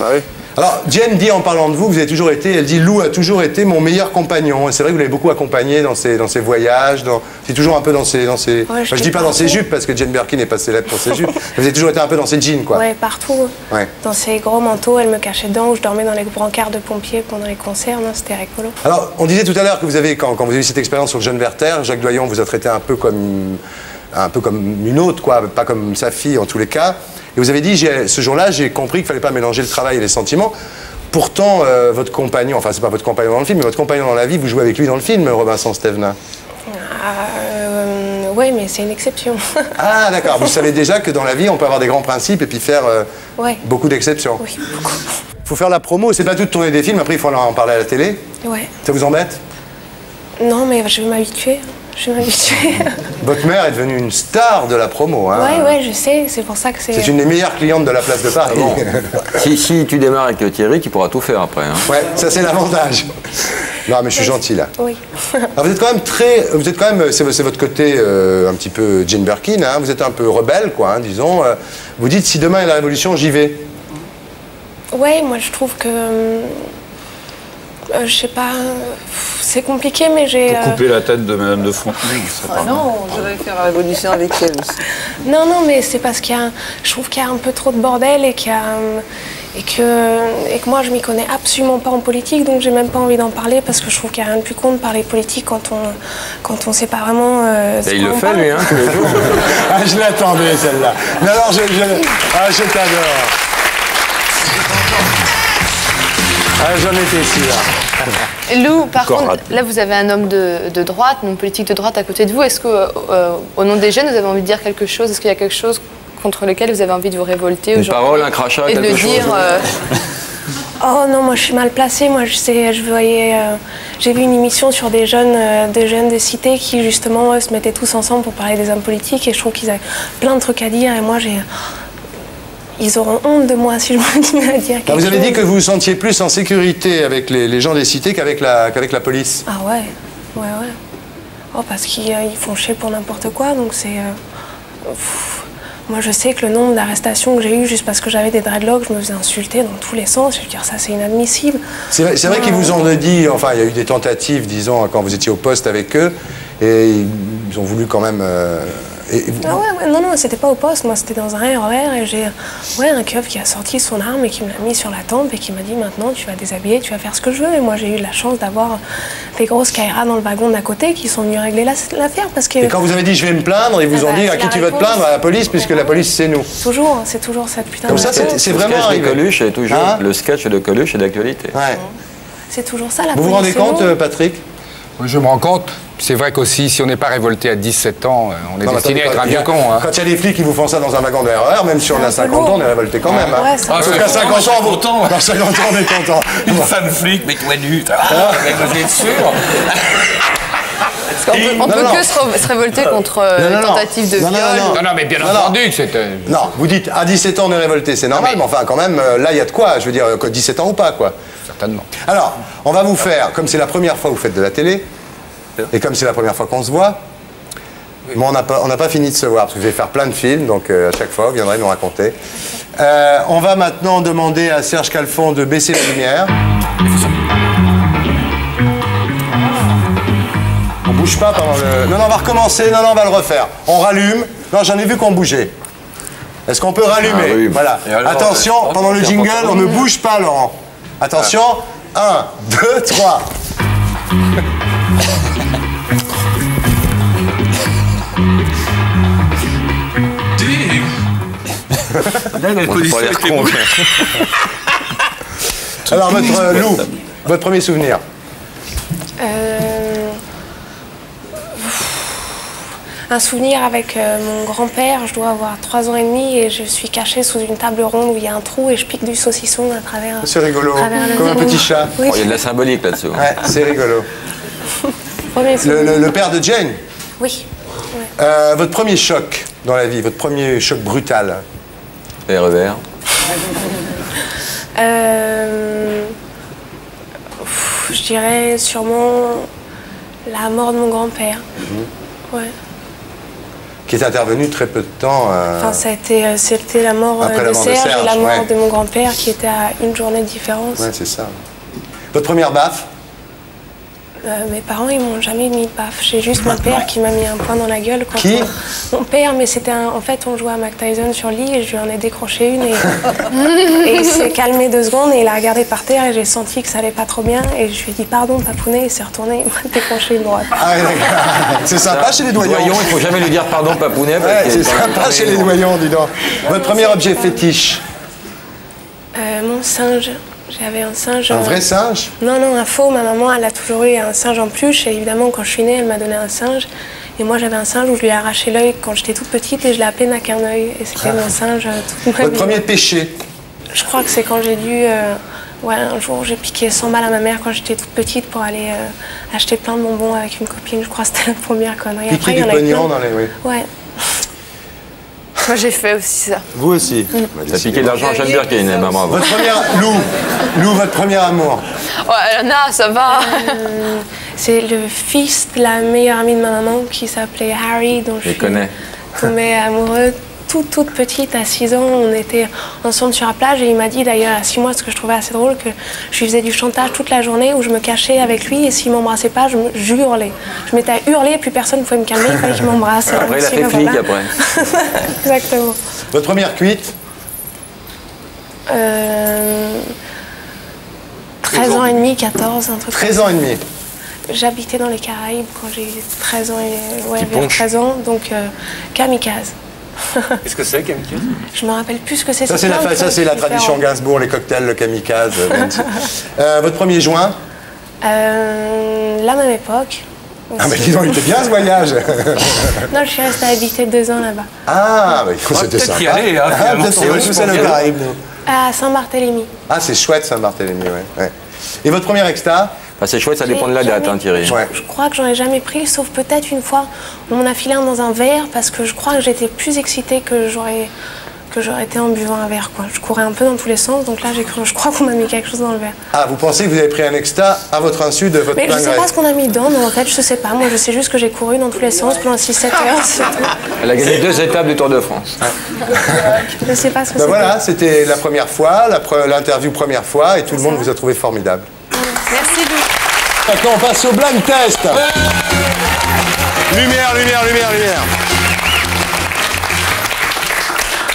Ah oui. Alors, Jane dit en parlant de vous, vous avez toujours été, elle dit Lou a toujours été mon meilleur compagnon. Et c'est vrai que vous l'avez beaucoup accompagné dans ses, dans ses voyages, dans, c'est toujours un peu dans ses... Dans ses... Ouais, enfin, je dis pas partout. Dans ses jupes, parce que Jane Birkin n'est pas célèbre pour ses jupes. Vous avez toujours été un peu dans ses jeans, quoi. Ouais, partout. Ouais. Dans ses gros manteaux, elle me cachait dedans, où je dormais dans les brancards de pompiers pendant les concerts, c'était rigolo. Alors, on disait tout à l'heure que vous avez, quand, quand vous avez eu cette expérience sur Jeanne Werther, Jacques Doyon vous a traité un peu comme... un peu comme une autre, quoi, pas comme sa fille en tous les cas. Et vous avez dit, ce jour-là, j'ai compris qu'il ne fallait pas mélanger le travail et les sentiments. Pourtant, euh, votre compagnon, enfin, c'est pas votre compagnon dans le film, mais votre compagnon dans la vie, vous jouez avec lui dans le film, Robinson Stevenin. Euh, oui, mais c'est une exception. Ah, d'accord. Vous savez déjà que dans la vie, on peut avoir des grands principes et puis faire euh, ouais. beaucoup d'exceptions. Oui, beaucoup. Il faut faire la promo. C'est pas tout de tourner des films, après, il faut en parler à la télé. Ouais. Ça vous embête? Non, mais je vais m'habituer. Je vais m'habituer. Votre mère est devenue une star de la promo. Hein. Ouais, ouais, je sais, c'est pour ça que c'est... C'est une des meilleures clientes de la place de Paris. Bon. si, si tu démarres avec Thierry, tu pourras tout faire après. Hein. Ouais, ça c'est l'avantage. Non, mais je suis gentil là. Oui. Alors, vous êtes quand même très... Vous êtes quand même... C'est votre côté euh, un petit peu Jane Birkin, hein. Vous êtes un peu rebelle, quoi, hein, disons. Vous dites, si demain il y a la révolution, j'y vais. Ouais, moi je trouve que... Euh, je sais pas, c'est compliqué, mais j'ai... Pour couper euh... la tête de Madame de Frontenac, ah pas non, je vais faire la révolution avec elle aussi. Non, non, mais c'est parce qu'il y a... Je trouve qu'il y a un peu trop de bordel et qu'il y a... Et que, et que moi, je m'y connais absolument pas en politique, donc j'ai même pas envie d'en parler parce que je trouve qu'il n'y a rien de plus con de parler politique quand on quand on sait pas vraiment. Euh, et il le fait, lui, hein, tous les jours. Ah, je l'attendais, celle-là. Non, alors, je, je... Ah, je t'adore. Ah, j'en étais sûr. Lou, par Encore contre, raté. Là vous avez un homme de, de droite, une politique de droite à côté de vous. Est-ce que, euh, au nom des jeunes, vous avez envie de dire quelque chose? Est-ce qu'il y a quelque chose contre lequel vous avez envie de vous révolter aujourd'hui? Une parole, un crachat, et de le dire. Euh... Oh non, moi je suis mal placée. Moi, je sais, je voyais, euh, j'ai vu une émission sur des jeunes, euh, des jeunes des cités qui justement euh, se mettaient tous ensemble pour parler des hommes politiques, et je trouve qu'ils avaient plein de trucs à dire, et moi j'ai. Ils auront honte de moi si je continue à dire quelque chose. Vous avez dit que vous vous sentiez plus en sécurité avec les, les gens des cités qu'avec la, qu'avec la police. Ah ouais, ouais, ouais. Oh, parce qu'ils euh, font chier pour n'importe quoi, donc c'est... Euh, moi, je sais que le nombre d'arrestations que j'ai eues juste parce que j'avais des dreadlocks, je me faisais insulter dans tous les sens. Je veux dire, ça, c'est inadmissible. C'est vrai, vrai qu'ils vous ont dit... Enfin, il y a eu des tentatives, disons, quand vous étiez au poste avec eux, et ils ont voulu quand même... Euh, Et vous... ah ouais, ouais, non, non, c'était pas au poste, moi c'était dans un R E R et j'ai ouais, un keuf qui a sorti son arme et qui me l'a mis sur la tempe et qui m'a dit maintenant tu vas déshabiller, tu vas faire ce que je veux. Et moi j'ai eu la chance d'avoir des grosses caïras dans le wagon d'à côté qui sont venus régler l'affaire parce que... Et quand vous avez dit je vais me plaindre, ils vous ah ont bah, dit à qui tu vas te plaindre? À la police, puisque ouais. la police c'est nous. Toujours, c'est toujours cette putain de... Comme ça c'est vraiment arrivé. Le sketch de Coluche est toujours, hein? Le sketch de Coluche est d'actualité. Ouais. C'est toujours ça la police. Vous vous rendez compte, nous. Patrick? Je me rends compte, c'est vrai qu'aussi, si on n'est pas révolté à dix-sept ans, on est non, destiné à être un vieux con. Hein. Quand il y a des flics qui vous font ça dans un wagon de R E R, même si on a cinquante ans, on est révolté quand même. Ouais, hein. Ah, parce qu'à cinquante ans, on est content. Dans cinquante ans, on est content. Une femme flic, mais toi nu, vous êtes sûr. Parce qu'on peut, on non, peut non, que non. se révolter contre non, non, les tentatives de non, viol. Non, non, non. non, non, mais bien entendu que c'est... Non, vous dites, à dix-sept ans, on est révolté, c'est normal, non, mais... mais enfin, quand même, là, il y a de quoi, je veux dire, dix-sept ans ou pas, quoi. Certainement. Alors, on va vous faire, comme c'est la première fois que vous faites de la télé, Et comme c'est la première fois qu'on se voit, oui. Bon, on n'a pas, pas fini de se voir, parce que je vais faire plein de films, donc euh, à chaque fois, vous viendrez nous raconter. Euh, on va maintenant demander à Serge Calfon de baisser la lumière. On bouge pas pendant le... Non, non, on va recommencer, non, non, on va le refaire. On rallume. Non, j'en ai vu qu'on bougeait. Est-ce qu'on peut rallumer? Ah, oui. Voilà. Alors, attention, pendant le jingle, on ne bouge pas, Laurent. Attention, un, deux, trois. Là, il a bon, avec les con, alors, votre euh, Lou, votre premier souvenir? euh... Un souvenir avec euh, mon grand-père. Je dois avoir trois ans et demi et je suis cachée sous une table ronde où il y a un trou et je pique du saucisson à travers. C'est rigolo, travers comme un petit chat. Il oui. oh, y a de la symbolique là-dessus. Ouais, c'est rigolo. le, le, le père de Jane? Oui. Ouais. Euh, votre premier choc dans la vie, votre premier choc brutal? Les revers. euh, pff, je dirais sûrement la mort de mon grand-père. Mmh. Ouais. Qui est intervenu très peu de temps. Euh... Enfin, ça a été, c'était la mort, Après de, la mort Serge, de Serge et la mort ouais. de mon grand-père qui était à une journée de différence. Ouais, c'est ça. Votre première baffe? Euh, mes parents, ils m'ont jamais mis de baffe. J'ai juste mon père qui m'a mis un poing dans la gueule. Quand qui on... Mon père, mais c'était un... En fait, on jouait à Mac Tyson sur lit et je lui en ai décroché une. Et, et il s'est calmé deux secondes et il a regardé par terre et j'ai senti que ça allait pas trop bien. Et je lui ai dit pardon, papounet, il s'est retourné et m'a décroché une droite. Ah, c'est sympa chez les doyons. Doyons. Il faut jamais lui dire pardon, papounet. Ouais, c'est sympa chez les doyons, dis donc. Votre premier objet fétiche? euh, Mon singe. J'avais un singe... Un vrai singe? Non, non, un faux. Ma maman, elle a toujours eu un singe en peluche. Et évidemment, quand je suis née, elle m'a donné un singe. Et moi, j'avais un singe où je lui ai arraché l'œil quand j'étais toute petite et je l'ai appelé N'a qu'un œil. Et c'était mon singe toute ma vie. Votre premier péché? Je crois que c'est quand j'ai dû... Euh, ouais, un jour, j'ai piqué cent balles à ma mère quand j'étais toute petite pour aller euh, acheter plein de bonbons avec une copine. Je crois que c'était la première connerie. Piquer du pognon dans les... Oui. Ouais. Moi, j'ai fait aussi ça. Vous aussi? Mmh. Ça piquait de l'argent à Jeanne Birkin, maman. Votre première... Lou, Lou, votre premier amour? Oh, Anna, ça va. Euh, c'est le fils de la meilleure amie de ma maman qui s'appelait Harry, dont je, je suis connais. tombée amoureuse toute, toute petite, à six ans. On était ensemble sur la plage et il m'a dit d'ailleurs à six mois, ce que je trouvais assez drôle, que je lui faisais du chantage toute la journée où je me cachais avec lui et s'il m'embrassait pas, je, je hurlais. Je m'étais à hurler et puis personne ne pouvait me calmer, il fallait qu'il m'embrasse. Après, il a fait flic après. Exactement. Votre première cuite? euh, treize ans et demi, quatorze, un truc. treize ans et demi. J'habitais dans les Caraïbes quand j'ai treize ans et... Ouais, treize ans, donc euh, kamikaze. Qu'est-ce que c'est, kamikaze? Je me rappelle plus ce que c'est. Ça, c'est la, fa... ça, la tradition Gainsbourg, les cocktails, le kamikaze. euh, votre premier joint? euh, La même époque. Aussi. Ah, mais dis donc, il était bien ce voyage. Non, je suis restée à habiter deux ans là-bas. Ah, mais écoute, c'était sympa. Aller, hein, ah, peut-être qu'on va tous à le Caraïbes, nous. À Saint-Barthélemy. Ah, c'est chouette, Saint-Barthélemy, ouais. ouais. Et votre premier extase? Bah c'est chouette, ça dépend de la date, hein, Thierry. Ouais. Je crois que j'en ai jamais pris, sauf peut-être une fois, on m'en a filé un dans un verre, parce que je crois que j'étais plus excitée que j'aurais que j'aurais été en buvant un verre, quoi. Je courais un peu dans tous les sens, donc là, j'ai cru, je crois qu'on m'a mis quelque chose dans le verre. Ah, vous pensez que vous avez pris un extase à votre insu de votre... Mais je ne sais pas ce qu'on a mis dedans, mais en fait, je ne sais pas. Moi, je sais juste que j'ai couru dans tous les sens pendant six sept heures, c'est tout. Elle a gagné deux étapes du Tour de France. Je ne sais pas ce que bah c'est. Voilà, c'était la première fois, l'interview première fois, et tout le monde vous a trouvé formidable. Merci Lou. Maintenant, on passe au blind test. Lumière, lumière, lumière, lumière.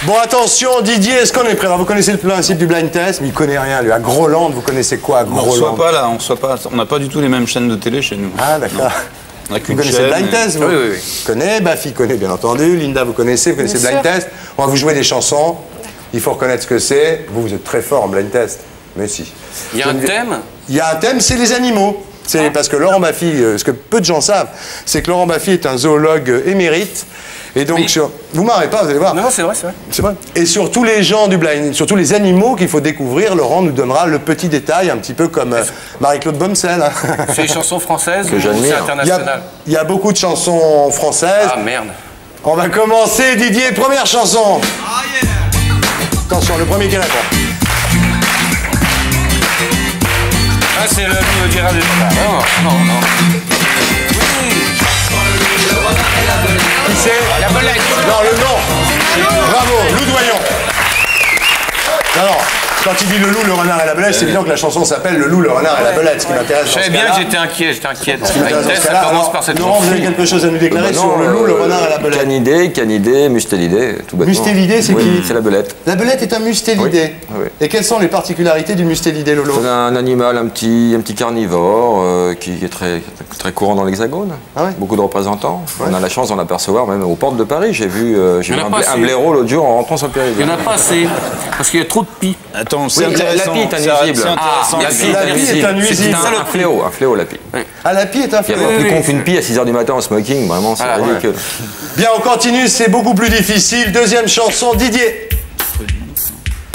Bon, attention, Didier, est-ce qu'on est prêt? Alors, vous connaissez le principe du blind test, mais il connaît rien, lui. À Groland, vous connaissez quoi à Groland? On ne reçoit pas, là. On reçoit pas. On n'a pas du tout les mêmes chaînes de télé chez nous. Ah, d'accord. Vous connaissez le blind test, vous? Oui, oui, oui. Vous connaissez? Baffie connaît, bien entendu. Linda, vous connaissez? Vous connaissez le blind test? On va vous jouer des chansons. Il faut reconnaître ce que c'est. Vous, vous êtes très fort en blind test. Mais si. Il y a un thème? Il y a un thème, c'est les animaux. C'est parce que Laurent Baffie, ce que peu de gens savent, c'est que Laurent Baffie est un zoologue émérite. Et donc, oui. sur... vous marrez pas, vous allez voir. Non, c'est vrai, c'est vrai. C'est vrai. Et sur tous les gens du blind, sur tous les animaux qu'il faut découvrir, Laurent nous donnera le petit détail, un petit peu comme euh, Marie-Claude Bomsel. Hein. C'est une chanson française que j'admire. C'est international. Il y, y a beaucoup de chansons françaises. Ah merde. On va commencer, Didier, première chanson. Ah, yeah. Attention, le premier qui répond. Ah, c'est le... Non, non, non. Non, le nom. Bravo, Loup Doyon. Alors, quand il dit le loup, le renard et la belette, c'est évident que la chanson s'appelle Le loup, le renard et la belette, ce qui m'intéresse. Je savais bien, j'étais inquiet, j'étais inquiet. Ça commence par cette chanson. Vous avez quelque chose à nous déclarer sur le loup, le renard et la belette? Canidé, canidé, mustélidé, tout bêtement. Mustélidé, c'est qui? C'est la belette. La belette est un mustélidé. Et quelles sont les particularités du mustélidé, Lolo? C'est un animal, un petit carnivore, qui est très courant dans l'Hexagone. Beaucoup de représentants. On a la chance d'en apercevoir, même aux portes de Paris. J'ai vu un blaireau l'autre jour en rentrant sur le Périgord. Il n'y en a pas assez, parce qu'il y a trop de pis. Attends, c'est oui, intéressant. La pie est invisible. Ah, la pie est invisible. C'est un, un fléau, un fléau, la pie. Oui. Ah, la pie est un fléau. Il n'y a pas plus con qu'une pie à six heures du matin en smoking, vraiment, c'est ah, ridicule. Ouais. Bien, on continue, c'est beaucoup plus difficile. Deuxième chanson, Didier.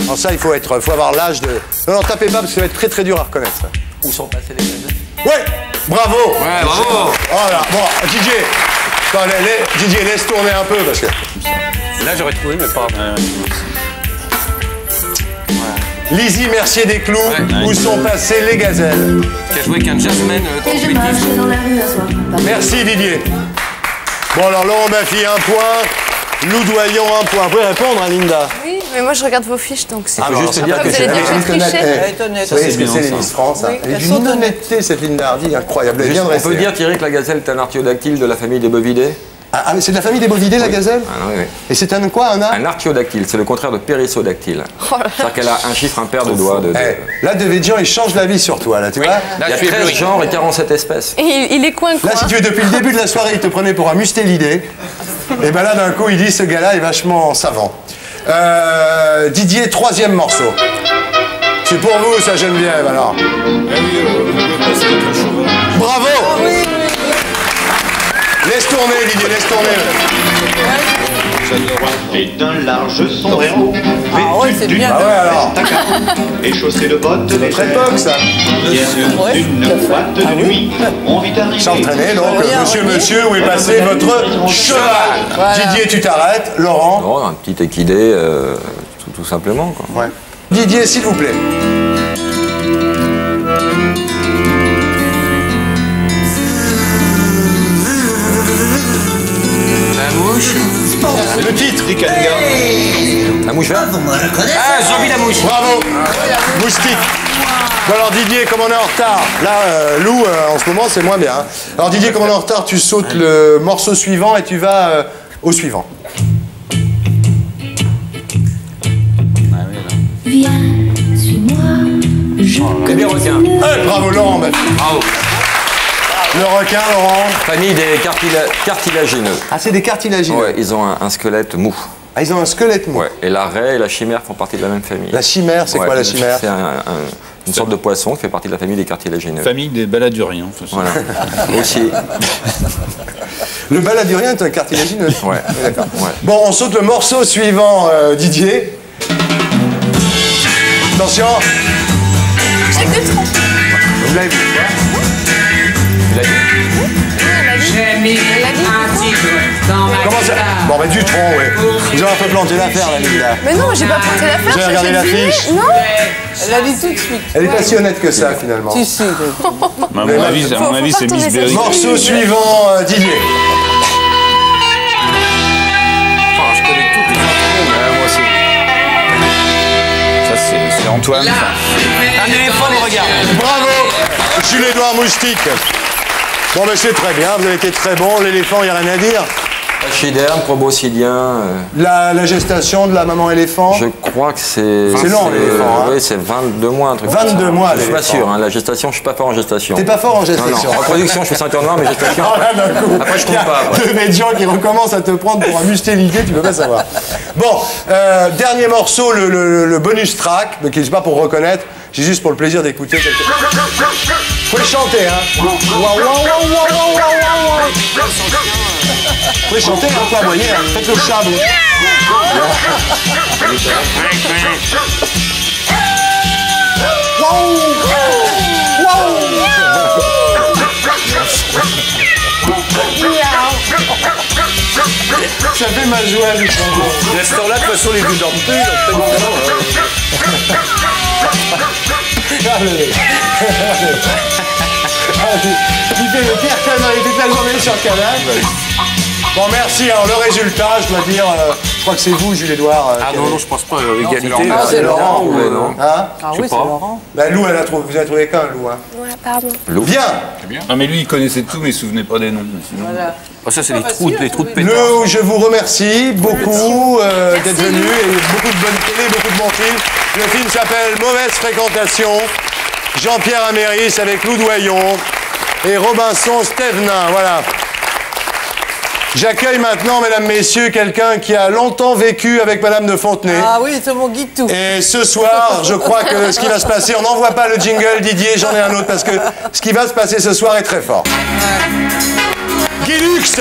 Alors ça, il faut, être, faut avoir l'âge de... Non, non, tapez pas, parce que ça va être très très dur à reconnaître. Ça. Où sont passés les jeunes? Ouais, bravo. Ouais, bravo. Voilà, bon, Didier. Attends, les... Didier, laisse tourner un peu, parce que... Là, j'aurais trouvé, mais pas... Euh... Lizzie Mercier des Clous, ouais. Où sont passées les gazelles? Qui a joué qu'un Jasmine. Merci Didier. Bon alors Laurent Baffie un point, Lou Doyon un point. Vous pouvez répondre à Linda? Oui, mais moi je regarde vos fiches donc c'est... Ah mais juste dire que c'est honnête. Vous voyez ce que c'est les Miss France? Il y a une honnêteté cette Linda Hardy incroyable. On peut dire Thierry que la gazelle est un artiodactyle de la famille des bovidés? Ah, mais c'est de la famille des bovidés, oui. La gazelle? Ah, oui, oui. Et c'est un quoi, un ar... Un artiodactyle, c'est le contraire de périssodactyle. Oh c'est-à-dire qu'elle a un chiffre, un paire de doigts. De, de... Hey, là, Devedjian, il change la vie sur toi, là, tu oui. vois là, il y a treize oui. genres et quarante-sept espèces. Et il, il est coin coin. Là, si tu veux, depuis le début de la soirée, il te prenait pour un mustélidé. Et ben là, d'un coup, il dit, ce gars-là est vachement savant. Euh, Didier, troisième morceau. C'est pour vous, ça, Geneviève, alors. Bravo! Laisse tourner, Didier, laisse tourner. Et d'un large sombrero. Ah oui, c'est bien. Ah ouais, alors. Et chaussée de bottes. C'est notre époque, ça. Une boîte de nuit. On vit arriver. S'entraîner, donc, monsieur, monsieur, où est passé votre cheval? Didier, tu t'arrêtes. Laurent. Un petit équidé, tout simplement, quoi. Didier, s'il vous plaît. Le titre hey. La mouche verte. Ah, zombie la mouche. Bravo ah. Moustique. Bon alors Didier, comme on est en retard. Là, euh, Lou, euh, en ce moment, c'est moins bien. Hein. Alors Didier, comme on est en retard, tu sautes le morceau suivant et tu vas euh, au suivant. Viens, suis-moi. C'est bien requin. Hey, bravo Laurent. Bravo. Le requin, Laurent. Famille des cartila cartilagineux. Ah, c'est des cartilagineux. Ouais, ils ont un, un squelette mou. Ah, ils ont un squelette mou. Ouais, et la raie et la chimère font partie de la même famille. La chimère, c'est ouais, quoi la chimère? C'est un, un, une sorte de poisson qui fait partie de la famille des cartilagineux. Famille des baladuriens. Voilà. Aussi. Le baladurien est un cartilagineux. Ouais. D'accord. Ouais. Bon, on saute le morceau suivant, euh, Didier. Attention. Jacques Dutronc. Vous l'avez vu? J'ai mis un tigre dans ma guitare. Bon, mais Dutronc, ouais. Vous avez un peu planté l'affaire, la Linda. Mais non, j'ai pas planté l'affaire. J'ai regardé l'affiche. Non. Elle a dit tout de suite. Elle est pas si honnête que ça, finalement. Si, si. À mon avis, c'est Miss Berry. Morceau suivant, Didier. Je connais toutes les infos. Moi aussi. Ça, c'est Antoine. Un éléphant de regard. Bravo, Jules-Édouard Moustique. Bon, ben c'est très bien, vous avez été très bon. L'éléphant, il n'y a rien à dire. Pachyderme, proboscidien. Euh... La, la gestation de la maman éléphant. Je crois que c'est. C'est long, l'éléphant. Oui, c'est vingt-deux mois, un truc. vingt-deux mois, l'éléphant. Je suis pas sûr, hein, la gestation, je suis pas fort en gestation. T'es pas fort en gestation. Non, non. En production, je fais ceinture noire, mais gestation. Oh là, d'un coup. Après, je compte pas. Il y a deux médians qui recommencent à te prendre pour un mustélidé, tu peux pas savoir. Bon, euh, dernier morceau, le, le, le bonus track, mais qui n'est pas pour reconnaître. J'ai juste pour le plaisir d'écouter. Faut le chanter, hein. Faut le chanter, hein, quoi, vous voyez, hein. Faites le chat, vous. Ça fait ma joie, du coup. À ce temps-là, de toute façon, les vues dorment plus, donc pas allez, allez. Tu fais le pire canard, il était la journée sur Canal. Bon, merci. Alors, le résultat, je dois dire, euh, je crois que c'est vous, Jules-Édouard. Euh, ah non, non, je pense pas. Euh, égalité. Non, c'est Laurent. Ou... Non. Hein ah oui, c'est Laurent. Bah, Lou, elle a trouvé, vous avez trouvé qu'un, Lou. Hein. Ouais, pardon. Lou. Bien. Bien. Ah, mais lui, il connaissait tout, mais il ne se souvenait pas des noms. Sinon... Voilà. Oh, ça, c'est les trous de pétard. Lou, je vous remercie beaucoup euh, d'être venu. Et beaucoup de bonnes télé, beaucoup de bons films. Le film s'appelle Mauvaise fréquentation. Jean-Pierre Améris avec Lou Doyon et Robinson Stevenin, voilà. J'accueille maintenant, mesdames, messieurs, quelqu'un qui a longtemps vécu avec madame de Fontenay. Ah oui, c'est mon guide tout. Et ce soir, je crois que ce qui va se passer, on n'envoie pas le jingle, Didier, j'en ai un autre, parce que ce qui va se passer ce soir est très fort. Ouais. Guy Lux.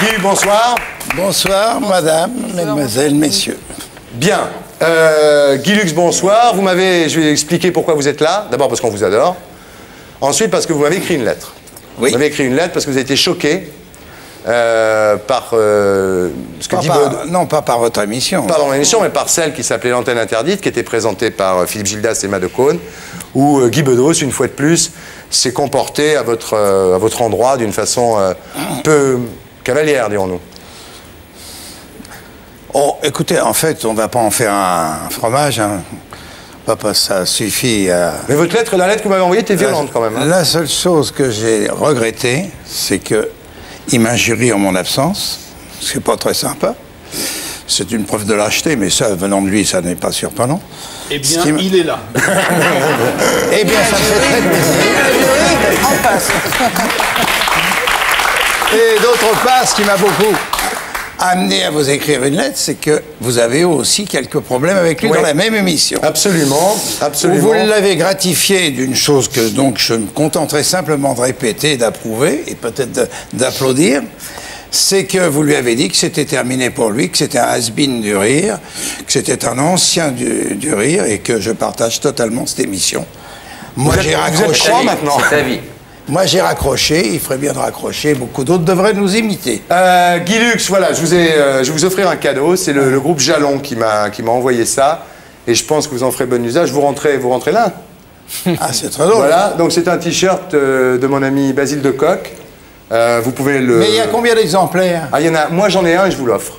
Guy, bonsoir. Bonsoir, madame, mesdemoiselles, messieurs. Bien. Euh, Guy Lux, bonsoir. Vous m'avez... Je vais expliquer pourquoi vous êtes là. D'abord parce qu'on vous adore. Ensuite parce que vous m'avez écrit une lettre. Oui. Vous m'avez écrit une lettre parce que vous avez été choqué euh, par... Euh, ce que dit par Baud... Non, pas par votre émission. Pas dans l'émission, mais par celle qui s'appelait L'Antenne Interdite, qui était présentée par Philippe Gildas et Emma Decaune, où euh, Guy Bedos, une fois de plus, s'est comporté à votre, euh, à votre endroit d'une façon euh, peu... cavalière, dirons-nous. Oh, écoutez, en fait, on ne va pas en faire un fromage. Hein. Papa, ça suffit à... Mais votre lettre, la lettre que vous m'avez envoyée était violente, la, quand même. Hein. La seule chose que j'ai regrettée, c'est qu'il m'injurie en mon absence. Ce n'est pas très sympa. C'est une preuve de lâcheté, mais ça, venant de lui, ça n'est pas surprenant. Eh bien, il, il est là. Eh bien, ça fait très plaisir. En passe. Et d'autre part, ce qui m'a beaucoup amené à vous écrire une lettre, c'est que vous avez aussi quelques problèmes avec lui, oui, dans la même émission. Absolument, absolument. Vous l'avez gratifié d'une chose que donc je me contenterai simplement de répéter, d'approuver et peut-être d'applaudir. C'est que vous lui avez dit que c'était terminé pour lui, que c'était un has-been du rire, que c'était un ancien du, du rire et que je partage totalement cette émission. Moi, j'ai raccroché maintenant. C'est ta vie. Moi, j'ai raccroché, il ferait bien de raccrocher, beaucoup d'autres devraient nous imiter. Euh, Guy Lux, voilà, je, vous ai, euh, je vais vous offrir un cadeau, c'est le, le groupe Jalon qui m'a envoyé ça, et je pense que vous en ferez bon usage, vous rentrez, vous rentrez là. Ah, c'est très drôle. Voilà, donc c'est un t-shirt euh, de mon ami Basile Decoq, euh, vous pouvez le... Mais il y a combien d'exemplaires? Ah, il y en a, moi j'en ai un et je vous l'offre.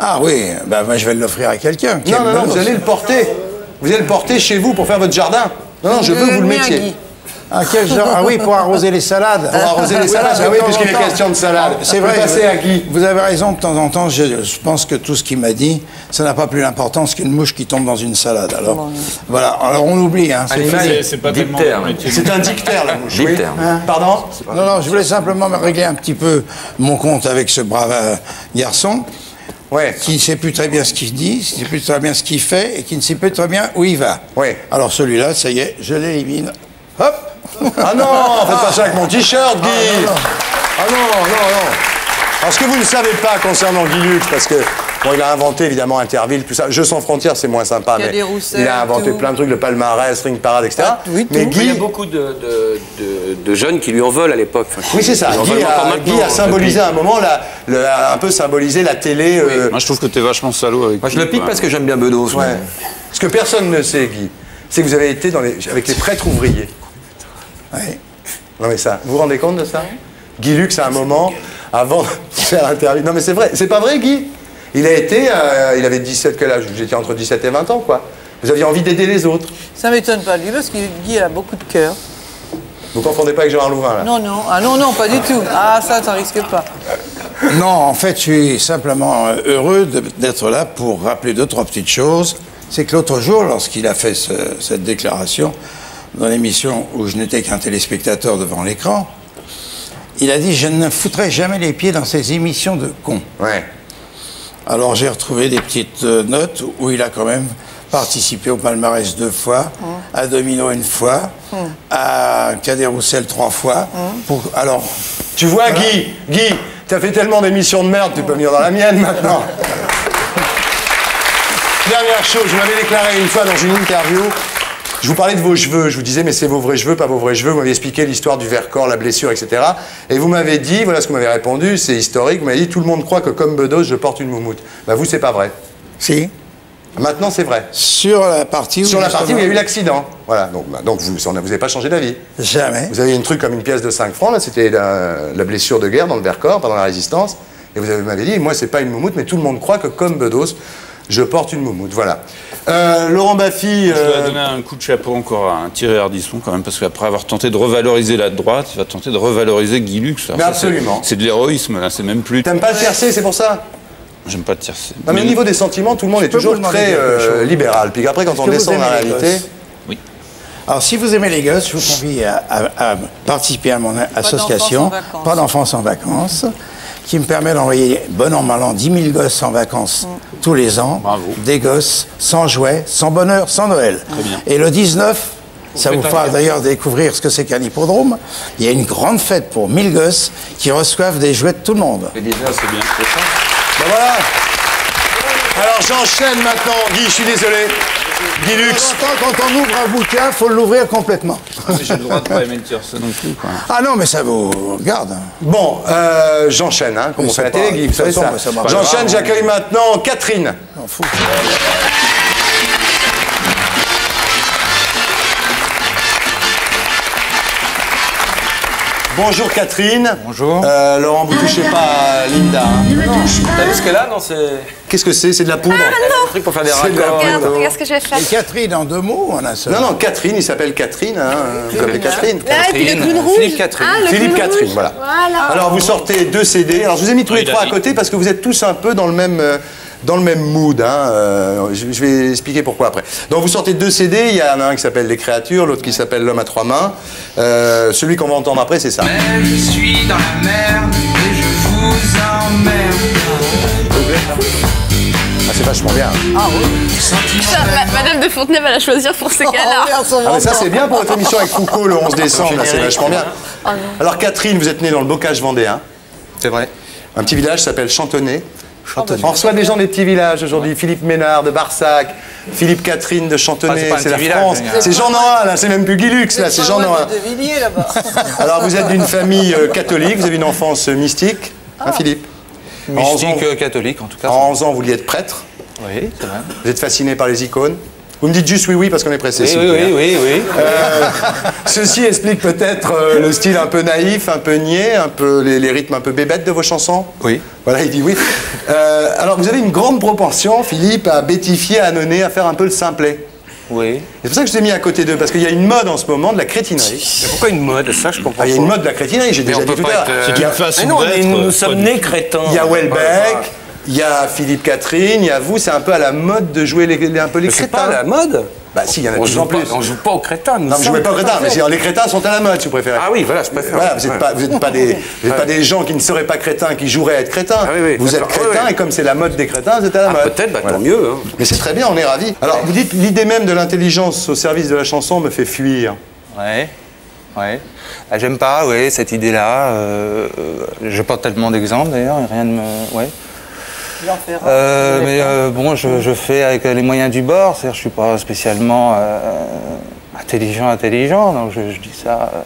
Ah oui, bah moi je vais l'offrir à quelqu'un. Non, non, non, vous allez le porter, vous allez le porter chez vous pour faire votre jardin. Non, non, je veux que vous le mettiez. Ah, quel genre? Ah oui, pour arroser les salades. Pour arroser les salades, oui, ah oui, puisqu'il est question de salade. C'est vrai, passer à Guy. Vous avez raison, de temps en temps, je, je pense que tout ce qu'il m'a dit, ça n'a pas plus d'importance qu'une mouche qui tombe dans une salade. Alors, bon, voilà, alors on oublie. Hein, c'est pas dictère. C'est un dictère, la mouche. Oui. Hein? Pardon? Non, non, je voulais simplement me régler un petit peu mon compte avec ce brave euh, garçon. Ouais. Qui ne sait plus très bien ce qu'il dit, qui ne sait plus très bien ce qu'il fait, et qui ne sait plus très bien où il va. Ouais. Alors celui-là, ça y est, je l'élimine. Hop! Ah non, faites pas ça avec mon t-shirt, Guy. Ah non, non, non. Alors, ce que vous ne savez pas concernant Guy Lux, parce que, bon, il a inventé, évidemment, Interville, tout ça. Jeux sans frontières, c'est moins sympa, il mais il a inventé tout. Plein de trucs, le palmarès, Ring Parade, et cetera. Ah, oui, mais Guy... Il y a beaucoup de, de, de, de jeunes qui lui en veulent à l'époque. Enfin, oui, c'est ça. Guy a, Guy a symbolisé à un moment, la, la, un peu symbolisé la télé. Oui. Euh... Moi, je trouve que t'es vachement salaud avec Moi, je le pique ouais. parce que j'aime bien Bedos. Ouais. Ce que personne ne sait, Guy, c'est que vous avez été dans les... avec les prêtres ouvriers. Oui. Non mais ça, vous vous rendez compte de ça? Guy Lux, à un moment, avant de faire l'interview... Non mais c'est vrai, c'est pas vrai, Guy. Il a été, euh, il avait dix-sept, quel âge? J'étais entre dix-sept et vingt ans, quoi. Vous aviez envie d'aider les autres. Ça m'étonne pas, lui, parce que Guy a beaucoup de cœur. Vous confondez pas avec Gérard Louvain, là? Non, non, ah non, non, pas du tout. Ah, ça, ça risque pas. Non, en fait, je suis simplement heureux d'être là pour rappeler deux, trois petites choses. C'est que l'autre jour, lorsqu'il a fait ce, cette déclaration... dans l'émission où je n'étais qu'un téléspectateur devant l'écran, il a dit « Je ne foutrai jamais les pieds dans ces émissions de cons. » Ouais. Alors j'ai retrouvé des petites notes où il a quand même participé au palmarès deux fois, mmh. à Domino une fois, mmh. à Cadet Roussel trois fois. Mmh. Pour... Alors, tu vois, voilà. Guy, Guy, t'as fait tellement d'émissions de merde, tu peux venir dans la mienne maintenant. Dernière chose, je m'avais déclaré une fois dans une interview. Je vous parlais de vos cheveux, je vous disais, mais c'est vos vrais cheveux, pas vos vrais cheveux. Vous m'avez expliqué l'histoire du Vercors, la blessure, et cetera. Et vous m'avez dit, voilà ce que vous m'avez répondu, c'est historique, vous m'avez dit, tout le monde croit que comme Bedos, je porte une moumoute. Bah vous, c'est pas vrai. Si. Maintenant, c'est vrai. Sur la partie où, Sur la partie où il y a eu l'accident. Voilà, donc, bah, donc vous n'avez pas changé d'avis. Jamais. Vous avez une truc comme une pièce de cinq francs, là, c'était la, la blessure de guerre dans le Vercors, pendant la Résistance. Et vous m'avez dit, moi, c'est pas une moumoute, mais tout le monde croit que, comme Bedos, je porte une moumoute. Voilà. Euh, Laurent Baffie. Euh... Je vais donner un coup de chapeau encore à un Thierry Ardisson, quand même, parce qu'après avoir tenté de revaloriser la droite, il va tenter de revaloriser Guy Lux. Mais ça, absolument. C'est de l'éroïsme, là, c'est même plus. T'aimes pas le tiercé, c'est pour ça? J'aime pas de tiercé. Non, mais au niveau des sentiments, tout le monde est toujours très euh, libéral. Puis après, quand on descend dans la réalité. Oui. Alors, si vous aimez les gosses, je vous convie à, à, à participer à mon association, Pas d'enfance en vacances, qui me permet d'envoyer, bon an, mal an, dix mille gosses en vacances mmh. tous les ans. Bravo. Des gosses sans jouets, sans bonheur, sans Noël. Très bien. Et le dix-neuf, vous ça vous fera d'ailleurs découvrir ce que c'est qu'un hippodrome. Il y a une grande fête pour mille gosses qui reçoivent des jouets de tout le monde. Le dix-neuf, c'est bien. Ben voilà. Alors j'enchaîne maintenant, Guy, je suis désolé. Guy Lux. Quand on ouvre un bouquin, il faut l'ouvrir complètement. Ah, mais j'ai le droit de pas aimer le tierce non plus, quoi. Ah non, mais ça vous regarde. Bon, euh, j'enchaîne, hein, comme mais on fait la télé, Guy, vous savez ça. ça. J'enchaîne, j'accueille maintenant Catherine. J'en fous. Bonjour Catherine. Bonjour. Euh, Laurent, vous touchez pas à Linda. Hein. Non, t'as vu ce qu'elle a? Non, c'est... Qu'est-ce que c'est? C'est de la poudre. Ah, non. Un truc pour faire des raccords. De regarde, regarde ce que je vais faire. Et Catherine, en deux mots, on a ça. Non, non, Catherine, il s'appelle Catherine. Hein, comme les Catherine. Là, Catherine. Et puis le clown rouge. Philippe Catherine. Ah, Philippe Catherine, rouge. Voilà. Voilà. Alors, vous sortez deux C D. Alors, je vous ai mis tous oui, les trois à côté parce que vous êtes tous un peu dans le même... Euh, dans le même mood, hein. euh, je, je vais expliquer pourquoi après. Donc vous sortez deux C D, il y en a un qui s'appelle Les Créatures, l'autre qui s'appelle L'Homme à trois mains. Euh, celui qu'on va entendre après, c'est ça. Mais je suis dans la merde et je vous emmerde. Ah, c'est vachement bien. Ah oui. Ça, ma, Madame de Fontenay va la choisir pour ces cas-là. Oh, ah, mais ça c'est bien pour votre émission avec Foucault le onze décembre, là, c'est vachement bien. Oh, alors Catherine, vous êtes née dans le Bocage vendéen. C'est vrai. Un petit village s'appelle Chantonnay. Chantonnay. On reçoit des gens des petits villages aujourd'hui, ouais. Philippe Ménard de Barsac, Philippe Catherine de Chantonnay, c'est la France. C'est Jean Noa, là, c'est même plus Guy Lux, là, c'est Jean Noa. Alors vous êtes d'une famille euh, catholique, vous avez une enfance mystique, ah. hein, Philippe? Mystique euh, catholique en tout cas. En onze ans, vous vouliez être prêtre. Oui, c'est vrai. Vous êtes fasciné par les icônes. Vous me dites juste oui, oui, parce qu'on est pressé. Oui, si oui, oui, oui, oui. Euh, ceci explique peut-être euh, le style un peu naïf, un peu niais, un peu les, les rythmes un peu bébêtes de vos chansons. Oui. Voilà, il dit oui. Euh, alors, vous avez une grande propension, Philippe, à bêtifier, à annonner, à faire un peu le simplet. Oui. C'est pour ça que je t'ai mis à côté d'eux, parce qu'il y a une mode en ce moment de la crétinerie. Mais pourquoi une mode? Ça, je comprends. Il ah, y a une mode de la crétinerie, j'ai déjà dit tout à l'heure. C'est une façon d'être. Nous, nous sommes nés crétins. Il y a Welbeck. Il y a Philippe Catherine, il y a vous, c'est un peu à la mode de jouer les, les, un peu les crétins. C'est pas à la mode? Bah si, il y en a toujours plus. Pas, on joue pas aux crétins. Nous non, vous jouez pas aux crétins, mais si, les crétins sont à la mode, si vous préférez. Ah oui, voilà, je préfère. Voilà, vous n'êtes ouais. pas, vous êtes pas, des, vous êtes pas ouais. des gens qui ne seraient pas crétins, qui joueraient à être crétins. Ah, oui, oui, vous êtes crétins, ouais, et comme c'est la mode des crétins, vous êtes à la ah, mode. Peut-être, bah, voilà. Tant mieux. Hein. Mais c'est très bien, on est ravis. Alors, ouais. vous dites, l'idée même de l'intelligence au service de la chanson me fait fuir. Ouais. Ouais. Ah, j'aime pas, ouais, cette idée-là. Euh, je porte tellement d'exemples, d'ailleurs, rien ne me... Ouais. Euh, mais euh, bon, je, je fais avec les moyens du bord, c'est-à-dire je suis pas spécialement euh, intelligent, intelligent, donc je, je dis ça, euh,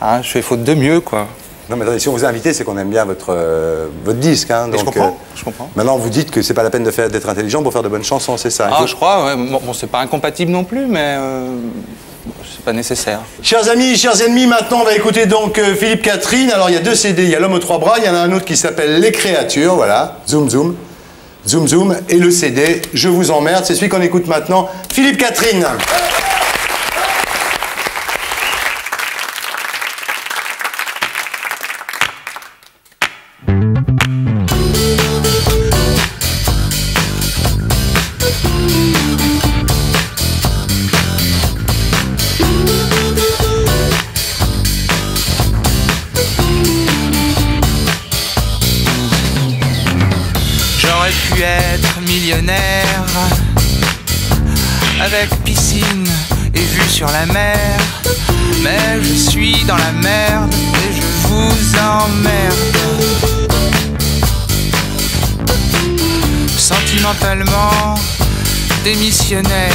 hein, je fais faute de mieux, quoi. Non mais si on vous a invité, c'est qu'on aime bien votre, euh, votre disque, hein, donc... Je comprends, euh, je comprends. Maintenant, vous dites que c'est pas la peine d'être intelligent pour faire de bonnes chansons, c'est ça? Ah, je crois, ouais, bon, bon c'est pas incompatible non plus, mais... Euh... C'est pas nécessaire. Chers amis, chers ennemis, maintenant on va écouter donc euh, Philippe Catherine. Alors il y a deux C D, il y a L'Homme aux trois bras, il y en a un autre qui s'appelle Les Créatures, voilà. Zoom, zoom, zoom, zoom. Et le C D, Je vous emmerde, c'est celui qu'on écoute maintenant. Philippe Catherine. Avec piscine et vue sur la mer, mais je suis dans la merde et je vous emmerde. Sentimentalement démissionnaire,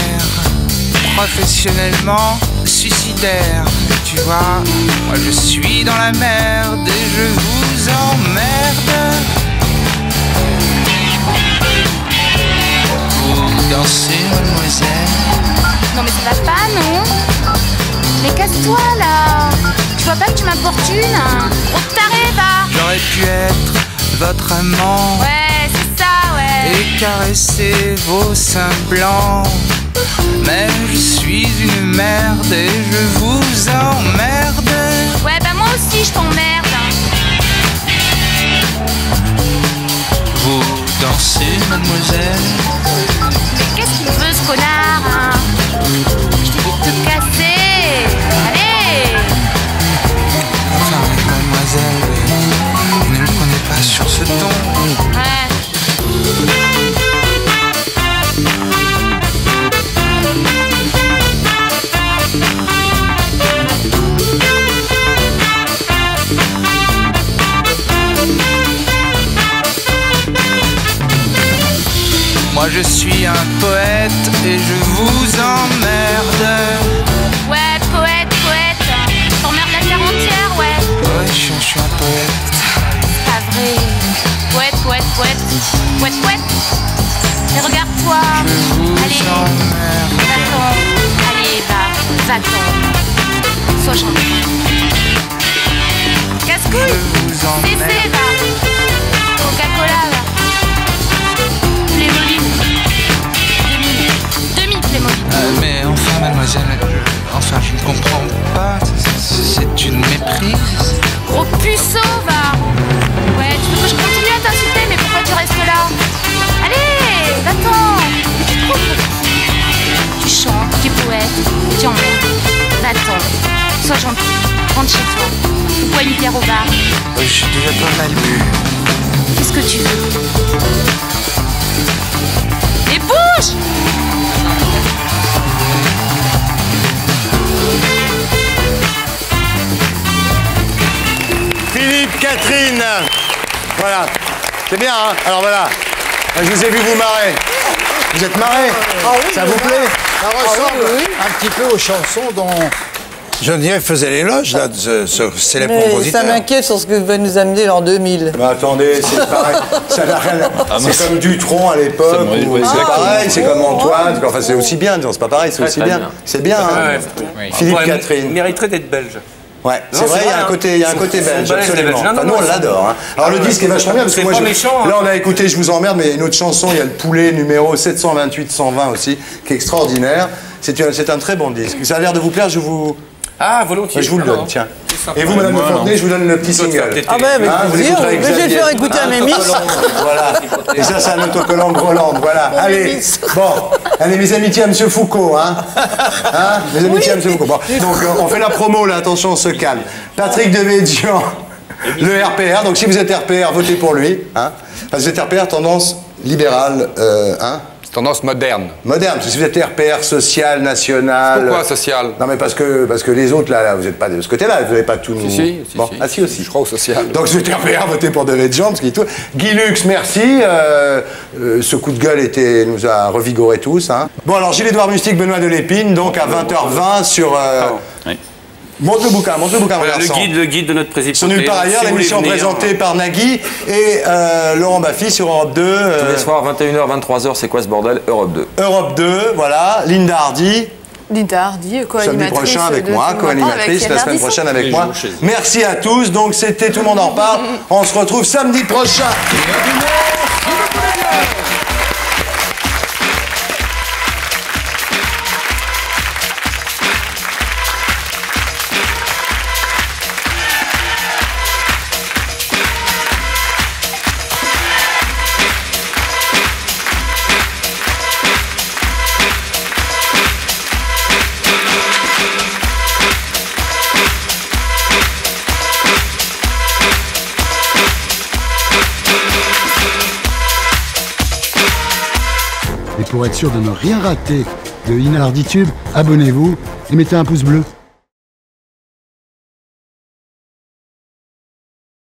professionnellement suicidaire. Tu vois, moi je suis dans la merde et je vous emmerde. Dans toi là. Tu vois pas que tu m'importunes? On t'arrête va. J'aurais pu être votre amant. Ouais, c'est ça, ouais. Et caresser vos seins blancs. Mais je suis une merde et je vous emmerde. Ouais, bah moi aussi je t'emmerde. Vous dansez, mademoiselle? Qu'est-ce qu'il veut ce connard hein? Je t'ai dit de te casser. Allez. Enfin, mademoiselle, ne me prenez pas sur ce ton. Ouais. Moi je suis un poète et je vous emmerde. Ouais, poète, poète, t'emmerdes la terre entière, ouais. Ouais, je, je suis un poète. C'est pas vrai. Poète, poète, poète, poète, poète. Mais regarde-toi. Allez, va-t'en. Allez, va, va-t'en. Sois gentil. Casse-couille. Cessez, va. Coca-Cola, va. Euh, mais enfin, mademoiselle, enfin, je ne comprends pas, c'est une méprise. Gros puceau, va. Ouais, tu veux que je continue à t'insulter, mais pourquoi tu restes là? Allez, va-t'en. Tu te trompes. Tu chantes, tu poètes, tu emmerdes. Va-t'en, sois gentil, rentre chez toi. Bois une bière au bar. Euh, je suis déjà pas mal bu. Qu'est-ce que tu veux? Et bouge! Philippe, Catherine, voilà, c'est bien, hein? Alors voilà, je vous ai vu vous marrer. Vous êtes marrés? Ah oui, ça vous plaît? Ça ressemble ah oui, oui. un petit peu aux chansons dont Geneviève faisait l'éloge, là, de ce, ce célèbre mais compositeur. Ça m'inquiète sur ce que va nous amener l'an deux mille. Bah attendez, c'est pareil. Ah, c'est comme Dutronc à l'époque. Oui, c'est ah, pareil, c'est comme Antoine. Enfin, c'est aussi bien, c'est pas pareil, c'est aussi bien. bien. C'est bien, hein? Ouais. Philippe, ouais, Catherine. Mériterait d'être belge. Ouais, c'est vrai, il y a un côté, y a un côté belge, absolument. Enfin, nous, on l'adore. Hein. Alors, le disque est vachement bien, parce que moi, je... là, on a écouté Je vous emmerde, mais une autre chanson, il y a le poulet numéro sept cent vingt-huit cent vingt aussi, qui est extraordinaire. C'est un, un très bon disque. Ça a l'air de vous plaire, je vous... Ah, volontiers. Je vous le donne, tiens. Et vous, madame de Fontenay, je vous donne le petit single. Ah ben, avec plaisir, je vais faire écouter à mes miss. Voilà. Et ça, c'est un autocollant Groland, voilà. Allez, bon. Allez, mes amitiés à monsieur Foucault, hein. Hein, mes amitiés à monsieur Foucault. Bon, donc, on fait la promo, là, attention, on se calme. Patrick Devedjian, le R P R. Donc, si vous êtes R P R, votez pour lui, hein. Parce que vous êtes R P R, tendance libérale, hein. Tendance moderne. Moderne, parce que vous êtes R P R social, national... Pourquoi social? Non mais parce que, parce que les autres, là, là vous n'êtes pas de ce côté-là, vous n'avez pas tout... Si, si, si, bon. si, Ah si, aussi. Je crois au social. Donc vous êtes R P R, votez pour Devedjian, parce qu'il tout... Guy Lux, merci, euh, euh, ce coup de gueule était, nous a revigoré tous. Hein. Bon alors, Jules-Édouard Moustique, Benoît Delépine, donc à vingt heures vingt sur... Euh... Ah bon. Oui. Monte le bouquin, monte le bouquin. Voilà, le, guide, le guide de notre président. Nous par ailleurs, si l'émission présentée par Nagui et euh, Laurent Baffie sur Europe deux. Euh... Tous les soirs, vingt et une heures, vingt-trois heures, c'est quoi ce bordel? Europe deux. Europe deux, voilà. Linda Hardy. Linda Hardy, co-animatrice. Samedi prochain avec moi, co-animatrice, la semaine prochaine avec moi. Merci à tous. Donc c'était Tout le monde en parle. On se retrouve samedi prochain. Pour être sûr de ne rien rater de In Hardy Tube, abonnez-vous et mettez un pouce bleu.